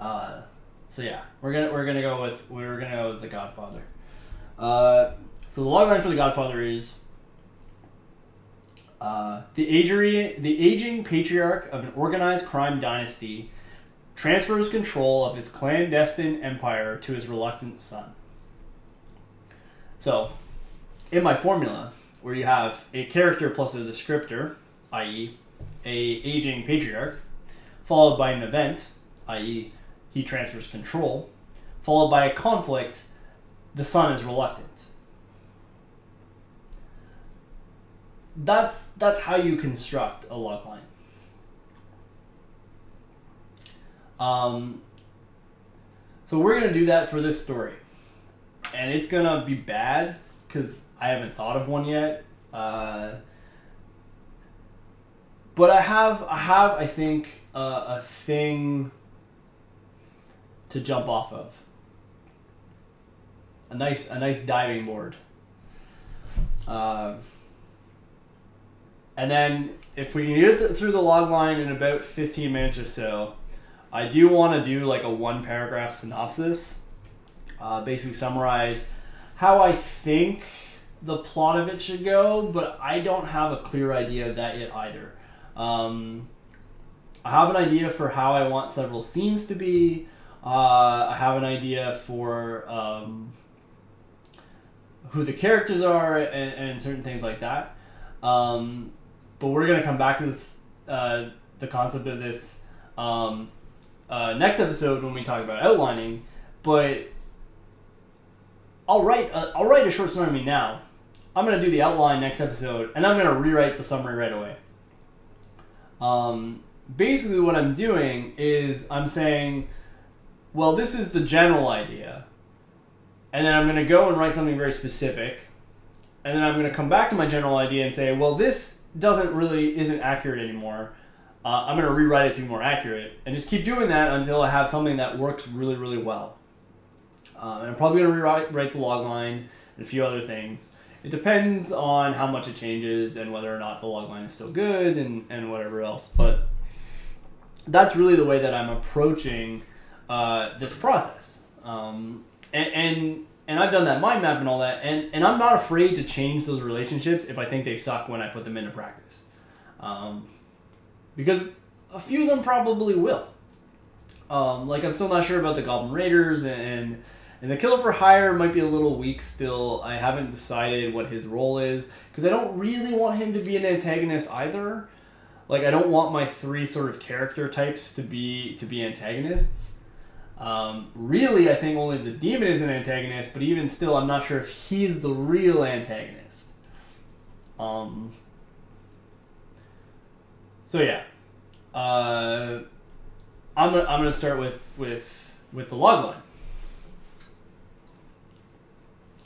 So yeah, we're gonna go with The Godfather. So the logline for The Godfather is the aging patriarch of an organized crime dynasty transfers control of his clandestine empire to his reluctant son. So, in my formula, where you have a character plus a descriptor, i.e., an aging patriarch, followed by an event, i.e., he transfers control, followed by a conflict, the son is reluctant. That's how you construct a logline. So we're going to do that for this story. And it's going to be bad because I haven't thought of one yet. But I have, I think, a thing to jump off of. A nice diving board. And then if we can get through the log line in about 15 minutes or so, I do want to do like a one-paragraph synopsis, basically summarize how I think the plot of it should go, but I don't have a clear idea of that yet either. I have an idea for how I want several scenes to be. I have an idea for who the characters are and certain things like that. But we're going to come back to this, the concept of this next episode when we talk about outlining. But I'll write a short summary now. I'm going to do the outline next episode, and I'm going to rewrite the summary right away. Basically what I'm doing is I'm saying, well, this is the general idea. And then I'm going to go and write something very specific. And then I'm going to come back to my general idea and say, well, this isn't accurate anymore. I'm going to rewrite it to be more accurate. And just keep doing that until I have something that works really, really well. And I'm probably going to rewrite the logline and a few other things. It depends on how much it changes and whether or not the logline is still good and whatever else. But that's really the way that I'm approaching this process. And I've done that mind map and all that, and I'm not afraid to change those relationships if I think they suck when I put them into practice. Because a few of them probably will. Like, I'm still not sure about the Goblin Raiders, and the Killer for Hire might be a little weak still. I haven't decided what his role is, because I don't really want him to be an antagonist either. Like, I don't want my three sort of character types to be antagonists. Really, I think only the demon is an antagonist, but even still, I'm not sure if he's the real antagonist. So yeah, I'm gonna start with the logline.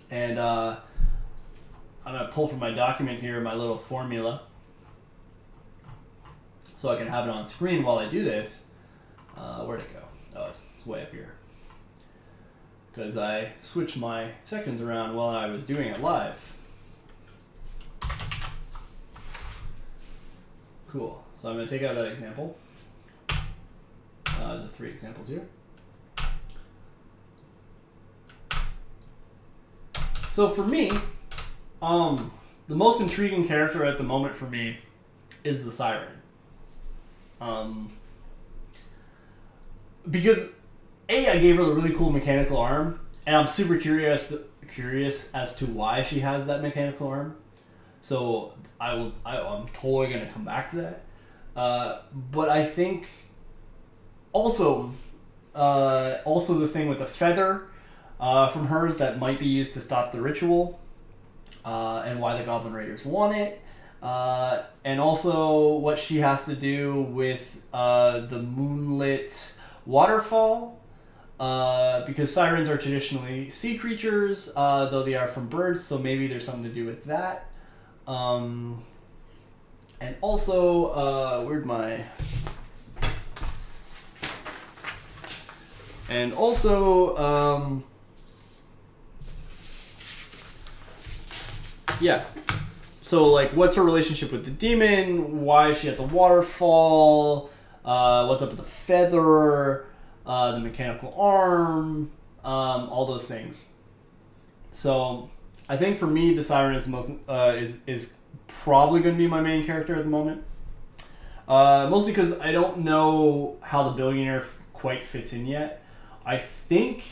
And I'm gonna pull from my document here my little formula, so I can have it on screen while I do this. Where'd it go? Oh, it's way up here. Because I switched my sections around while I was doing it live. Cool. So I'm gonna take out that example. The three examples here. So for me, the most intriguing character at the moment for me is the Siren. Because A, I gave her the really cool mechanical arm, and I'm super curious as to why she has that mechanical arm. So I'm totally gonna come back to that. But I think. Also the thing with the feather from hers that might be used to stop the ritual, and why the Goblin Raiders want it, and also what she has to do with the moonlit waterfall, because sirens are traditionally sea creatures, though they are from birds, so maybe there's something to do with that. And also, yeah, so like, what's her relationship with the demon? Why is she at the waterfall? What's up with the feather? The mechanical arm? All those things. So I think for me, the Siren is the most is probably going to be my main character at the moment. Mostly because I don't know how the billionaire quite fits in yet. I think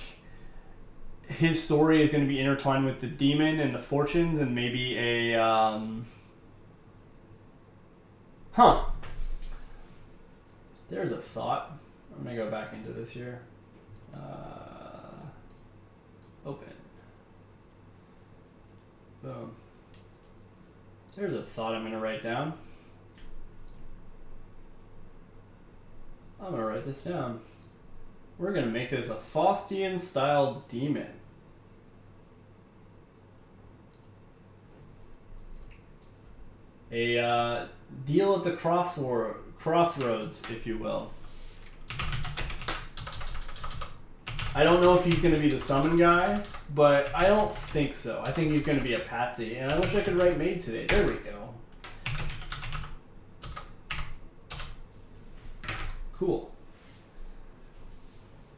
his story is going to be intertwined with the demon and the fortunes, and maybe a There's a thought. I'm gonna go back into this here. Open. Boom. There's a thought I'm gonna write down. I'm gonna write this down. We're going to make this a Faustian-style demon. A deal at the crossroads, if you will. I don't know if he's going to be the summon guy, but I don't think so. I think he's going to be a patsy, and I wish I could write maid today. There we go. Cool.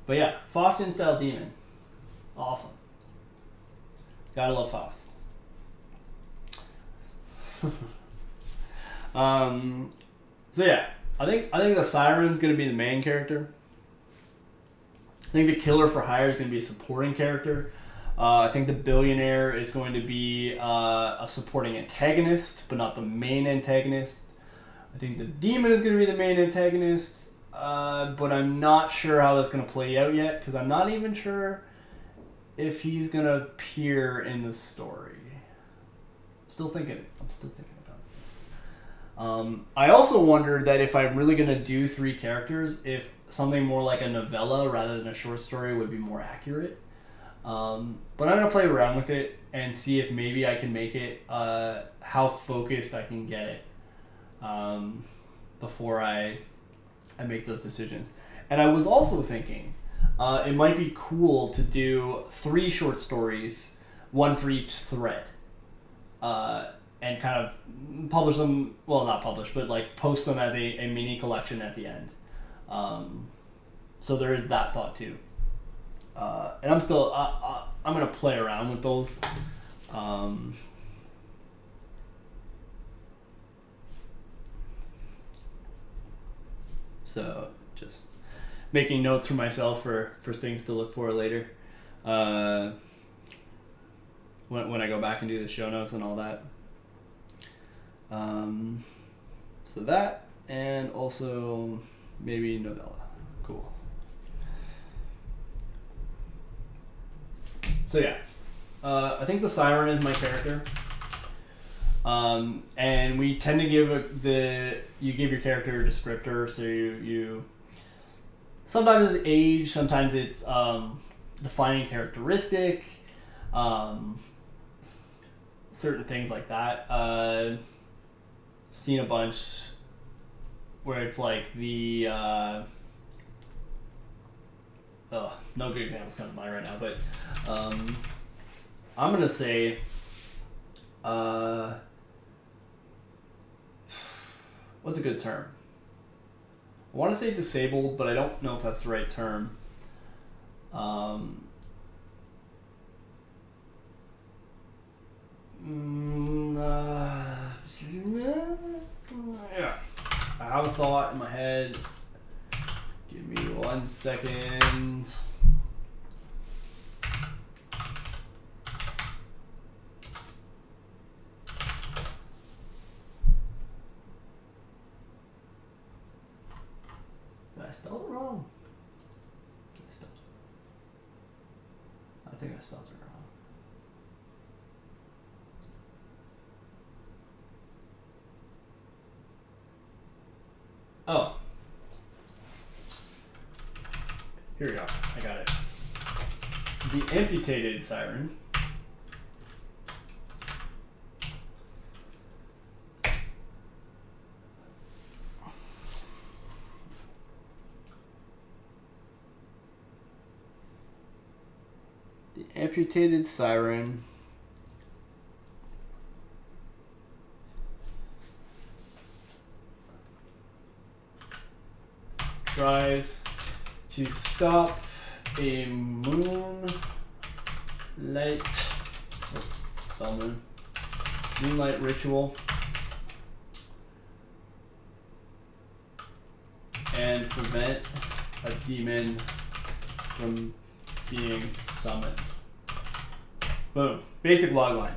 But yeah, Faustian style demon. Awesome. Gotta love Faust. So yeah, I think the Siren's gonna be the main character. I think the Killer for Hire is gonna be a supporting character. I think the billionaire is going to be a supporting antagonist, but not the main antagonist. I think the demon is gonna be the main antagonist. But I'm not sure how that's going to play out yet, because I'm not even sure if he's going to appear in the story. I'm still thinking about it. I also wonder that if I'm really going to do three characters, if something more like a novella rather than a short story would be more accurate. But I'm going to play around with it and see if maybe I can make it, how focused I can get it, before I make those decisions. And I was also thinking it might be cool to do three short stories, one for each thread, and kind of publish them, well, not publish, but like post them as a mini collection at the end. So there is that thought too. And I'm still, I'm going to play around with those. So just making notes for myself for things to look for later. When I go back and do the show notes and all that. So that, and also maybe novella. Cool. So yeah, I think the siren is my character. And we tend to give you give your character a descriptor. So you sometimes it's age, sometimes it's defining characteristic, certain things like that. Seen a bunch where it's like the no good examples come to mind right now, but I'm gonna say what's a good term? I want to say disabled, but I don't know if that's the right term. Yeah, I have a thought in my head. Give me 1 second. Did I spell it wrong? I think I spelled it wrong. Oh, here we go. I got it. The amputated siren tries to stop a moonlight ritual and prevent a demon from being summoned. Boom. Basic logline.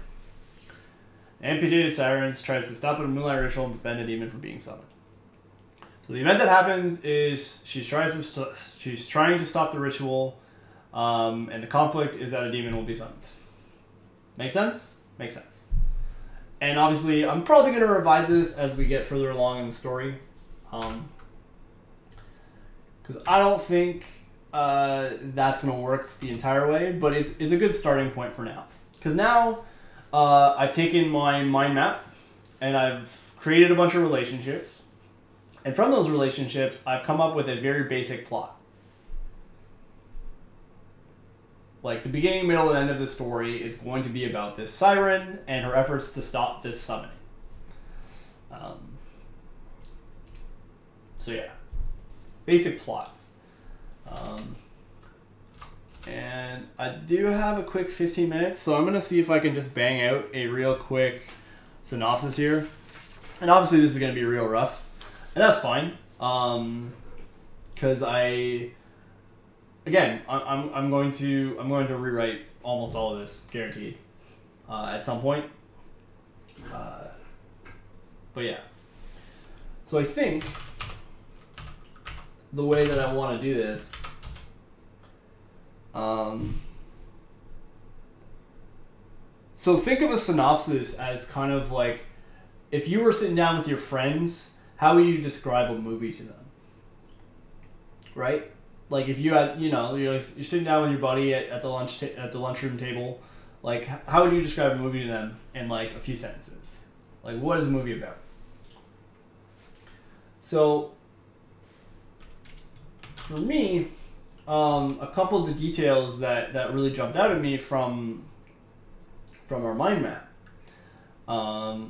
Amputated sirens tries to stop a moonlight ritual and prevent a demon from being summoned. So the event that happens is she's trying to stop the ritual, and the conflict is that a demon will be summoned. Make sense? Makes sense. And obviously, I'm probably going to revise this as we get further along in the story, because I don't think that's going to work the entire way, but it's a good starting point for now. Because now I've taken my mind map, and I've created a bunch of relationships. And from those relationships, I've come up with a very basic plot. Like, the beginning, middle, and end of the story is going to be about this siren and her efforts to stop this summoning. So yeah, basic plot. And I do have a quick 15 minutes, so I'm going to see if I can just bang out a real quick synopsis here. And obviously this is going to be real rough. And that's fine, because I'm going to rewrite almost all of this, guaranteed, at some point. But yeah, so I think the way that I want to do this, so think of a synopsis as kind of like if you were sitting down with your friends. How would you describe a movie to them? Right? Like if you had, you know, you're sitting down with your buddy at the lunchroom table. Like, how would you describe a movie to them in like a few sentences? Like, what is a movie about? So, for me, a couple of the details that really jumped out at me from our mind map are.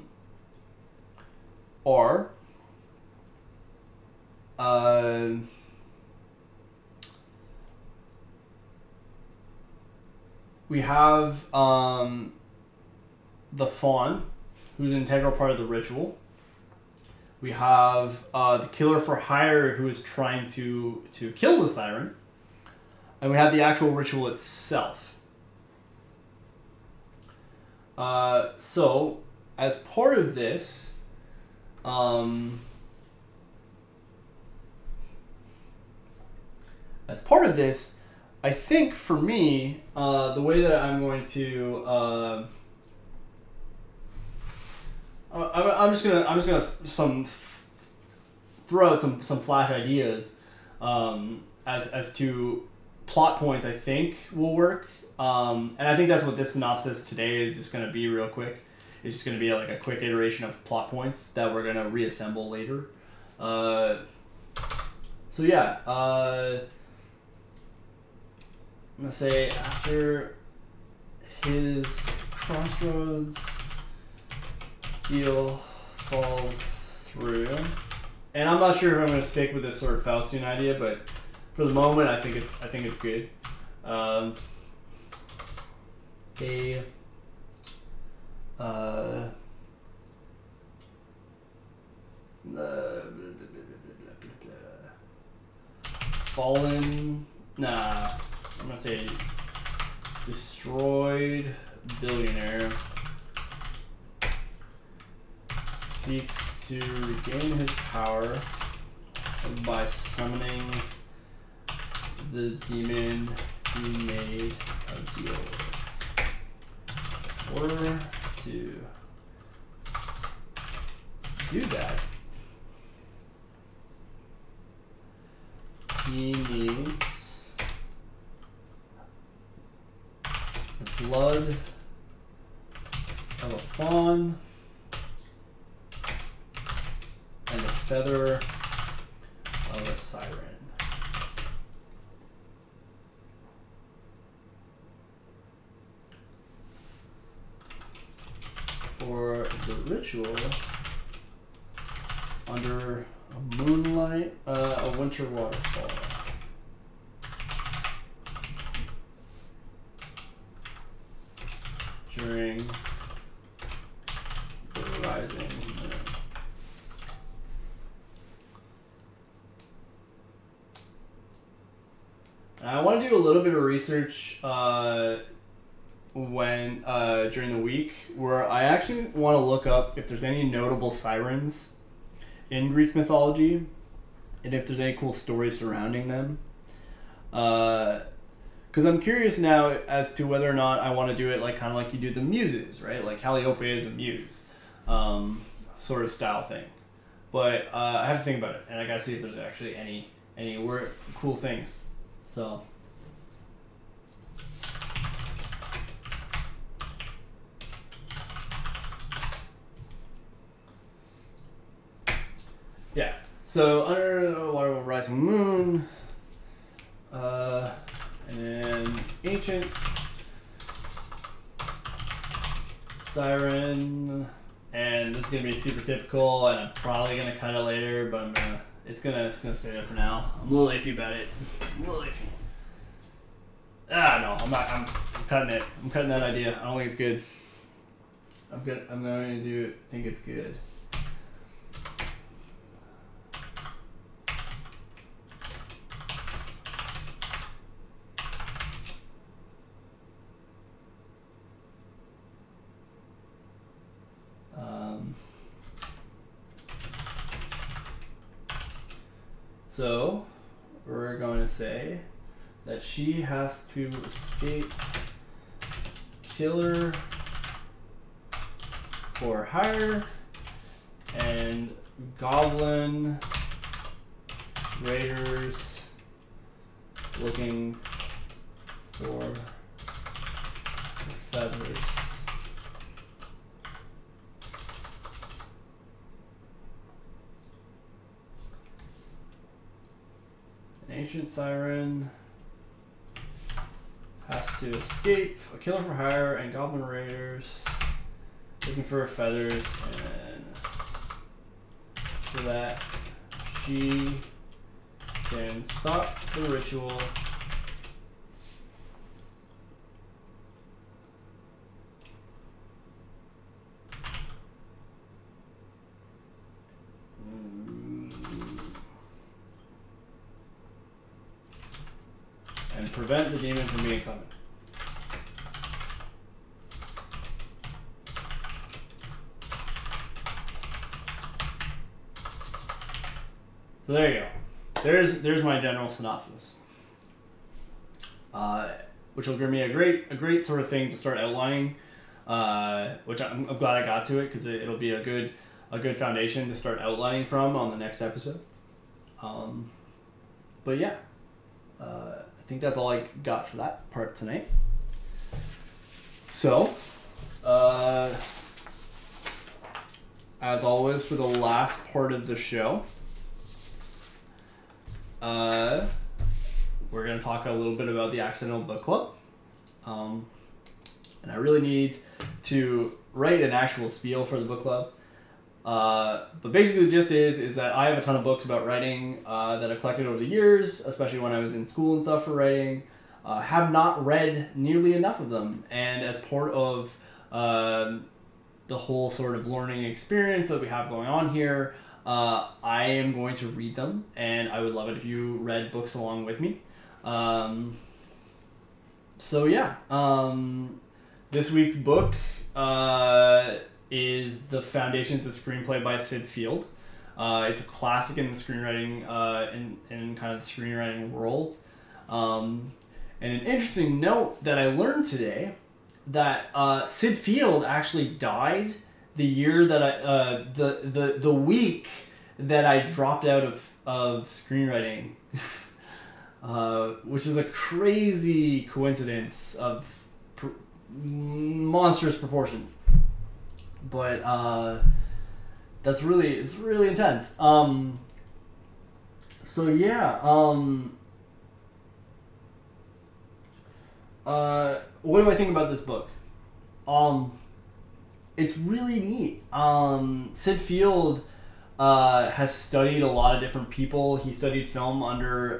We have the faun, who's an integral part of the ritual. We have the killer for hire who is trying to kill the siren. And we have the actual ritual itself. So, as part of this, I think for me, the way that I'm going to, I'm just gonna throw out some flash ideas as to plot points I think will work, and I think that's what this synopsis today is just gonna be real quick. It's just gonna be like a quick iteration of plot points that we're gonna reassemble later. So yeah. I'm going to say after his crossroads deal falls through, and I'm not sure if I'm going to stick with this sort of Faustian idea, but for the moment I think it's good. I'm gonna say destroyed billionaire seeks to regain his power by summoning the demon he made a deal with. In order to do that, he needs the blood of a fawn and the feather of a siren. For the ritual, under a moonlight, a winter waterfall. During the rising moon. I want to do a little bit of research during the week, where I actually want to look up if there's any notable sirens in Greek mythology, and if there's any cool stories surrounding them. Because I'm curious now as to whether or not I want to do it like kind of like you do the muses, right? Like Calliope is a muse, sort of style thing. But I have to think about it, and I gotta see if there's actually any cool things. So. Yeah. So under the water of a rising moon. An ancient siren, and this is gonna be super typical, and I'm probably gonna cut it later, but it's gonna stay there for now. I'm a little iffy about it. I'm cutting it. I'm cutting that idea. I don't think it's good. I'm going to do it. I think it's good. So, we're going to say that she has to escape killer for hire and goblin raiders looking for feathers. Ancient siren has to escape a killer for hire and goblin raiders looking for her feathers, and so that she can stop the ritual prevent the demon from being summoned. So there you go. There's my general synopsis, which will give me a great sort of thing to start outlining, which I'm glad I got to it because it'll be a good foundation to start outlining from on the next episode. But yeah, I think that's all I got for that part tonight. So, as always, for the last part of the show, we're going to talk a little bit about the Accidental Book Club. And I really need to write an actual spiel for the book club. But basically the gist is that I have a ton of books about writing that I've collected over the years, especially when I was in school and stuff for writing. Have not read nearly enough of them. And as part of the whole sort of learning experience that we have going on here, I am going to read them, and I would love it if you read books along with me. So yeah, this week's book is The Foundations of Screenplay by Syd Field. It's a classic in the screenwriting, in kind of the screenwriting world. And an interesting note that I learned today, that Syd Field actually died the year that I, the week that I dropped out of screenwriting, which is a crazy coincidence of monstrous proportions, but it's really intense. So yeah, what do I think about this book? It's really neat. Syd Field has studied a lot of different people. He studied film under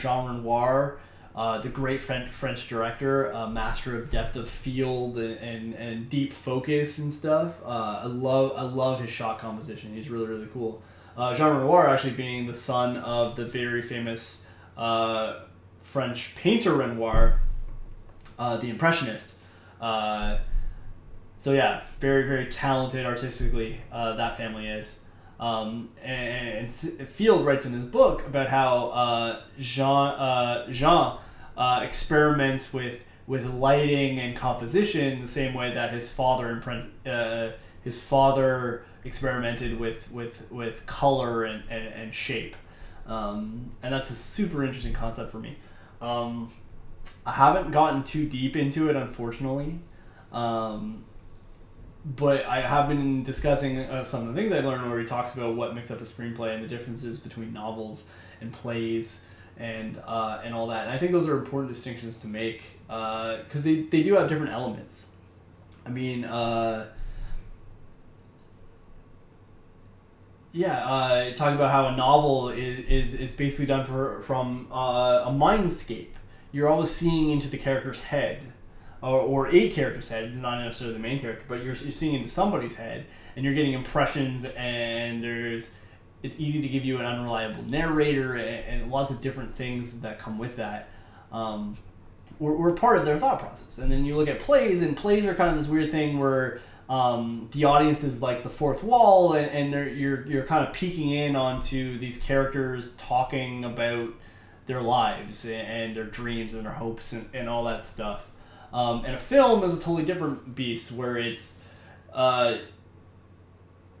Jean Renoir, the great French director, master of depth of field and deep focus and stuff. I love his shot composition. He's really cool. Jean Renoir actually being the son of the very famous French painter Renoir, the Impressionist. So yeah, very talented artistically, that family is. And Field writes in his book about how Jean experiments with lighting and composition the same way that his father experimented with color and shape. And that's a super interesting concept for me. I haven't gotten too deep into it, unfortunately. But I have been discussing some of the things I've learned where he talks about what makes up a screenplay and the differences between novels and plays and all that. And I think those are important distinctions to make because they do have different elements. I mean, talking about how a novel is basically done from a mindscape. You're always seeing into the character's head. Or a character's head, not necessarily the main character, but you're seeing into somebody's head, and you're getting impressions, and it's easy to give you an unreliable narrator, and lots of different things that come with that. We're part of their thought process. And then you look at plays, and plays are kind of this weird thing where the audience is like the fourth wall, and you're kind of peeking in onto these characters talking about their lives, and their dreams, and their hopes, and all that stuff. And a film is a totally different beast where it's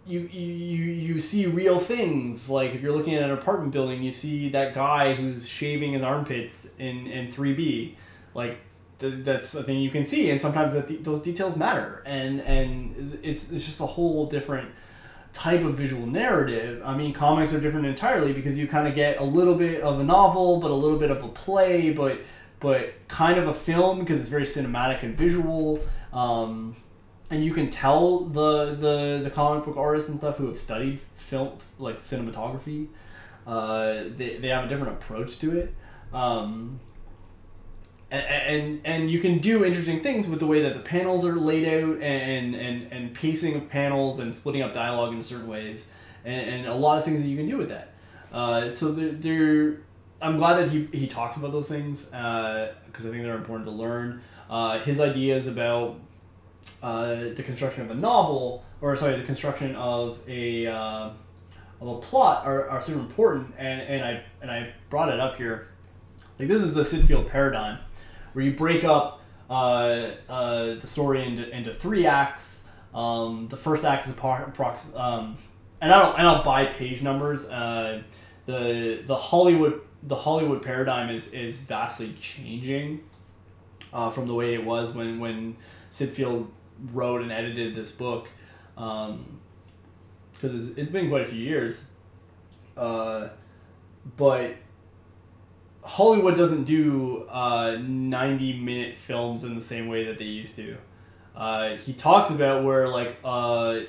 you see real things. Like if you're looking at an apartment building, you see that guy who's shaving his armpits in 3D. Like that's a thing you can see, and sometimes those details matter. And it's just a whole different type of visual narrative. I mean, comics are different entirely because you kind of get a little bit of a novel, but a little bit of a play, but kind of a film because it's very cinematic and visual, and you can tell the comic book artists and stuff who have studied film, like cinematography, they have a different approach to it, and you can do interesting things with the way that the panels are laid out and pacing of panels and splitting up dialogue in certain ways, and a lot of things that you can do with that. So there I'm glad that he talks about those things because I think they're important to learn. His ideas about the construction of a novel, or sorry, the construction of a plot are super important, and I brought it up here. Like, this is the Syd Field paradigm, where you break up the story into three acts. The first act is and I'll buy page numbers. The Hollywood paradigm is vastly changing from the way it was when Syd Field wrote and edited this book, because it's been quite a few years. But Hollywood doesn't do 90-minute films in the same way that they used to. He talks about where like a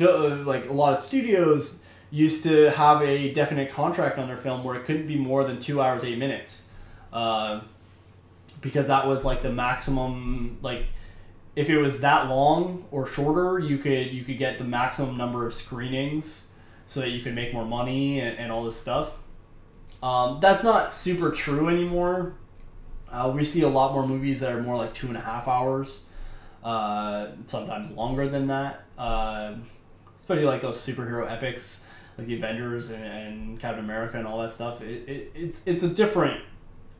lot of studios used to have a definite contract on their film where it couldn't be more than 2 hours, 8 minutes, because that was like the maximum. Like, if it was that long or shorter, you could get the maximum number of screenings so that you could make more money and all this stuff. That's not super true anymore. We see a lot more movies that are more like 2.5 hours, sometimes longer than that. Especially like those superhero epics, like the Avengers and Captain America and all that stuff. It's a different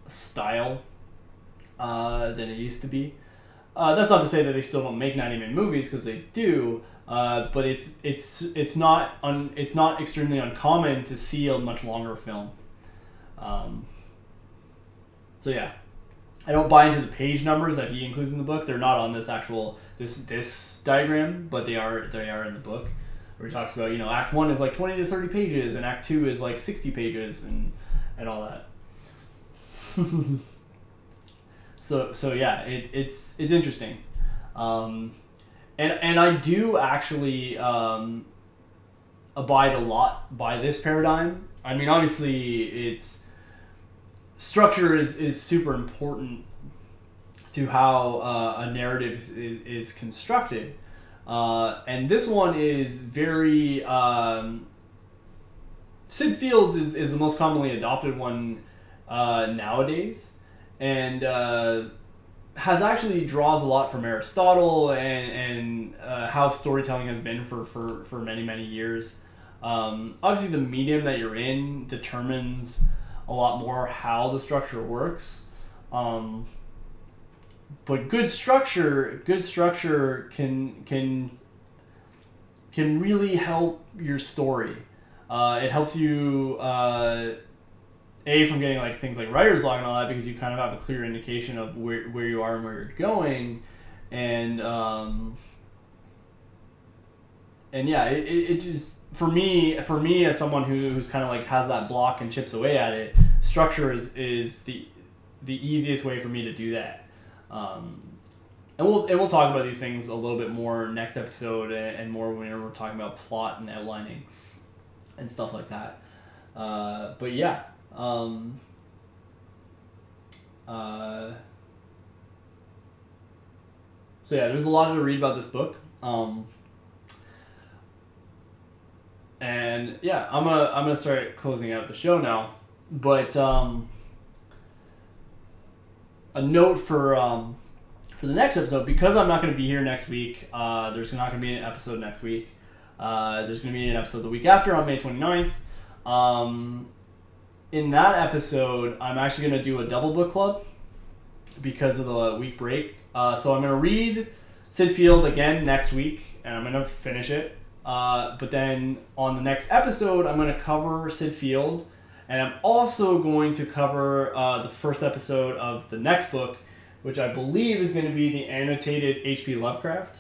style than it used to be. That's not to say that they still don't make 90-minute movies, because they do, but it's not extremely uncommon to see a much longer film. So yeah, I don't buy into the page numbers that he includes in the book. They're not on this actual this diagram, but they are in the book, where he talks about, you know, Act 1 is like 20 to 30 pages, and Act 2 is like 60 pages, and all that. So yeah, it's interesting, and I do actually abide a lot by this paradigm. I mean, obviously, structure is super important to how a narrative is constructed, and this one is very. Syd Field's is the most commonly adopted one nowadays. And has actually draws a lot from Aristotle and how storytelling has been for many, many years. Obviously, the medium that you're in determines a lot more how the structure works. But good structure can really help your story. It helps you. A, from getting like things like writer's block and all that, because you kind of have a clear indication of where you are and where you're going, and yeah, it just for me as someone who's kind of like has that block and chips away at it, structure is the easiest way for me to do that. And we'll talk about these things a little bit more next episode, and more when we're talking about plot and outlining and stuff like that. But yeah. So yeah, there's a lot to read about this book, and yeah, I'm gonna start closing out the show now. But a note for the next episode, because I'm not gonna be here next week. There's not gonna be an episode next week. There's gonna be an episode the week after on May 29th. In that episode, I'm actually going to do a double book club because of the week break. So I'm going to read Syd Field again next week, and I'm going to finish it. But then on the next episode, I'm going to cover Syd Field, and I'm also going to cover the first episode of the next book, which I believe is going to be the annotated H.P. Lovecraft.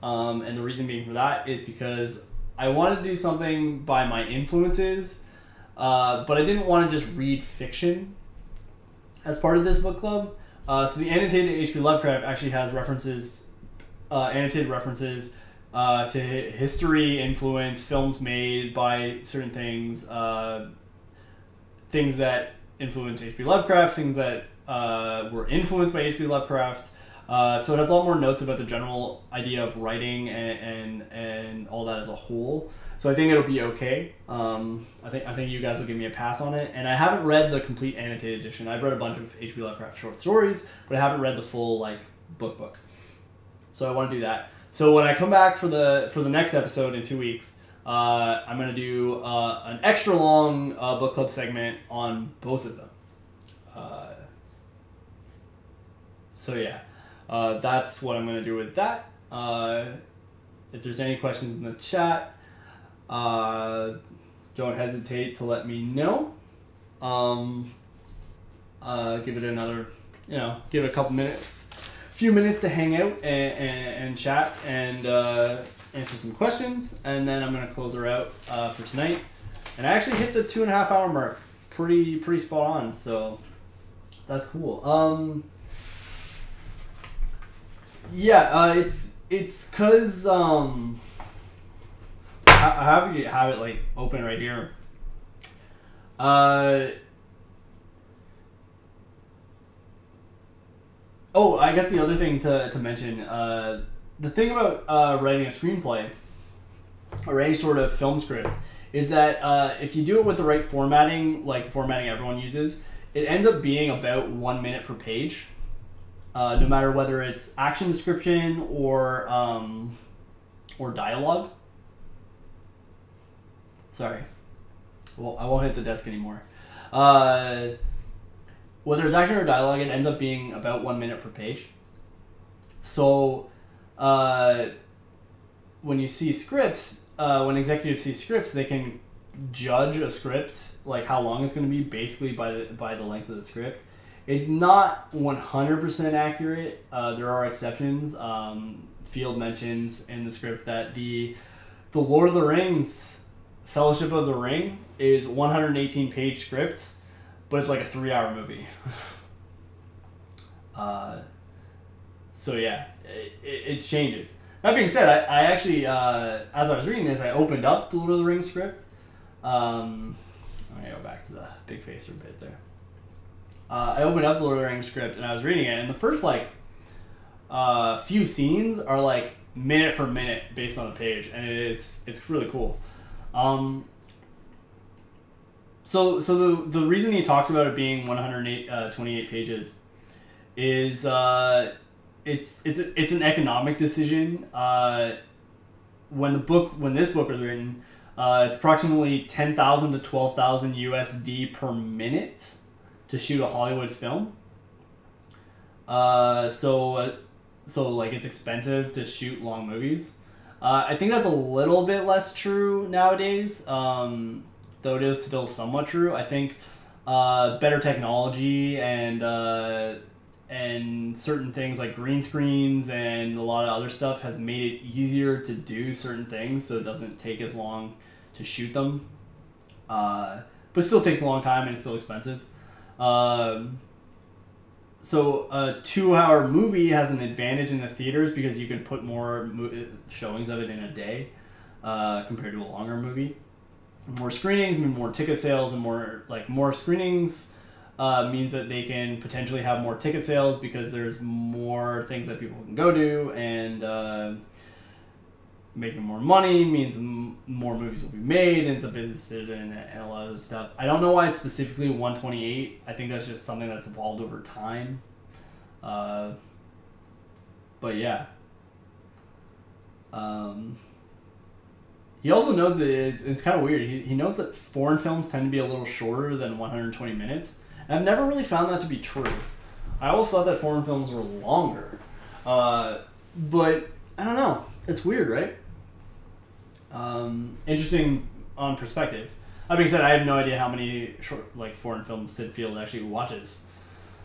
And the reason being for that is because I wanted to do something by my influences. But I didn't want to just read fiction as part of this book club. So the annotated H.P. Lovecraft actually has references, annotated references to history, influence, films made by certain things, things that influenced H.P. Lovecraft, things that were influenced by H.P. Lovecraft, So it has a lot more notes about the general idea of writing and all that as a whole. So I think it'll be okay. I think you guys will give me a pass on it. And I haven't read the complete annotated edition. I've read a bunch of H.P. Lovecraft short stories, but I haven't read the full like book. So I want to do that. So when I come back for the next episode in 2 weeks, I'm gonna do an extra long book club segment on both of them. So yeah, that's what I'm gonna do with that. If there's any questions in the chat, don't hesitate to let me know. Give it another, give it a couple minutes, few minutes to hang out and chat and answer some questions, and then I'm gonna close her out for tonight. And I actually hit the 2.5 hour mark, pretty spot on. So that's cool. It's cause I have it like open right here. Oh, I guess the other thing to mention, the thing about writing a screenplay or any sort of film script is that if you do it with the right formatting, like the formatting everyone uses, it ends up being about 1 minute per page, no matter whether it's action description or dialogue. Sorry, well, I won't hit the desk anymore. Whether it's action or dialogue, it ends up being about 1 minute per page. So when you see scripts, when executives see scripts, they can judge a script, like how long it's going to be, basically by the length of the script. It's not 100% accurate. There are exceptions. Field mentions in the script that the Lord of the Rings, Fellowship of the Ring, is 118-page script, but it's like a 3-hour movie. So yeah, it changes. That being said, I actually, as I was reading this, I opened up the Lord of the Rings script. I'm gonna go back to the big face for a bit there. I opened up the Lord of the Rings script and I was reading it, and the first like few scenes are like minute for minute based on the page, and it's really cool. So the reason he talks about it being 128 pages is it's an economic decision. When this book was written, it's approximately 10,000 to 12,000 USD per minute to shoot a Hollywood film. So like it's expensive to shoot long movies. I think that's a little bit less true nowadays. Though it is still somewhat true. I think better technology and certain things like green screens and a lot of other stuff has made it easier to do certain things, so it doesn't take as long to shoot them. But still takes a long time and it's still expensive. So a 2-hour movie has an advantage in the theaters because you can put more showings of it in a day compared to a longer movie. More screenings mean more ticket sales, and more screenings means that they can potentially have more ticket sales because there's more things that people can go to, and making more money means more movies will be made, and it's a business decision and a lot of stuff. I don't know why specifically 128. I think that's just something that's evolved over time. But yeah. He also knows that it's kind of weird. He knows that foreign films tend to be a little shorter than 120 minutes. And I've never really found that to be true. I always thought that foreign films were longer. But I don't know. It's weird, right? Interesting on perspective. That being said, I have no idea how many foreign films Syd Field actually watches,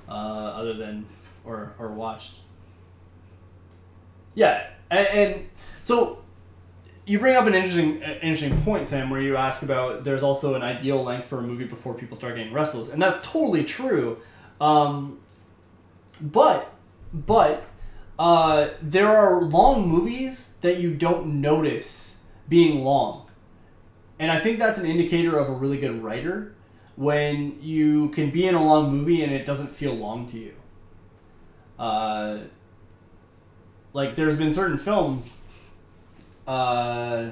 other than or watched. Yeah, and so. You bring up an interesting point, Sam, where you ask about there's also an ideal length for a movie before people start getting restless, and that's totally true. But there are long movies that you don't notice being long, and I think that's an indicator of a really good writer when you can be in a long movie and it doesn't feel long to you. like there's been certain films that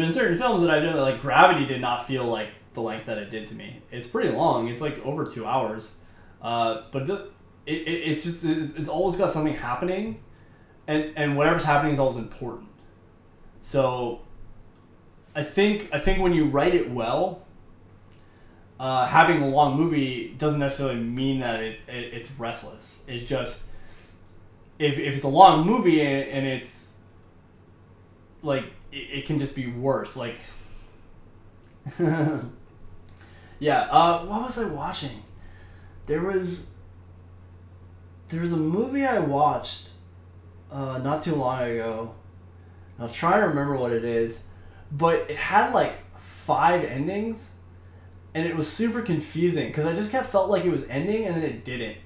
I've done that like Gravity did not feel like the length that it did to me. It's pretty long. It's like over 2 hours. But it's always got something happening, and whatever's happening is always important. So I think when you write it well, having a long movie doesn't necessarily mean that it's restless. It's just if it's a long movie and it's like it can just be worse. Like yeah. What was I watching? There was a movie I watched not too long ago. I'll try to remember what it is, but it had like 5 endings, and it was super confusing because I just felt like it was ending and then it didn't.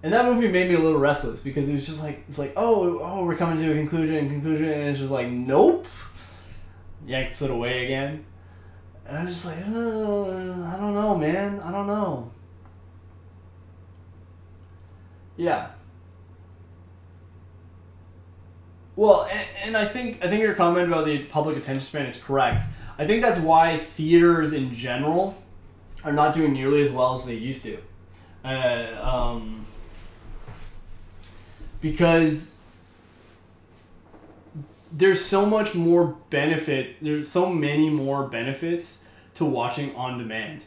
And that movie made me a little restless because it was just like oh we're coming to a conclusion, and it's just like nope, yanks it away again, and I was just like I don't know, man, I don't know. Yeah. Well, and I think your comment about the public attention span is correct. I think that's why theaters in general are not doing nearly as well as they used to, because there's so much more benefit. There's so many more benefits to watching on demand,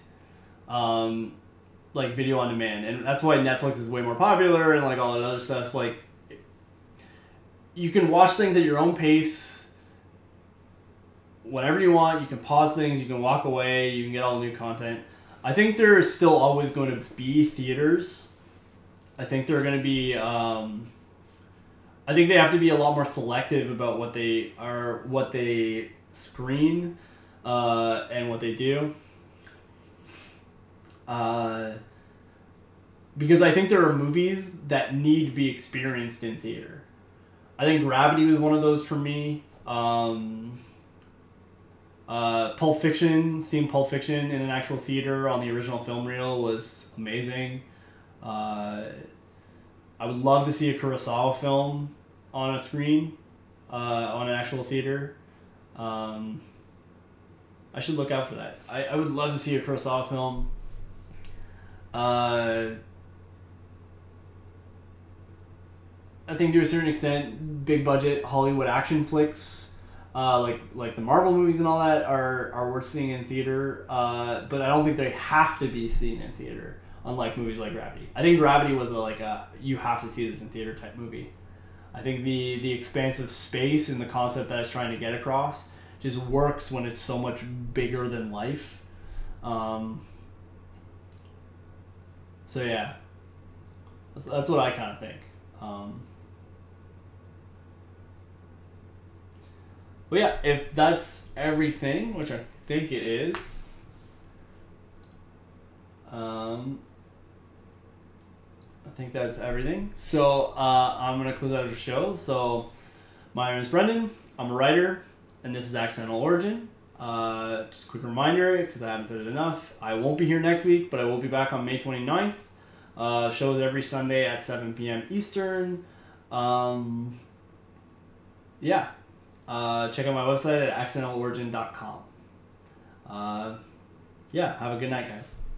like video on demand, and that's why Netflix is way more popular and like all that other stuff. Like you can watch things at your own pace, whenever you want. You can pause things, you can walk away, you can get all the new content. I think there is still always going to be theaters. I think there are going to be, I think they have to be a lot more selective about what they screen, and what they do. Because I think there are movies that need to be experienced in theater. I think Gravity was one of those for me. Pulp Fiction, seeing Pulp Fiction in an actual theater on the original film reel was amazing. I would love to see a Kurosawa film on a screen, on an actual theater. I should look out for that. I would love to see a Kurosawa film. I think to a certain extent, big budget Hollywood action flicks, like the Marvel movies and all that, are worth seeing in theater. But I don't think they have to be seen in theater, unlike movies like Gravity. I think Gravity was a you have to see this in theater type movie. I think the expanse of space and the concept that I was trying to get across just works when it's so much bigger than life. So yeah, that's what I kind of think. Well, yeah, if that's everything, which I think it is, I think that's everything. So I'm going to close out the show. So my name is Brendan. I'm a writer, and this is Accidental Origin. Just a quick reminder, because I haven't said it enough, I won't be here next week, but I will be back on May 29th. Shows every Sunday at 7 p.m. Eastern. Yeah. Check out my website at accidentalorigin.com. Yeah, have a good night, guys.